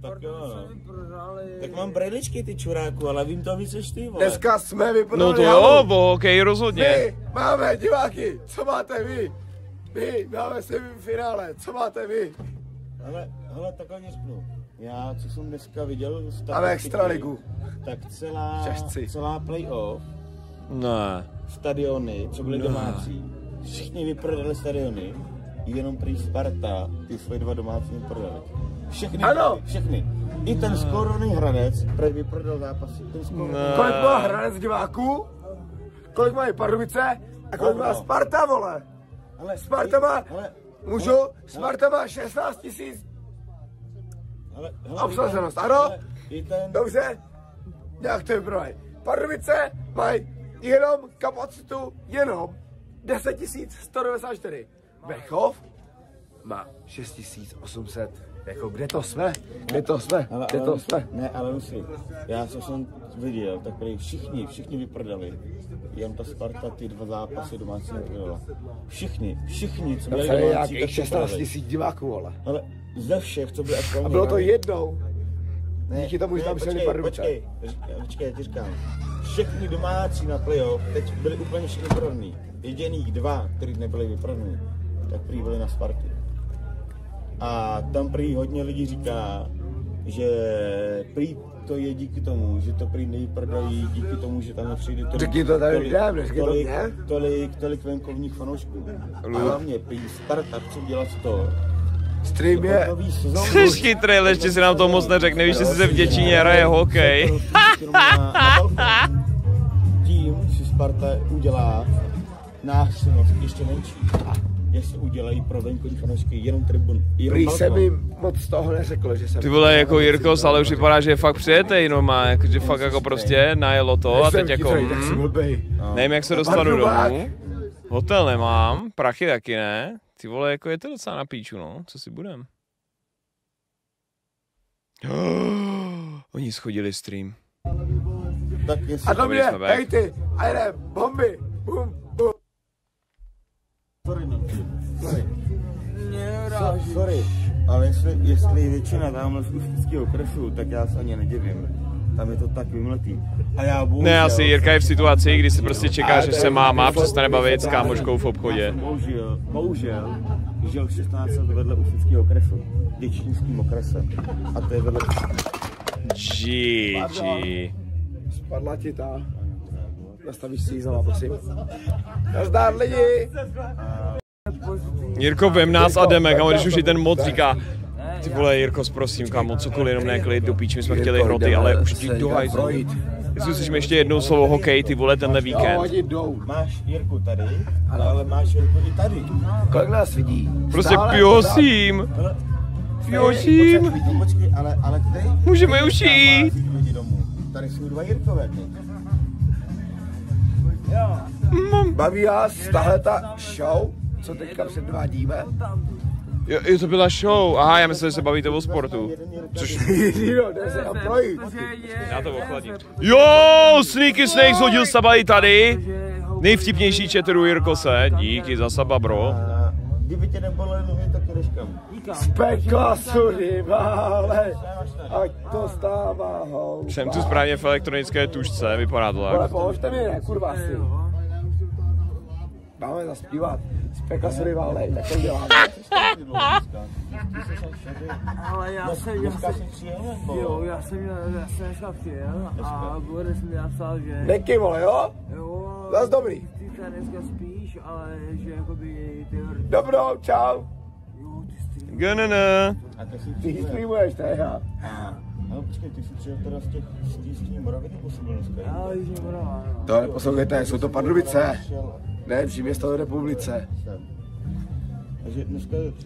Tak jo, tak mám brejličky ty čuráku, ale vím to víc než ty, vole. Dneska jsme vyprodali. No to jo, bo, okej, rozhodně. My máme diváky, co máte vy? My máme se v finále, co máte vy? Ale takhle mě spnu. Já, co jsem dneska viděl z extraligu. Tak celá playoff. Ne. Stadiony, co byly domácí. Všichni vyprodali stadiony. Jenom prý Sparta, ty svoje dva domácí vyprodali. Všechny, ano. Všechny. I ten skorovaný Hradec, proč by prodal zápasy, ten skorovaný. Kolik má Hradec diváků? Kolik mají Pardubice? A kolik má Sparta, vole? Ale Sparta má, můžu, Sparta má 16 000 obsazenost, ano? Dobře, nějak to vyprodají. Pardubice mají jenom kapacitu, jenom 10 194. Bechov má 6 800. Jako, kde to jsme? Ne, ale musím, já jsem viděl, tak prý všichni vyprodali. Jen ta Sparta ty dva zápasy domácí vyprodala. Všichni, co byli domácí, tak 16 000 diváků, ale ze všech, co byli aktuálně. A bylo to jednou. Ne, díky tomu, že tam přijeli Pardubice. Počkej, já ti říkám. Všechny domácí na playoff teď byli úplně všichni vyprodaný. Jediných dva, kteří nebyli vyprodaný, tak prý byli na Spartu. A tam prý hodně lidí říká, že prý to je díky tomu, že to prý nejprodají díky tomu, že tam nepřijde tolik venkovních fanoušků. A hlavně prý Sparta chce dělat to. Stream je... Jsi chytrý, ještě si nám to moc neřekne, nevíš, že si se v Děčíně hraje hokej. Tím, že Sparta udělá násilnost ještě menší. Jestli udělají pro venkovní fanoušky jenom tribun. Prý se mi moc z toho neřekl, že jsem... Ty vole, jako Jirkos, ale připadá, že je fakt přijetej normálně, jako, že fakt jako prostě najelo to a teď jako... Nevím, jak se dostanu domů. Hotel nemám, prachy taky ne. Ty vole, jako je to docela na píču, no. Co si budem? Oni schodili stream. A to mě, hej ty, a jdem, bomby, bum, bum. Sorry, ale jestli většina tamhle z Ústeckého okresu, tak já se ani nedivím. Tam je to tak vymletý. A já bohužel... Ne, asi Jirka je v situaci, kdy si prostě čeká, že se máma přestane bavit s kámoškou v obchodě. Bohužel, žil 16 let vedle Ústeckého okresu, Děčínským okresem. A to je vedle... Gigi. Spadla ti ta... Nastavíš si jízala, prosím. Nazdar lidi! Jirko, vem nás a jdeme, kamo, když už i ten mod říká. Ty vole, Jirkos, prosím, kamo, cokoliv, jenom neklid, do píč, my jsme chtěli hroty, ale už ti do hajzlu. Jestli slyšíme ještě jednou slovo hokej, ty vole, tenhle víkend. Máš Jirku tady, ale máš Jirku i tady. Kolik nás vidí? Prostě prosím. Můžeme už jít. Tady jsou dva Jirkové. Baví vás tahleta show, co teďka předvádíme? Jo, to byla show. Aha, já myslím, že se bavíte o sportu. Což... Já to ochladím. Jo, Sneaky Snake zhodil Saba i tady. Nejvtipnější četeru Jirkose. Díky za Saba, bro. Kdyby tě neboleli nohy, tak jdeš kam. Z pekla sudy vále, ať to stává houba. Jsem tu správně v elektronické tužce, vypadá to tak. Položte mi, kurva si. máme zaspívat. Speka se válej, tak to děláme. Ale já jsem dneska přijel a bude jsem napsal, že... Deky vole, jo? Jo. Zas dobrý. Ty dneska spíš, ale že jakoby... Dobrou, čau. Ganana. Ty streamuješ, to je já. No počkej, ty jsi přijel teda z těch Jižní Moravy nebo Slovenské? Já, Jižní Morava, no. Tohle poslouchejte, jsou to Pardubice. Nejlepší město v republice.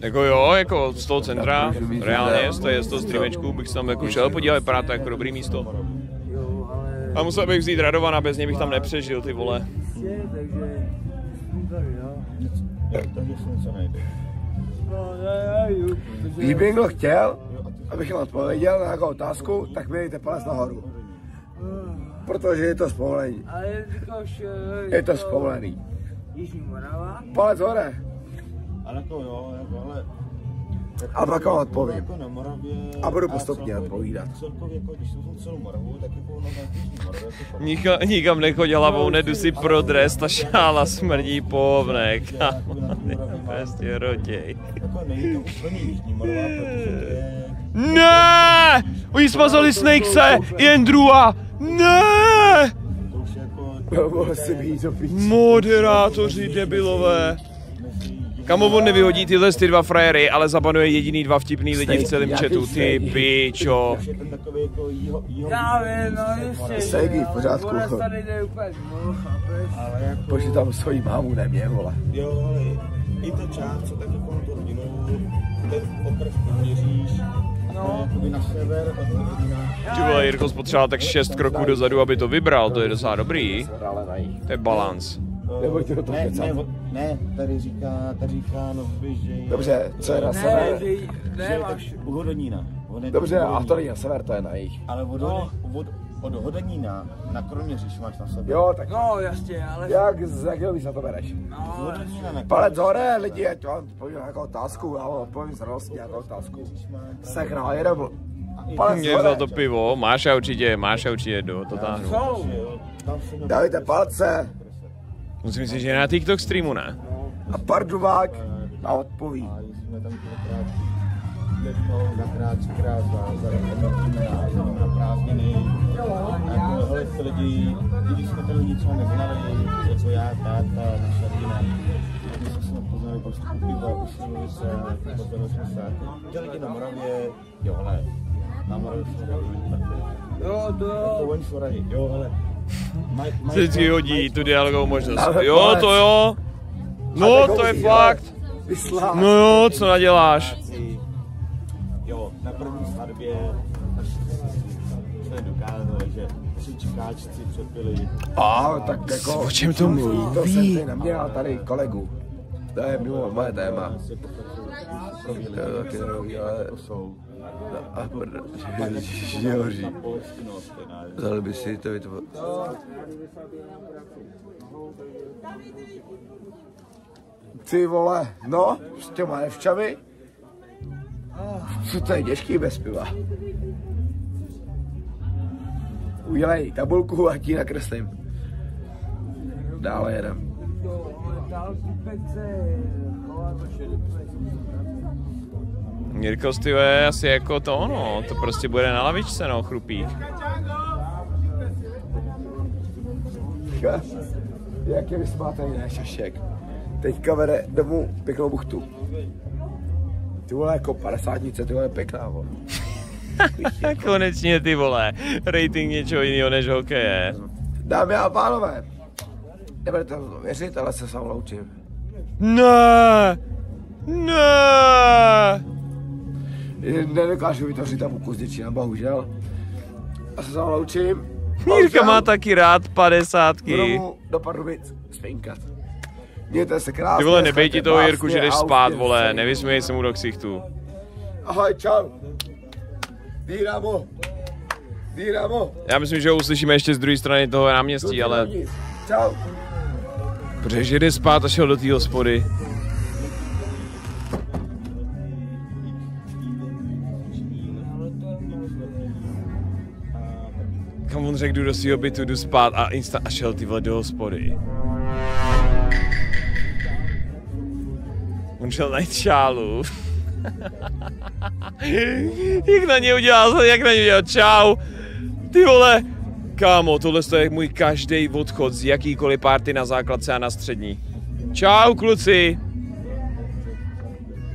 Jako jo, jako z toho centra, reálně z toho streamečku bych tam jako šel podívat, vypadá to jako dobrý místo. A musel bych vzít Radovan a bez něj bych tam nepřežil, ty vole. Takže si něco najde. Když by někdo chtěl, abych jim odpověděl na nějakou otázku, tak mi dejte palec nahoru. Protože je to spovolený. Je to spovolený. Palec hore. A pak vám odpovím. A budu postupně odpovídat. Nikam nechodil hlavou, nedusí pro dres, ta šála smrdí po ovnech. Prostě roděj. Ne! Oni smazali Snakese i Andrewa! Ne! Moderátoři debilové. Kamo, on nevyhodí tyhle ty dva frajery, ale zabanuje jediný dva vtipný lidi v celém chatu, ty pičo. Segi, v pořádku. Bože, tam svojí mámu nemě, vole. Jo, i ta část, co taky kolem tu rodinu, ten pokrv měříš, jakoby na sever, ty vole, Jirko spotřeboval tak 6 kroků dozadu, aby to vybral, to je docela dobrý. To je balans. Nebojte do toho kecat. Ne, tady říká, no běžej. Dobře, co je na sever? Ne, máš u Hodonína. Dobře, a to není na sever, to je na jih. Ale od Hodonína na Kroměříž máš na sever. Jo, tak. No, jasně, ale... Jak jo, víš, na to bereš? No, palec hore, lidi, ať vám povím nějakou otázku, já vám odpovím z radosti nějakou otázku. Sakra, je dobrý. Palec hore. Mě vzal to pivo, máš určitě, jdu, to tam. Dávajte palce. Musím si, že je na TikTok streamu, ne? A Pardubák a odpoví. Se vždycky hodí tu dialogovou možnost. Jo, to jo. No, to je fakt. No jo, co naděláš? Jo, na první svatbě jsme dokázali, že tři čekáčci přepili. A tak jako... O čem to mluví? To jsem si neměl tady kolegu. To je mimo moje téma. A že hoří. Vzal by si to vytvořit. Ty vole, no, s těma nevčami. Co to je těžký bez piva? Udělej tabulku a ti nakreslím. Dále jedem. Jirko, ty je asi jako to ono, to prostě bude na lavičce, no, chrupík. Jak je vysmátej, ne, Šašek. Teďka vede domů pěknou buchtu. Ty vole, jako 50nice, ty vole, pěkná, vole. Konečně, ty vole, rating něčeho jiného než hokeje. Dámy a pánové, nebudete to věřit, ale se sám loučím. Ne! Ne! Nedokážu vytvořit tam kus Děčína, bohužel. A se sám loučím. Jirka má taky rád 50ky. Budu do Pardubic spinkat. Mějte se krásně. Ty vole, nebej ti toho Jirku, že jdeš spát, vole. Nevysměj se mu do ksichtu. Ahoj, čau. Dynamo. Dynamo. Já myslím, že ho uslyšíme ještě z druhé strany toho náměstí, ale... Čau. Protože jde spát a šel do té hospody. Kam on řekl, jdu do svýho bytu, jdu spát a šel ty vole do hospody. Můžel najít šálu. Jak na ně udělal, jak na ně udělal, čau. Ty vole. Kámo, tohle je můj každý odchod z jakýkoliv party na základce a na střední. Čau kluci.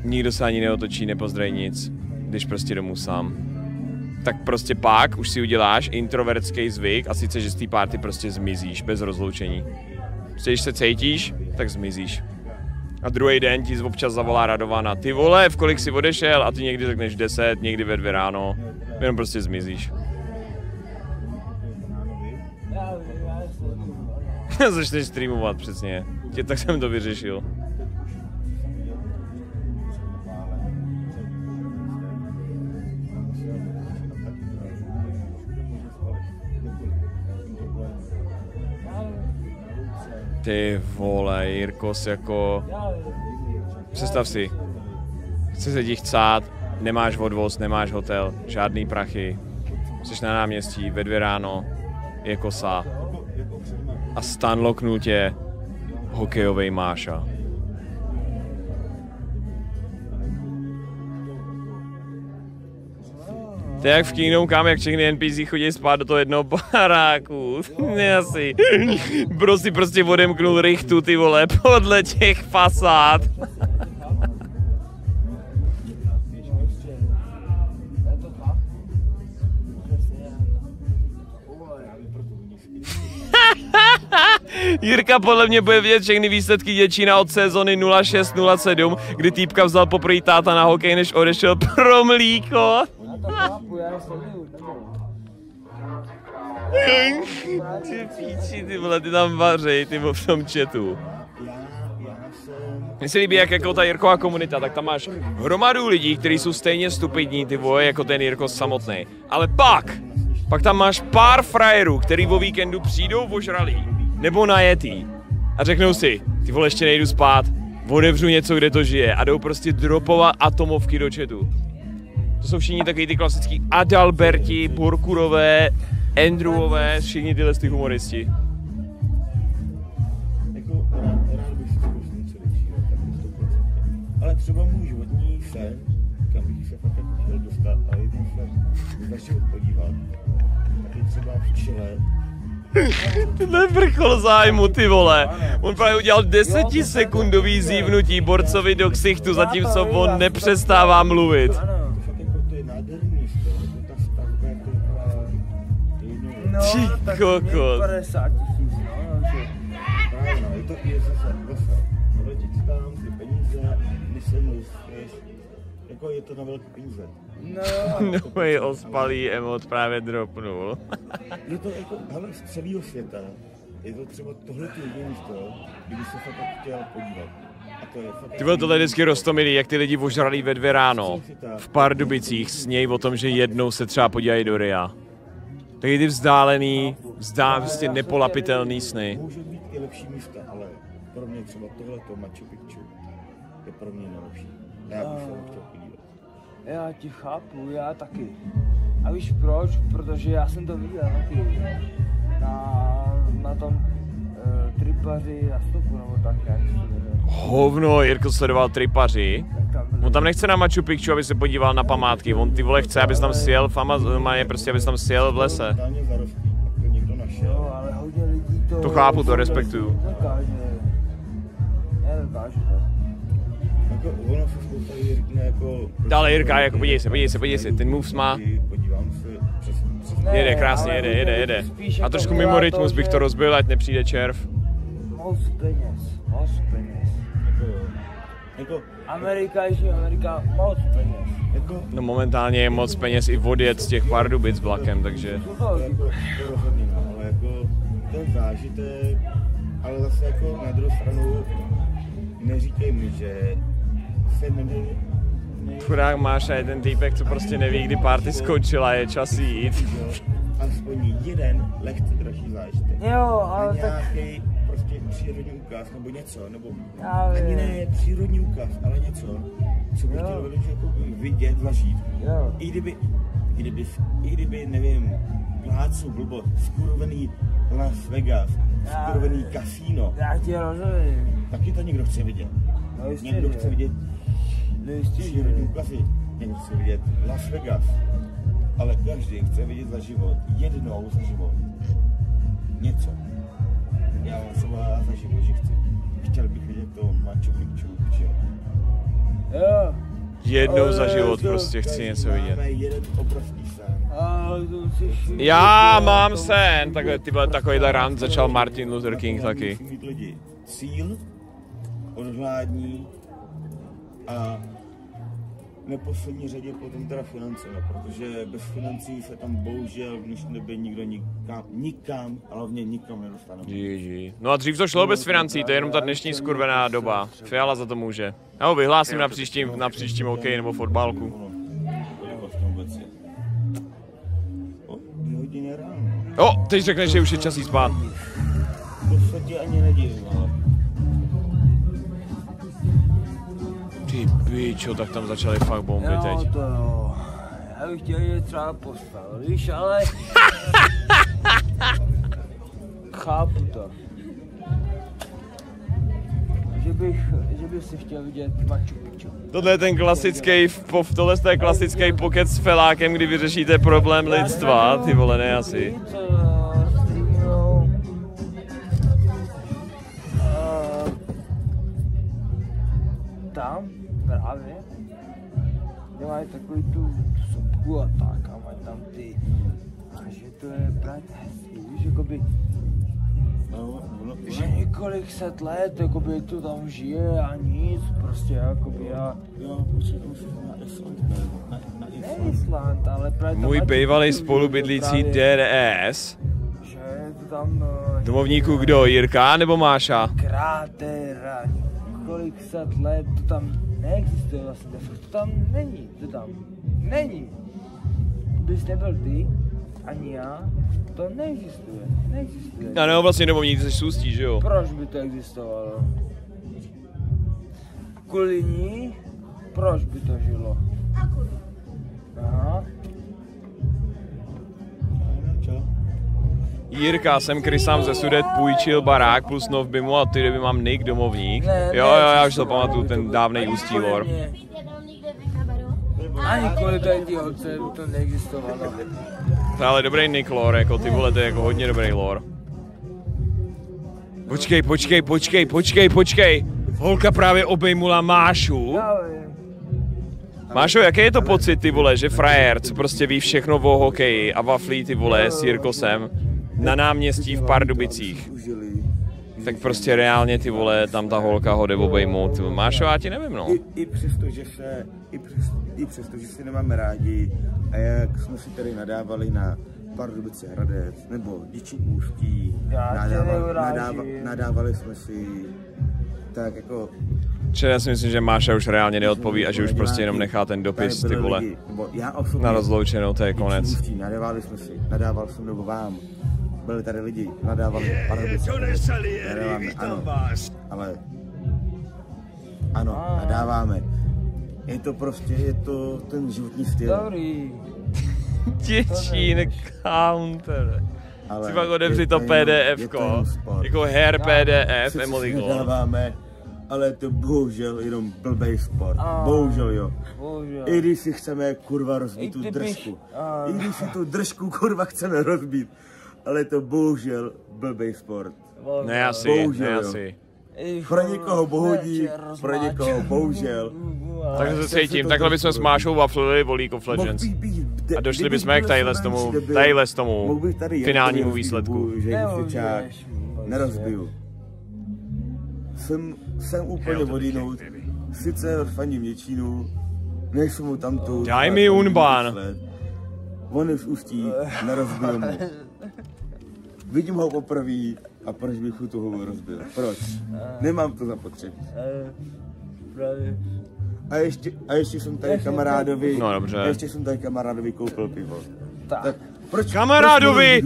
Nikdo se ani neotočí, nepozdraví nic. Jdeš prostě domů sám. Tak prostě pak už si uděláš introvertský zvyk a sice, že z té party prostě zmizíš bez rozloučení. Prostě když se cítíš, tak zmizíš. A druhý den ti občas zavolá Radovana. Ty vole, v kolik jsi odešel? A ty někdy řekneš 10, někdy ve 2 ráno. Jenom prostě zmizíš. Začneš streamovat, přesně. Tak jsem to vyřešil. Ty vole, Jirkos, jako... Představ si. Chce se ti chcát, nemáš odvoz, nemáš hotel, žádný prachy. Jsi na náměstí, ve 2 ráno, je kosa. A stan loknul tě hokejovej Máša. To je jak v Kingdom Come, jak všechny NPC chodí spát do toho jednoho baráku. Ne asi. Prostě odemknul rychtu, ty vole, podle těch fasád. Jirka podle mě bude vidět všechny výsledky Děčína od sezony 06-07, kdy týpka vzal poprvé táta na hokej, než odešel pro mlíko. Ty píči, ty vole, ty tam vařej, ty v tom chatu. Mně se líbí, jak jako ta Jirková komunita, tak tam máš hromadu lidí, kteří jsou stejně stupidní, ty vole, jako ten Jirko samotný. Ale pak tam máš pár frajerů, který o víkendu přijdou ožralí, nebo najetý a řeknou si, ty vole, ještě nejdu spát, odevřu něco, kde to žije a jdou prostě dropovat atomovky do chatu. To jsou všichni taky ty klasický Adalberti, Borkurové, Andrewové, všichni tyhle ty humoristi. Jako, rád bych si zkusil něco většího, tak to 100%. Ale třeba můj životní sen, kam bych se fakt chtěl dostat, a jednou jsem začal podívat, tak je třeba příští let. Tenhle vrchol zájmu, ty vole. On právě udělal 10-sekundový zívnutí borcovi do ksichtu, zatímco on nepřestává mluvit. No, tak kokot. 50 000, no, je to tam, ty peníze, jako je to na velké peníze. No, je ospalý emot právě dropnul. Je to jako, hele, z celého světa, je to třeba tohle jediné místo, kdyby se fakt chtěl podívat. Ty vole, tohle je vždycky roztomilý, jak ty lidi ožralí ve 2 ráno. V Pardubicích sněj o tom, že jednou se třeba podívají do RIA. Taky ty vzdálený, prostě nepolapitelný sny. Může být i lepší místa, ale pro mě třeba tohleto Machu Picchu je pro mě nejlepší. Já bych se chtěl podívat. Já ti chápu, já taky. A víš proč? Protože já jsem to viděl taky. Na tom Tripaři na stopu, nebo tak nějak. Hovno, Jirko sledoval Tripaři. On tam nechce na Machu Picchu, aby se podíval na památky. On ty vole chce, abys tam sjel, abys tam sjel v lese. To chápu, to respektuju. Dále Jirka, jako podívej se, ten moves má. Jede, krásně, jede. A trošku mimo rytmus bych to rozbil, ať nepřijde červ. Moc peněz. Amerika, Jižní Amerika, moc peněz. No momentálně je moc peněz i odjet z těch Pardubic vlakem, takže... ale jako ten zážitek, ale zase jako na druhou stranu neříkej mi, že se neměl... Chudák Máša je ten týpek, co prostě neví, kdy party skončila, je čas jít. Aspoň jeden lehce dražší zážitek. Jo, ale nějaký tak... prostě přírodní ukaz, nebo něco, nebo... Ale... Ani ne přírodní ukaz, ale něco, co bych chtěl vidět, zažít. Jo. I kdyby, nevím, plácu, blbot, skurvený Las Vegas, skurvený kasíno. Já ti rozumím. Taky to někdo chce vidět. Někdo chce vidět Štědrý kafe, někdo chce vidět Las Vegas, ale každý chce vidět za život, jednou za život, něco. Já mám seba za život, že chci. Chtěl bych vidět to Machu Picchu, že jo. Jednou za život prostě chci něco vidět. Já mám sen, takovýhle rant začal Martin Luther King taky. Cíl, odhodlání a v neposlední řadě potom teda finance, protože bez financí se tam bohužel v dnešní době nikdo nikam, hlavně nikam nedostane. No a dřív to šlo bez financí, to je jenom ta dnešní skurvená doba. Fiala za to může. Já ho vyhlásím na příštím hokej nebo fotbalku. O, teď řekneš, že už je čas jít spát. To se ti ani nedivím, ale... Ty pičo, tak tam začaly fakt bomby teď. No to jo, já bych chtěl jít třeba postavil, víš, ale... Chápu to. Že bych si chtěl vidět Machu Picchu. Tohle je ten klasický, tohle je klasický pokec s felákem, kdy vyřešíte problém lidstva, ty vole, ne asi. Tam právě, kde mají takový tu sopku a tak a mají tam ty, a že to je právě hezký, víš, jakoby, že několik set let, jakoby to tam žije a nic, prostě, jakoby a... Jo, počítám se na Island, ne Island, ale právě tam... Můj bývalý spolubydlící DRS. Že je to tam... Domovníku kdo, Jirka nebo Máša? Krátera. Kolik set let, to tam neexistuje vlastně, to tam není. Kdybys nebyl ty, ani já, to neexistuje. Já neho vlastně domovníci se ústí, že jo? Proč by to existovalo? Kvůli ní, proč by to žilo? Aha. Jirka, jsem Krysám ze Sudet půjčil barák plus Novbimu a ty, kdyby mám Nick domovník. Jo, já už to pamatuju, ten dávnej Ústí Lor. Ani kvůli tady ty holce to neexistovalo. To je ale dobrý Nick Lor, jako ty vole, to je jako hodně dobrý Lor. Počkej. Holka právě obejmula Mášu. Mášo, jaký je to pocit, ty vole, že frajer, co prostě ví všechno o hokeji a waflí, ty vole, s Jirkosem na náměstí v Pardubicích. Tak prostě reálně, ty vole, tam ta holka ho jde obejmout. Mášo, já ti nevím, no. I přesto, že se nemáme rádi a jak jsme si tady nadávali na Pardubice Hradec nebo Děčí Ústí, nadávali jsme si tak jako... Já si myslím, že Máša už reálně neodpoví a že už prostě jenom nechá ten dopis, ty vole, na rozloučenou, to je konec. Nadávali jsme si, nadával jsem nebo vám, byli tady lidi, nadávali Pardubice, ano, ale, ano, nadáváme, je to prostě, je to ten životní styl. Dobrý. Děčín counter. Si pak odevři to PDF-ko, jako hair PDF, Emily Gold. Ale je to bohužel jenom blbej sport, bohužel jo. I když si chceme kurva rozbít tu držku, i když si tu držku kurva chceme rozbít, ale je to bohužel blbej sport. Ne asi. Pro někoho bohudí, pro někoho bohužel. Takže se cítím, takhle bychom s Mášou waflili Volík of Legends. A došli bychom k tadyhle z tomu finálnímu výsledku. Nerozbiju. Jsem úplně odjinout, sice faním Děčínu, nejsem mu tamto. Daj mi Unban! On je v Ústí, nerozbil mu. Vidím ho poprvé a proč bych ho toho rozbil? Proč? Nemám to zapotřebí. A ještě jsem tady kamarádovi, koupil pivo. Tak. Proč? Kamarádovi!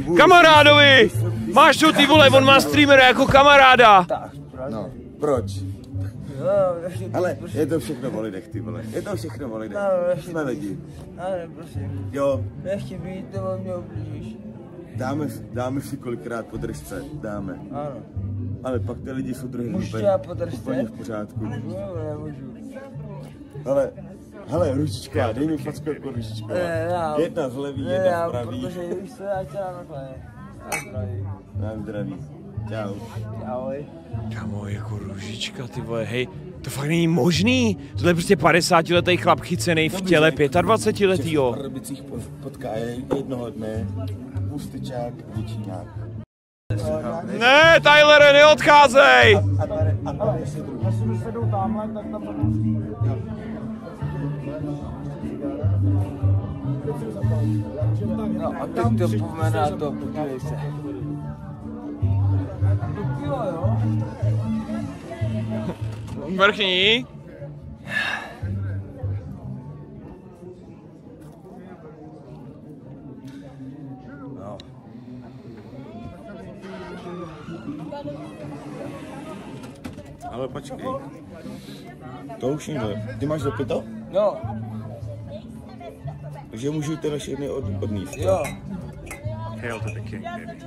Máš to, ty vole, on má streamera jako kamaráda! No, proč? Ale je to všechno o lidech, ty vole. Jsme lidi. Ale prosím. Jo. Nechci být, nebo mě oblížíš. Dáme si kolikrát po držce. Dáme. Ano. Ale pak ty lidi jsou druhý úplně v pořádku. Ale hele, Růžička, dej mi facku jako Růžička. Jedna z levý, jedna z pravý. Protože už se já tě dám zdravý. Čau. Ahoj. Kamo, jako Růžička, ty vole, hej. To fakt není možný. Tohle je prostě 50letý chlap chycený v těle 25letýho. V Pardubicích potká jednoho dne pustyčák, většinák. Ne, Tylere, neodcházej! No a teď to pomená to, podívej se. Vrchní. No. Ale počkej. To už jde. Ty máš zapyto? No. Takže můžu teda všechny odníst. Jo. Hail to the king, baby.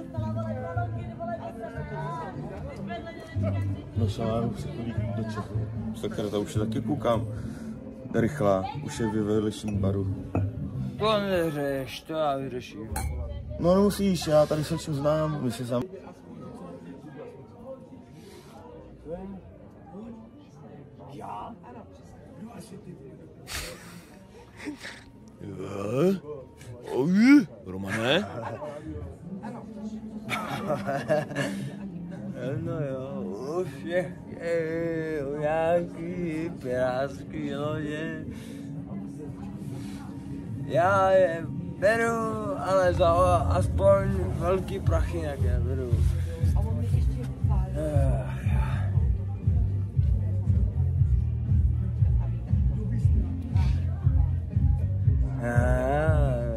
No Saláru se chodí do Čechu. Sakra, už je taky koukám. Rychlá, už je ve vedlejším baru. To neřeš, to já vyřeším. No nemusíš, já tady se všem znám, my se sami. Já? Oj, Romane? No jo, už je u nějaký pirátský lodě. Já je beru, ale za aspoň velký prachy nějaké beru.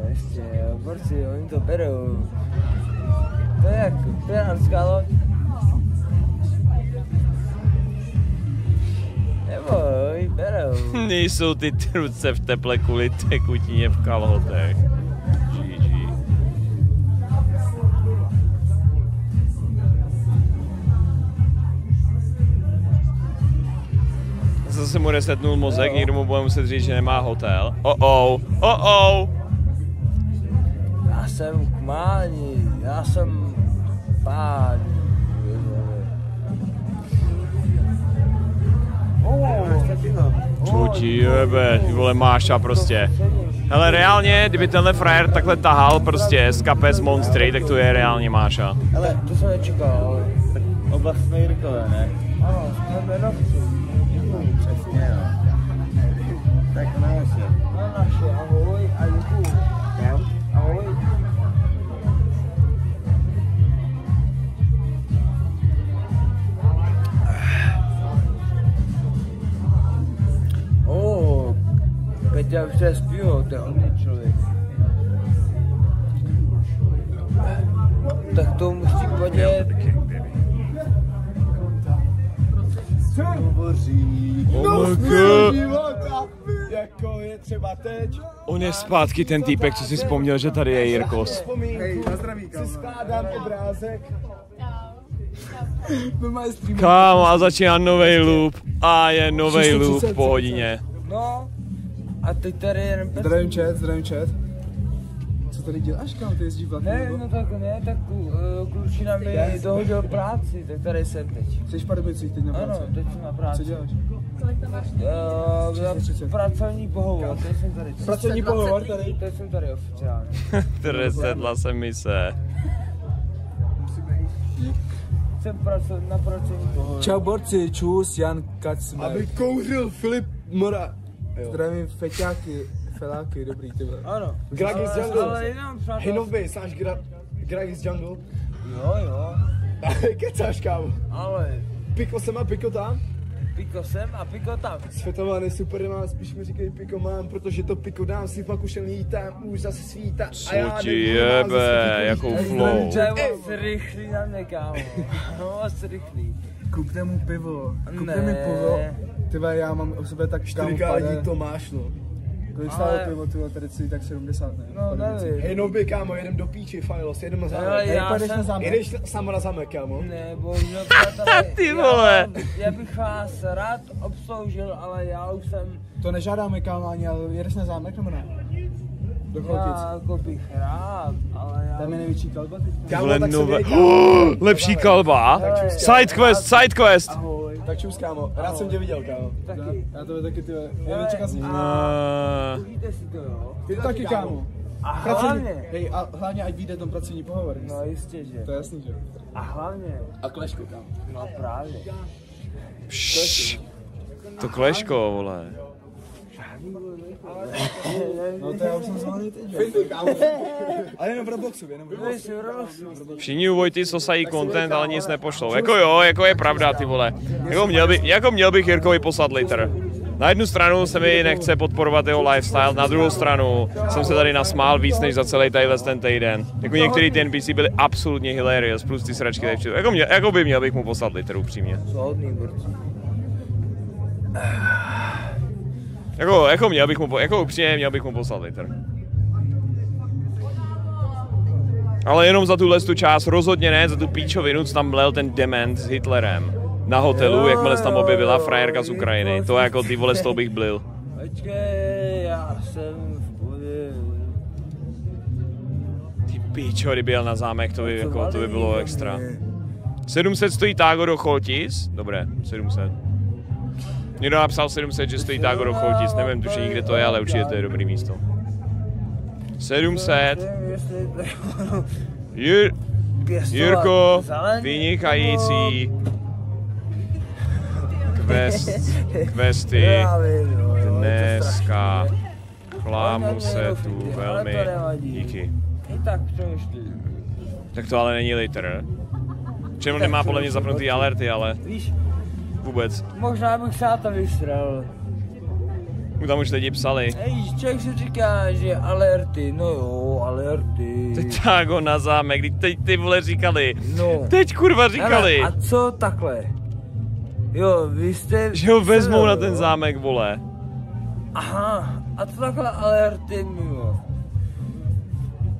Ještě, borci, oni to berou. To je jak pirátská loď. Neboj, berou. Nejsou ty ruce v teple kvůli tekutině v kalhotech. GG. Zase mu resetnul mozek, no. Někdo mu bude muset říct, že nemá hotel. Já jsem kmání, já jsem pán. Co ti jebe, ty vole máša prostě. Hele, reálně, kdyby tenhle frajer takhle tahal prostě z kapes monstry, tak to je reálně máša. Hele, to jsem nečekal, tak oblastné Jirkové, ne? Ano, jsme Benovci. Přesně, no. Tak naše. Na naše, ahoj a děkuju. Ahoj. Já už se zpívám, to je hodný člověk. Tak to musí podělat. Hovoří o mlku života, jako je třeba teď. On je zpátky ten týpek, co si vzpomněl, že tady je Jirkos. Hej, na zdraví, kámo. Si skládám obrázek. Kámo, a začíná novej loop. A je novej loop po hodině. No. A teď tady jen pes. Zdravím chat. Co tady děláš, kam ty jezdíš vlakem? Ne, no tak ne, tak klučina mi dohodil práci, tak tady jsem teď. Jsi v Pardubicích teď na práci? Ano, teď jsem na práci. Co děláš? Kolik tam máš? Pracovní pohovor, teď jsem tady. Pracovní pohovor tady? Teď jsem tady oficiálně. 30 se mise. Jsem na pracovní pohovor. Čau borci, čus, Jan Kacmer. Aby kouřil Filip Mora. Zdravím feťáky, feláky, dobrý ty vole. Ano. Gragis Jungle. Hinoby, sáš Gragis Jungle? Jo. Kecáš, kámo. Ale. Piko sem a Piko tam? Piko sem a Piko tam. Světová super mám, spíš mi říkají Piko mám, protože to Piko dám si pak už jen lítám, už zase svítá. Co ti jebe, jakou flow. To je moc rychlý na mě, kámo. Moc rychlý. Kupte mu pivo. Kupte mi pivo. Tyve, já mám o sebe tak štampadé. Čtyřikádí Tomáš, no. Kolik stálo pivo, tyhle, tady si tak 70, ne? No, nevím. Hej, noby, kámo, jedem do píči, fajlos, jedem na zámek. Jedeš sama na zámek, kámo? Ne, bohužel, tady, ty vole. Já bych vás rád obsloužil, ale já už jsem... To nežádáme, kámo, ani, ale jedeš na zámek, nebo ne? Do Chlotic. Já jako bych rád, ale já... Tam je největší kalba, ty vole, nové. Lepší kalba? Sidequest, sidequest! Tak čus, kámo, rád jsem tě viděl, kámo. Taky. Já to taky, ty jo. Já nečeká si. Užijte si to, jo. Ty taky, kámo. A hlavně. Hej, a hlavně, ať vyjde ten pracovní pohovor. No jistě, že. To je jasný, že. A hlavně. A klešku, kámo. No právě. To kleško, vole. No to já už jsem zvolený teď, že? Ale jenom pro boxu, jenom pro boxu. Všichni u Vojty sosají content, ale nic nepošlou. Jako jo, jako je pravda, ty vole. Jako měl bych Jirkovi poslat liter. Na jednu stranu se mi nechce podporovat jeho lifestyle, na druhou stranu jsem se tady nasmál víc než za celý tadyhle ten týden. Jako některý ty NPC byly absolutně hilarious, plus ty sračky tady včetl. Jako by měl bych mu poslat liter, upřímně. Jako měl bych mu, jako upřímně měl bych mu poslat liter. Ale jenom za tuhle tu část, rozhodně ne, za tu píčovinu, co tam blel ten dement s Hitlerem. Na hotelu, jo, jakmile se tam objevila frajerka z Ukrajiny, to jako ty vole, z toho bych blil. Počkej, já jsem v bodě. Ty píčo, kdyby jel na zámek, to by, jako, to by bylo extra. 700 stojí Tágo do Chlotic? Dobré, 700. Někdo napsal 700, že stojí Tágo do Chlotic, nevím tušení, kde to je, ale určitě to je dobrý místo. 700. Jirko, vynikající. Questy dneska. Chlámu se tu velmi. Díky. Tak to ale není liter. Čemu nemá podle mě zapnutý alerty, ale... Vůbec. Možná bych se to vystřel. Tam už lidi psali. Hej, člověk si říká, že alerty, no jo, alerty. Teď Tágo na zámek, teď ty vole říkali. No. Teď kurva říkali. Hele, a co takhle? Jo, vy jste... Že ho vezmou na ten zámek, vole. Aha, a co takhle alerty mimo?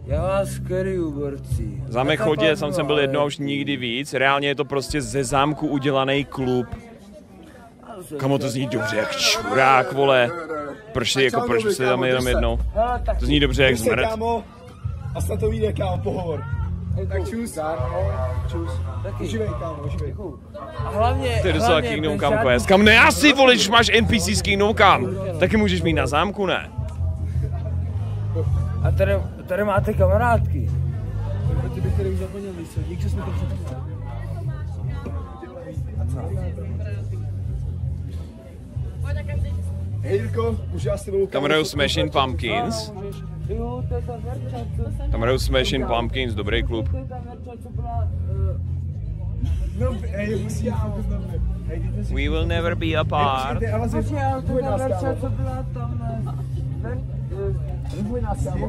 Já vás kryju, borci. Zámek chodě, sám jsem byl jednou a už nikdy víc. Reálně je to prostě ze zámku udělaný klub. Kamo, to zní dobře jak čurák, vole. Proč se tam jenom jednou? To zní dobře jak smrt. A snad to vyjde, kámo, pohovor. Tak čus. Čus. Uživej, kámo, uživej. A hlavně... To je docela Kingdom Come Quest. Kam ne, asi, vole, když máš NPC s Kingdom Come. Taky můžeš mít na zámku, ne? A tady máte kamarádky. Ty bych tady už zapomněl, víš co? Nikdy jsme to připomněli. A co? Hejko, můžu já s tebou... Tam hraju Smashing Pumpkins. Tam hraju Smashing Pumpkins, dobrý klub. We will never be apart.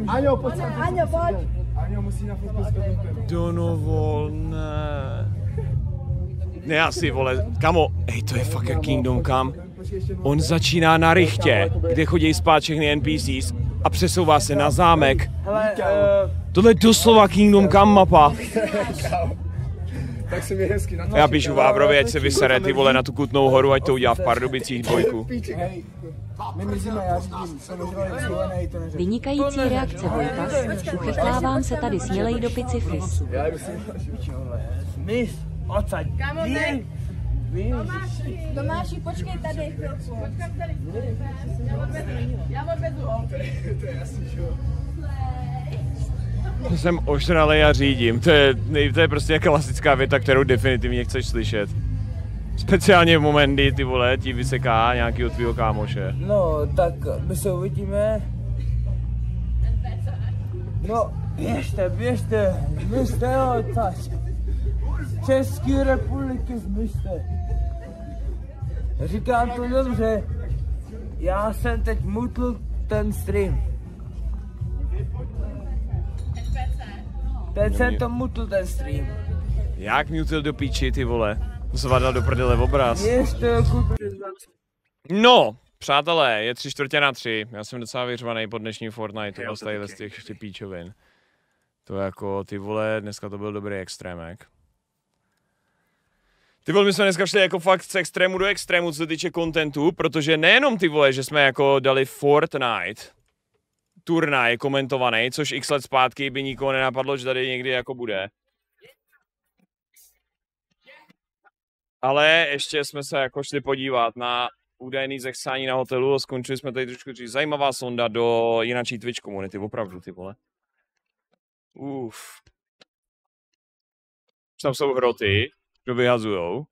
Aňo, pojď. Aňo, pojď. Aňo musí na fotku skočit. Donovolné. Ne, asi, vole, kamo, ej, to je fakt Kingdom Come. On začíná na richtě, kde chodí spát všechny NPCs a přesouvá se na zámek. Tohle je doslova Kingdom Come mapa. Tak se mi hezky na to. Já píšu Vávrovi, ať se vysere, ty vole, na tu Kutnou horu, ať to udělá v Pardubicích dvojku. Vynikající reakce Vojtas, uchytlávám se tady smělej do pici fis. Odsaď. Tomáši, počkej tady chvilku. Počkám tady. Já odvedu holku. To je jasný, že jo. Jsem ošralej a řídím. To je prostě klasická věta, kterou definitivně chceš slyšet. Speciálně v moment, kdy ty vole ti vyseká nějakýho tvýho kámoše. No, tak my se uvidíme. No, běžte, běžte odsaď. České republiky zmyšte. Říkám to dobře. Já jsem teď mutl ten stream. Teď jsem to mutl ten stream. Jak mutil do píči, ty vole? Zvadal do prdele obraz. No, Přátelé, je 3/4 na 3. Já jsem docela vyřvaný po dnešním Fortniteu. To byl z těch štěpíčovin. To jako, ty vole, dneska to byl dobrý extrémek. Ty vole, my jsme dneska šli jako fakt z extrému do extrému, co se týče kontentu, protože nejenom ty vole, že jsme jako dali Fortnite turnaj komentovaný, což x let zpátky by nikoho nenapadlo, že tady někdy jako bude. Ale ještě jsme se jako šli podívat na údajný zechsání na hotelu a skončili jsme tady trošku říct zajímavá sonda do jinačí Twitch komunity, opravdu ty vole. Uff. Tam jsou hroty, kdo vyhazujou.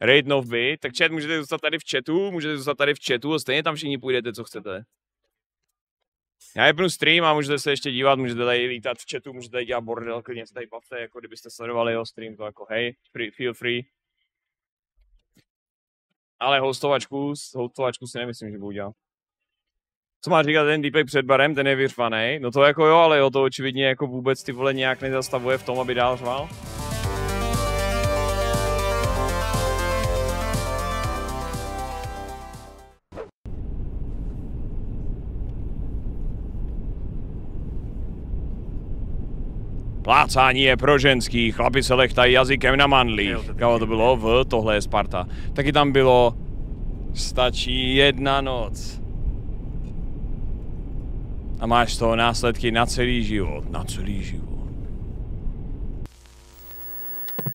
Raid novby, tak chat, můžete zůstat tady v chatu, a stejně tam všichni půjdete, co chcete. Já jepnu stream a můžete se ještě dívat, můžete tady lítat v chatu, můžete tady dělat bordel, klidně se tady bavte, jako kdybyste sledovali jeho stream, to jako hej, feel free. Ale hostovačku si nemyslím, že budu dělat. Co má říkat ten týpek před barem, ten je vyřvanej. No to jako jo, ale jo, to očividně jako vůbec ty vole nějak nezastavuje v tom, aby dál řval. Plácání je pro ženský, chlapi se lechtají jazykem na mandlích. Jo, to bylo v tohle je Sparta. Taky tam bylo stačí jedna noc. A máš to následky na celý život.